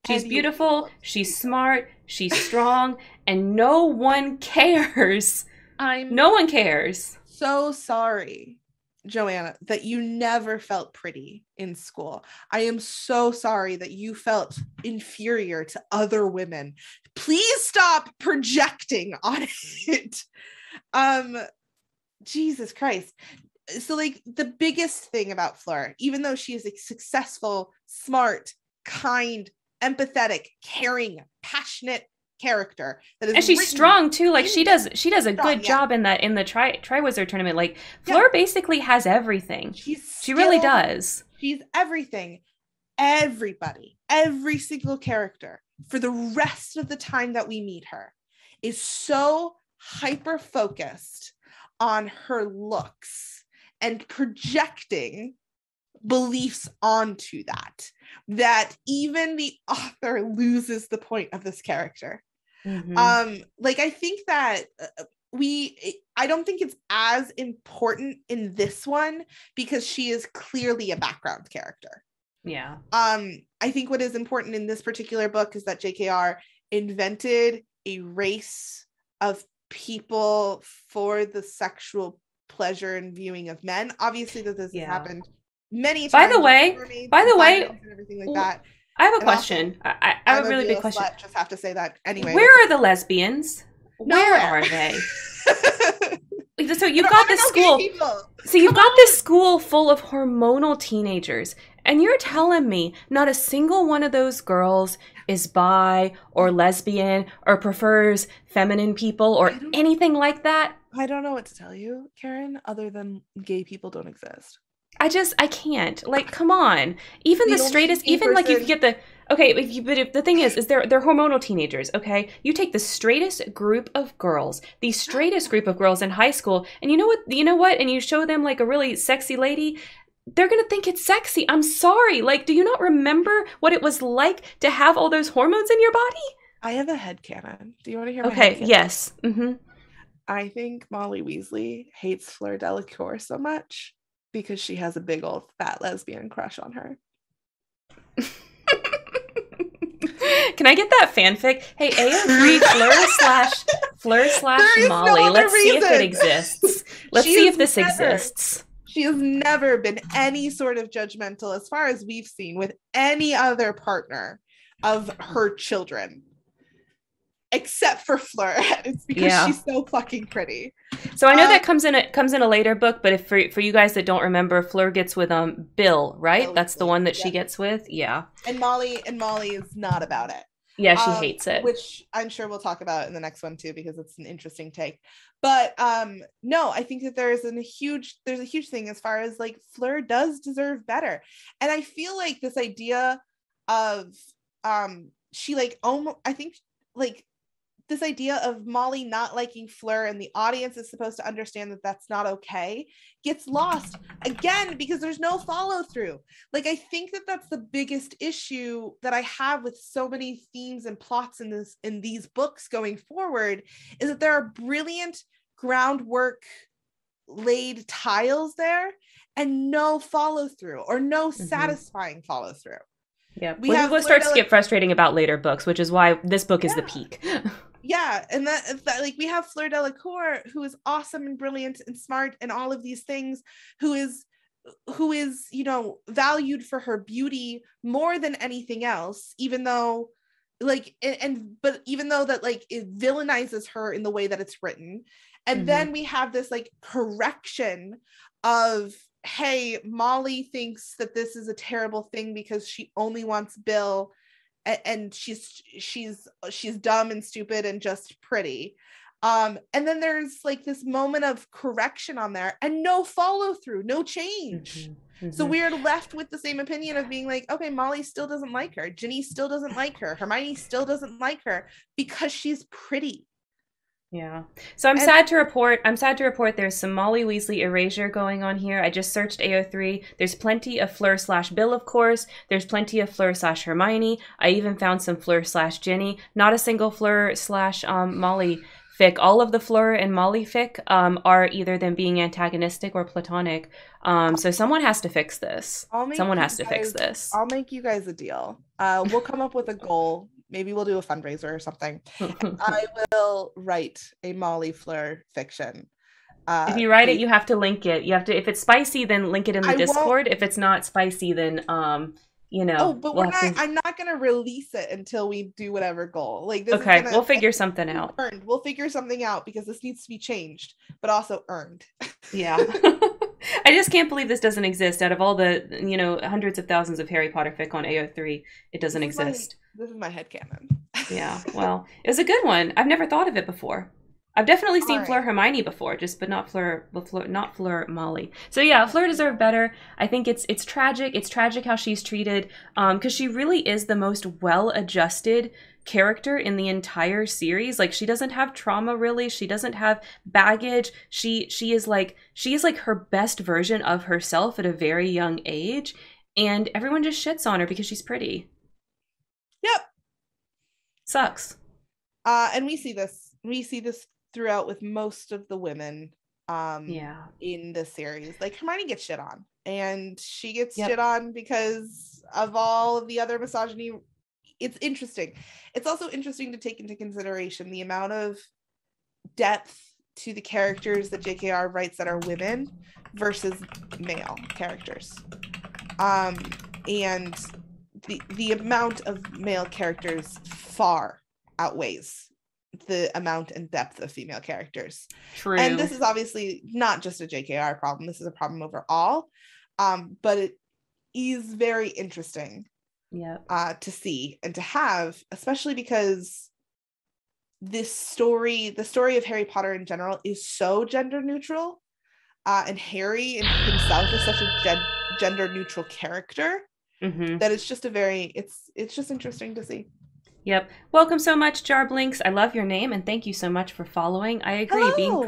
She's beautiful, she's smart, she's strong, and no one cares. No one cares. So sorry, Joanna, that you never felt pretty in school. I am so sorry that you felt inferior to other women. Please stop projecting on it. Jesus Christ. So, like, the biggest thing about Fleur, even though she is a successful, smart, kind, empathetic, caring, passionate character that is, and she's strong too. Like, she does a good job in that in the Triwizard tournament. Like, Fleur basically has everything. She really does. She's everything. Everybody, every single character for the rest of the time that we meet her is so hyper focused on her looks and projecting beliefs onto that even the author loses the point of this character. Mm-hmm. Like, I think that I don't think it's as important in this one because she is clearly a background character. Yeah. I think what is important in this particular book is that JKR invented a race of people for the sexual pleasure and viewing of men. Obviously that this has happened many times. By the way, and everything like that. I have a question. Also, I have a really big question. Just have to say that anyway. Where are the lesbians? Nowhere. Where are they? So you've got this school. So you've got this school full of hormonal teenagers, and you're telling me not a single one of those girls is bi or lesbian or prefers feminine people or anything like that. I don't know what to tell you, Karen, other than gay people don't exist. I can't. Like, come on. Even the straightest, even like if you get the, okay, but if the thing is they're hormonal teenagers, okay? You take the straightest group of girls, the straightest group of girls in high school, and you know what? And you show them like a really sexy lady, they're going to think it's sexy. I'm sorry. Like, do you not remember what it was like to have all those hormones in your body? I have a headcanon. Do you want to hear my headcanon? Okay, yes. Mm-hmm. I think Molly Weasley hates Fleur Delacour so much because she has a big old fat lesbian crush on her. Can I get that fanfic? Hey, AO3 Fleur/Molly. Let's see if it exists. Let's see if this exists. She has never been any sort of judgmental, as far as we've seen, with any other partner of her children. Except for Fleur, it's because she's so fucking pretty. So I know that comes in a later book, but if for you guys that don't remember, Fleur gets with Bill, right? That's the one that she gets with, And Molly is not about it. Yeah, she hates it, which I'm sure we'll talk about in the next one too, because it's an interesting take. But no, I think that there's a huge thing as far as like Fleur does deserve better, and I feel like this idea of this idea of Molly not liking Fleur and the audience is supposed to understand that that's not okay gets lost again because there's no follow through. Like, I think that that's the biggest issue that I have with so many themes and plots in these books going forward, is that there are brilliant groundwork laid tiles there and no follow through, or no satisfying follow through. Yeah, which starts to get frustrating about later books, which is why this book is the peak. Yeah, and that like we have Fleur Delacour, who is awesome and brilliant and smart and all of these things, who is valued for her beauty more than anything else, even though it villainizes her in the way that it's written. And then we have this like correction of, hey, Molly thinks that this is a terrible thing because she only wants Bill, and she's dumb and stupid and just pretty. And then there's like this moment of correction on there and no follow through, no change. So we're left with the same opinion of being like, okay, Molly still doesn't like her. Ginny still doesn't like her. Hermione still doesn't like her because she's pretty. Yeah. So I'm sad to report there's some Molly Weasley erasure going on here. I just searched AO3. There's plenty of Fleur/Bill, of course. There's plenty of Fleur/Hermione. I even found some Fleur/Ginny. Not a single Fleur/Molly fic. All of the Fleur and Molly fic are either them being antagonistic or platonic. So someone has to fix this. I'll make you guys a deal. We'll come up with a goal. Maybe we'll do a fundraiser or something. I will write a Molly Fleur fiction. If you write it, you have to link it. You have to. If it's spicy, then link it in the Discord. If it's not spicy, then Oh, but I'm not going to release it until we do whatever goal. Like this. Okay, we'll figure something out. We'll figure something out because this needs to be changed, but also earned. Yeah. I just can't believe this doesn't exist. Out of all the, hundreds of thousands of Harry Potter fic on AO3, it doesn't exist. This is my headcanon. Yeah, well, it was a good one. I've never thought of it before. I've definitely seen Fleur Hermione before, but not Fleur Molly. So yeah, Fleur deserved better. I think it's tragic. It's tragic how she's treated, because she really is the most well-adjusted character in the entire series. Like, she doesn't have trauma, really. She doesn't have baggage. She is like her best version of herself at a very young age, and everyone just shits on her because she's pretty. Yep. Sucks. And we see this throughout with most of the women in the series. Like, Hermione gets shit on, and she gets shit on because of all of the other misogyny. It's interesting. It's also interesting to take into consideration the amount of depth to the characters that JKR writes that are women versus male characters. And the amount of male characters far outweighs the amount and depth of female characters. True. And this is obviously not just a JKR problem. This is a problem overall. But it is very interesting yeah, to see and to have, especially because this story, the story of Harry Potter in general, is so gender neutral, and Harry himself is such a gender neutral character, mm-hmm, that it's just a very, it's just interesting to see. Yep. Welcome so much, Jarblinks. I love your name, and thank you so much for following. I agree. Hello. Being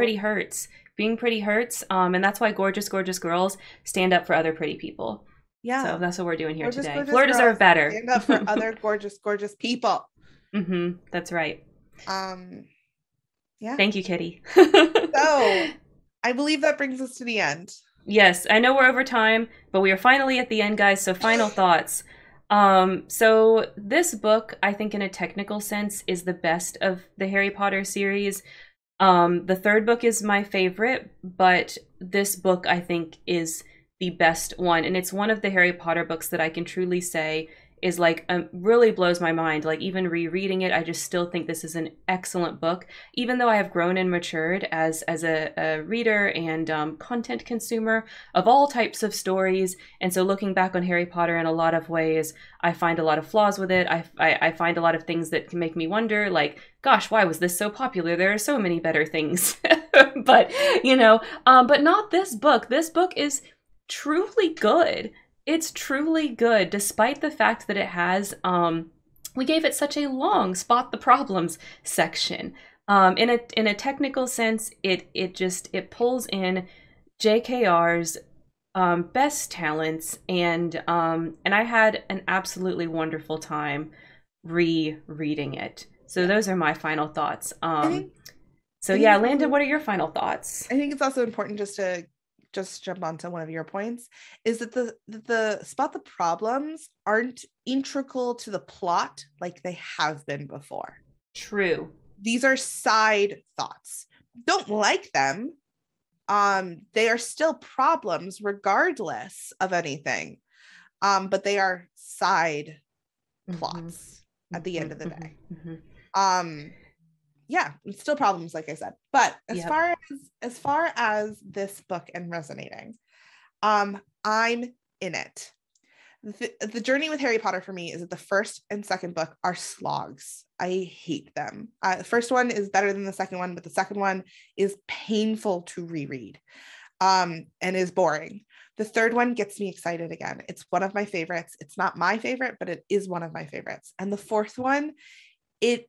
pretty hurts. And that's why gorgeous, gorgeous girls stand up for other pretty people. Yeah. So that's what we're doing here today. Fleur deserves better. Stand up for other gorgeous, gorgeous people. Mm-hmm. That's right. Yeah. Thank you, Kitty. So, I believe that brings us to the end. Yes. I know we're over time, but we are finally at the end, guys. So, final thoughts. So this book, I think in a technical sense, is the best of the Harry Potter series. The third book is my favorite, but this book I think is the best one. And it's one of the Harry Potter books that I can truly say is like, really blows my mind. Like even rereading it, I just still think this is an excellent book, even though I have grown and matured as a reader and content consumer of all types of stories. And so looking back on Harry Potter in a lot of ways, I find a lot of flaws with it. I find a lot of things that can make me wonder, like, gosh, why was this so popular? There are so many better things, but you know, but not this book. This book is truly good. It's truly good, despite the fact that it has, we gave it such a long spot the problems section. In a technical sense, it pulls in JKR's best talents, and I had an absolutely wonderful time rereading it. So those are my final thoughts. So Landon, what are your final thoughts? I think it's also important just to jump onto one of your points, is that the spot the problems aren't integral to the plot like they have been before. True. These are side thoughts. Don't like them. They are still problems regardless of anything. But they are side plots at the end of the day. Yeah, it's still problems, like I said. But as far as this book and resonating, I'm in it. The journey with Harry Potter for me is that the first and second book are slogs. I hate them. The first one is better than the second one, but the second one is painful to reread, and is boring. The third one gets me excited again. It's one of my favorites. It's not my favorite, but it is one of my favorites. And the fourth one, it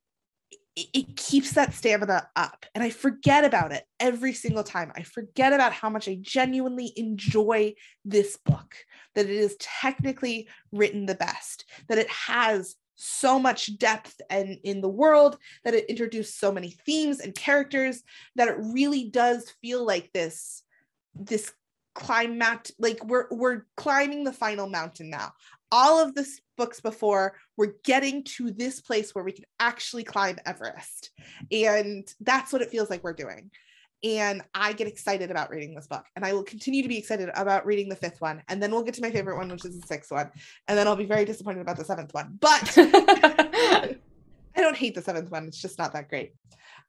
keeps that stamina up, and I forget about it every single time. I forget about how much I genuinely enjoy this book, that it is technically written the best, that it has so much depth and in the world, that it introduced so many themes and characters, that it really does feel like this climate, like we're climbing the final mountain now. All of the books before, we're getting to this place where we can actually climb Everest. And that's what it feels like we're doing. And I get excited about reading this book, and I will continue to be excited about reading the fifth one. And then we'll get to my favorite one, which is the sixth one. And then I'll be very disappointed about the seventh one, but I don't hate the seventh one. It's just not that great.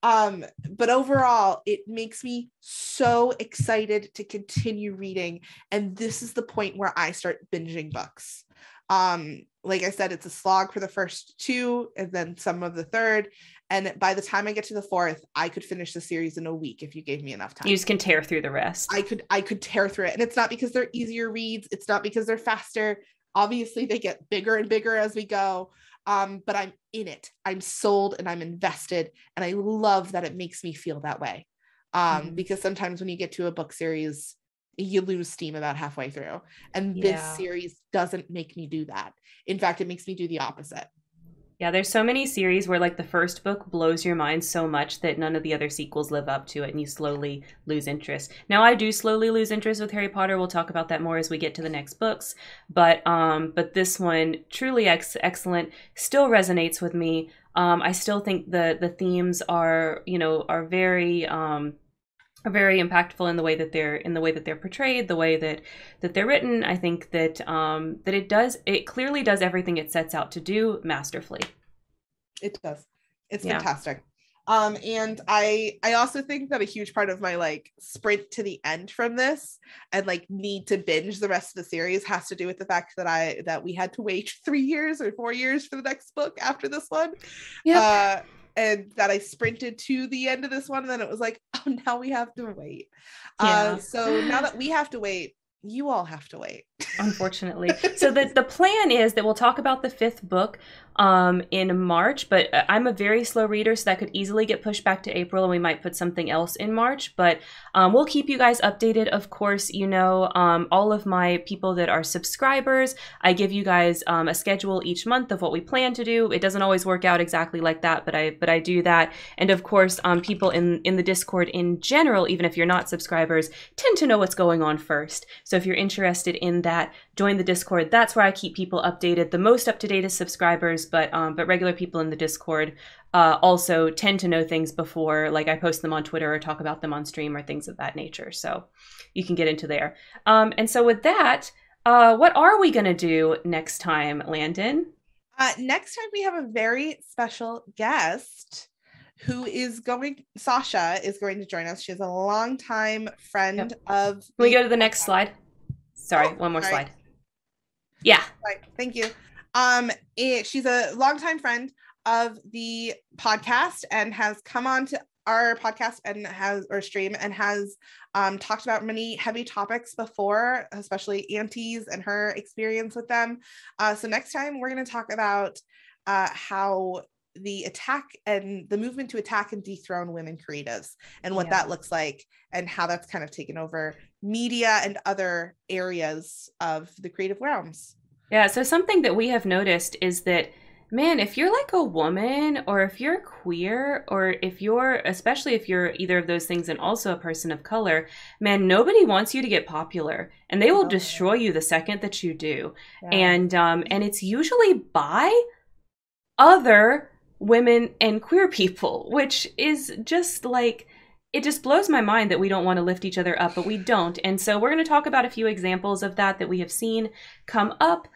But overall, it makes me so excited to continue reading. And this is the point where I start binging books. Like I said, it's a slog for the first two and then some of the third. And by the time I get to the fourth, I could finish the series in a week if you gave me enough time. You just can tear through the rest. I could tear through it. And it's not because they're easier reads. It's not because they're faster. Obviously, they get bigger and bigger as we go. But I'm in it. I'm sold and I'm invested. And I love that it makes me feel that way. Because sometimes when you get to a book series, you lose steam about halfway through. And this series doesn't make me do that. In fact, it makes me do the opposite. Yeah, there's so many series where like the first book blows your mind so much that none of the other sequels live up to it, and you slowly lose interest. Now, I do slowly lose interest with Harry Potter. We'll talk about that more as we get to the next books. But this one, truly excellent, still resonates with me. I still think the themes are very impactful in the way that they're portrayed, the way that they're written. I think that it clearly does everything it sets out to do masterfully. It does. It's fantastic. And I also think that a huge part of my like sprint to the end from this and like need to binge the rest of the series has to do with the fact that we had to wait 3 years or 4 years for the next book after this one. Yeah. And that I sprinted to the end of this one, and then it was like, oh, now we have to wait. Yeah. So now that we have to wait, you all have to wait. Unfortunately. So the plan is that we'll talk about the fifth book in March, but I'm a very slow reader, so that could easily get pushed back to April, and we might put something else in March. But we'll keep you guys updated. Of course, you know, all of my people that are subscribers, I give you guys a schedule each month of what we plan to do. It doesn't always work out exactly like that, but I do that. And of course, people in the Discord in general, even if you're not subscribers, tend to know what's going on first. So if you're interested in that, join the Discord. That's where I keep people updated. The most up-to-date is subscribers, but regular people in the Discord also tend to know things before, like I post them on Twitter or talk about them on stream or things of that nature. So you can get into there. And so with that, what are we going to do next time, Landon? Next time we have a very special guest who is going, Sasha is going to join us. She is a longtime friend of... Can we go to the next slide? Sorry, one more slide. Yeah. Right, thank you. She's a longtime friend of the podcast and has come on to our podcast and has talked about many heavy topics before, especially aunties and her experience with them. So next time we're going to talk about how the attack and the movement to attack and dethrone women creatives and what that looks like and how that's kind of taken over media and other areas of the creative realms. Yeah. So something that we have noticed is that, man, if you're like a woman or if you're queer or if you're, especially if you're either of those things and also a person of color, man, nobody wants you to get popular and they will destroy you the second that you do. Yeah. And it's usually by other women and queer people, which is just like, it just blows my mind that we don't want to lift each other up, but we don't. And so we're going to talk about a few examples of that we have seen come up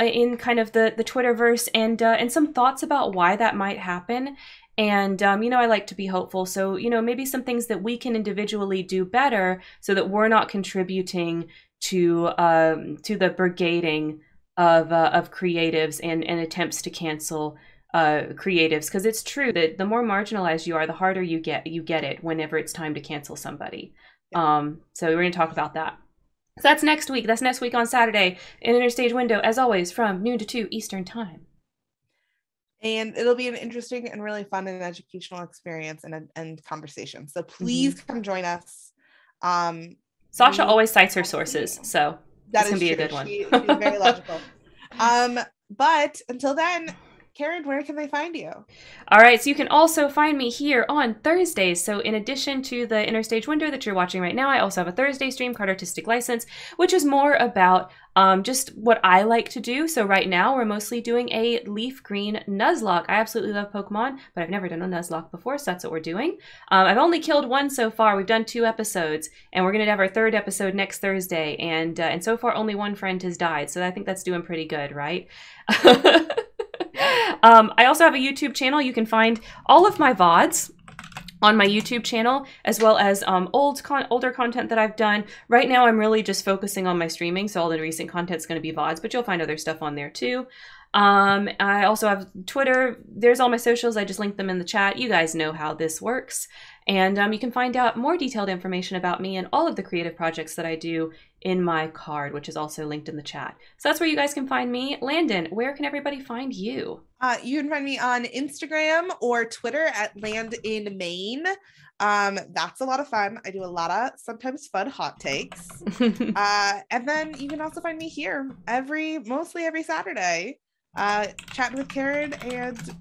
in kind of the Twitterverse and some thoughts about why that might happen. And, you know, I like to be hopeful. So, you know, maybe some things that we can individually do better so that we're not contributing to the brigading of creatives and attempts to cancel creatives, because it's true that the more marginalized you are, the harder you get it whenever it's time to cancel somebody. So we're going to talk about that. So that's next week. That's next week on Saturday in Interstage Window, as always, from noon to 2 Eastern time. And it'll be an interesting and really fun and educational experience and conversation. So please come join us. Sasha always cites her sources, so that's going to be a good one. She's very logical. But until then, Karen, where can they find you? All right, so you can also find me here on Thursdays. So in addition to the Interstage Window that you're watching right now, I also have a Thursday stream called Artistic License, which is more about just what I like to do. So right now we're mostly doing a leaf green Nuzlocke. I absolutely love Pokemon, but I've never done a Nuzlocke before, so that's what we're doing. I've only killed one so far. We've done 2 episodes, and we're going to have our 3rd episode next Thursday. And so far only 1 friend has died, so I think that's doing pretty good, right? I also have a YouTube channel. You can find all of my VODs on my YouTube channel, as well as older content that I've done. Right now, I'm really just focusing on my streaming, so all the recent content is going to be VODs, but you'll find other stuff on there too. I also have Twitter. There's all my socials. I just link them in the chat. You guys know how this works. And you can find out more detailed information about me and all of the creative projects that I do in my card, which is also linked in the chat. So that's where you guys can find me. Landon, where can everybody find you? You can find me on Instagram or Twitter at LandInMaine. That's a lot of fun. I do a lot of sometimes fun hot takes. And then you can also find me here mostly every Saturday, chatting with Karen and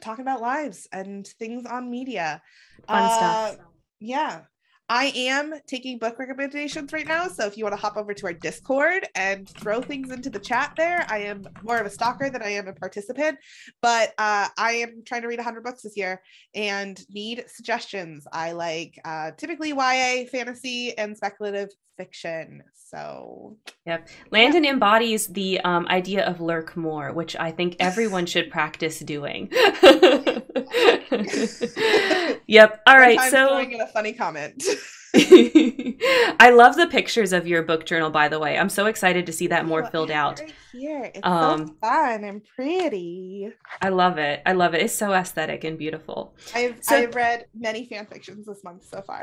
talking about lives and things on media. Fun stuff. Yeah. I am taking book recommendations right now, so if you want to hop over to our Discord and throw things into the chat there, I am more of a stalker than I am a participant, but I am trying to read 100 books this year and need suggestions. I like typically YA, fantasy, and speculative fiction. So yep. Landon embodies the idea of lurk more, which I think everyone should practice doing. Yep. All right. So throwing in a funny comment. I love the pictures of your book journal, by the way. I'm so excited to see that more filled out. Right here. It's so fun and pretty. I love it. I love it. It's so aesthetic and beautiful. I've read many fan fictions this month so far.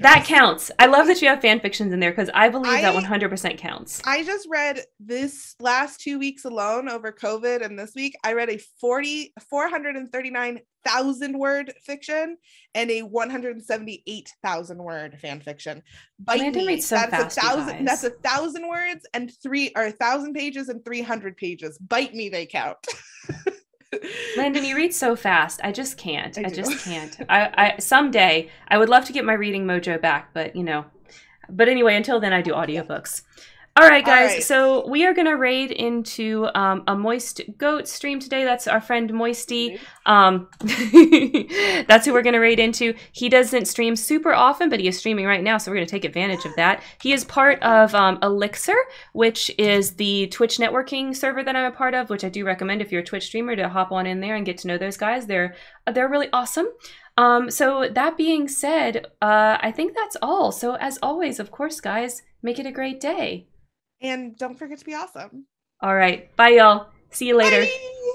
That counts. I love that you have fan fictions in there because I believe that 100% counts. I just read this last 2 weeks alone over COVID, and this week I read a 439,000 word fiction and a 178,000 word fan fiction. That's 1,000 words and 1,000 pages and 300 pages. Bite me, they count. Landon, you read so fast. I just can't. I just can't. I someday I would love to get my reading mojo back, but you know. But anyway, until then I do audiobooks. All right, guys. All right. So we are going to raid into a Moist Goat stream today. That's our friend Moisty. That's who we're going to raid into. He doesn't stream super often, but he is streaming right now, so we're going to take advantage of that. He is part of Elixir, which is the Twitch networking server that I'm a part of, which I do recommend if you're a Twitch streamer to hop on in there and get to know those guys. They're really awesome. So that being said, I think that's all. So as always, of course, guys, make it a great day. And don't forget to be awesome. All right. Bye, y'all. See you later. Bye.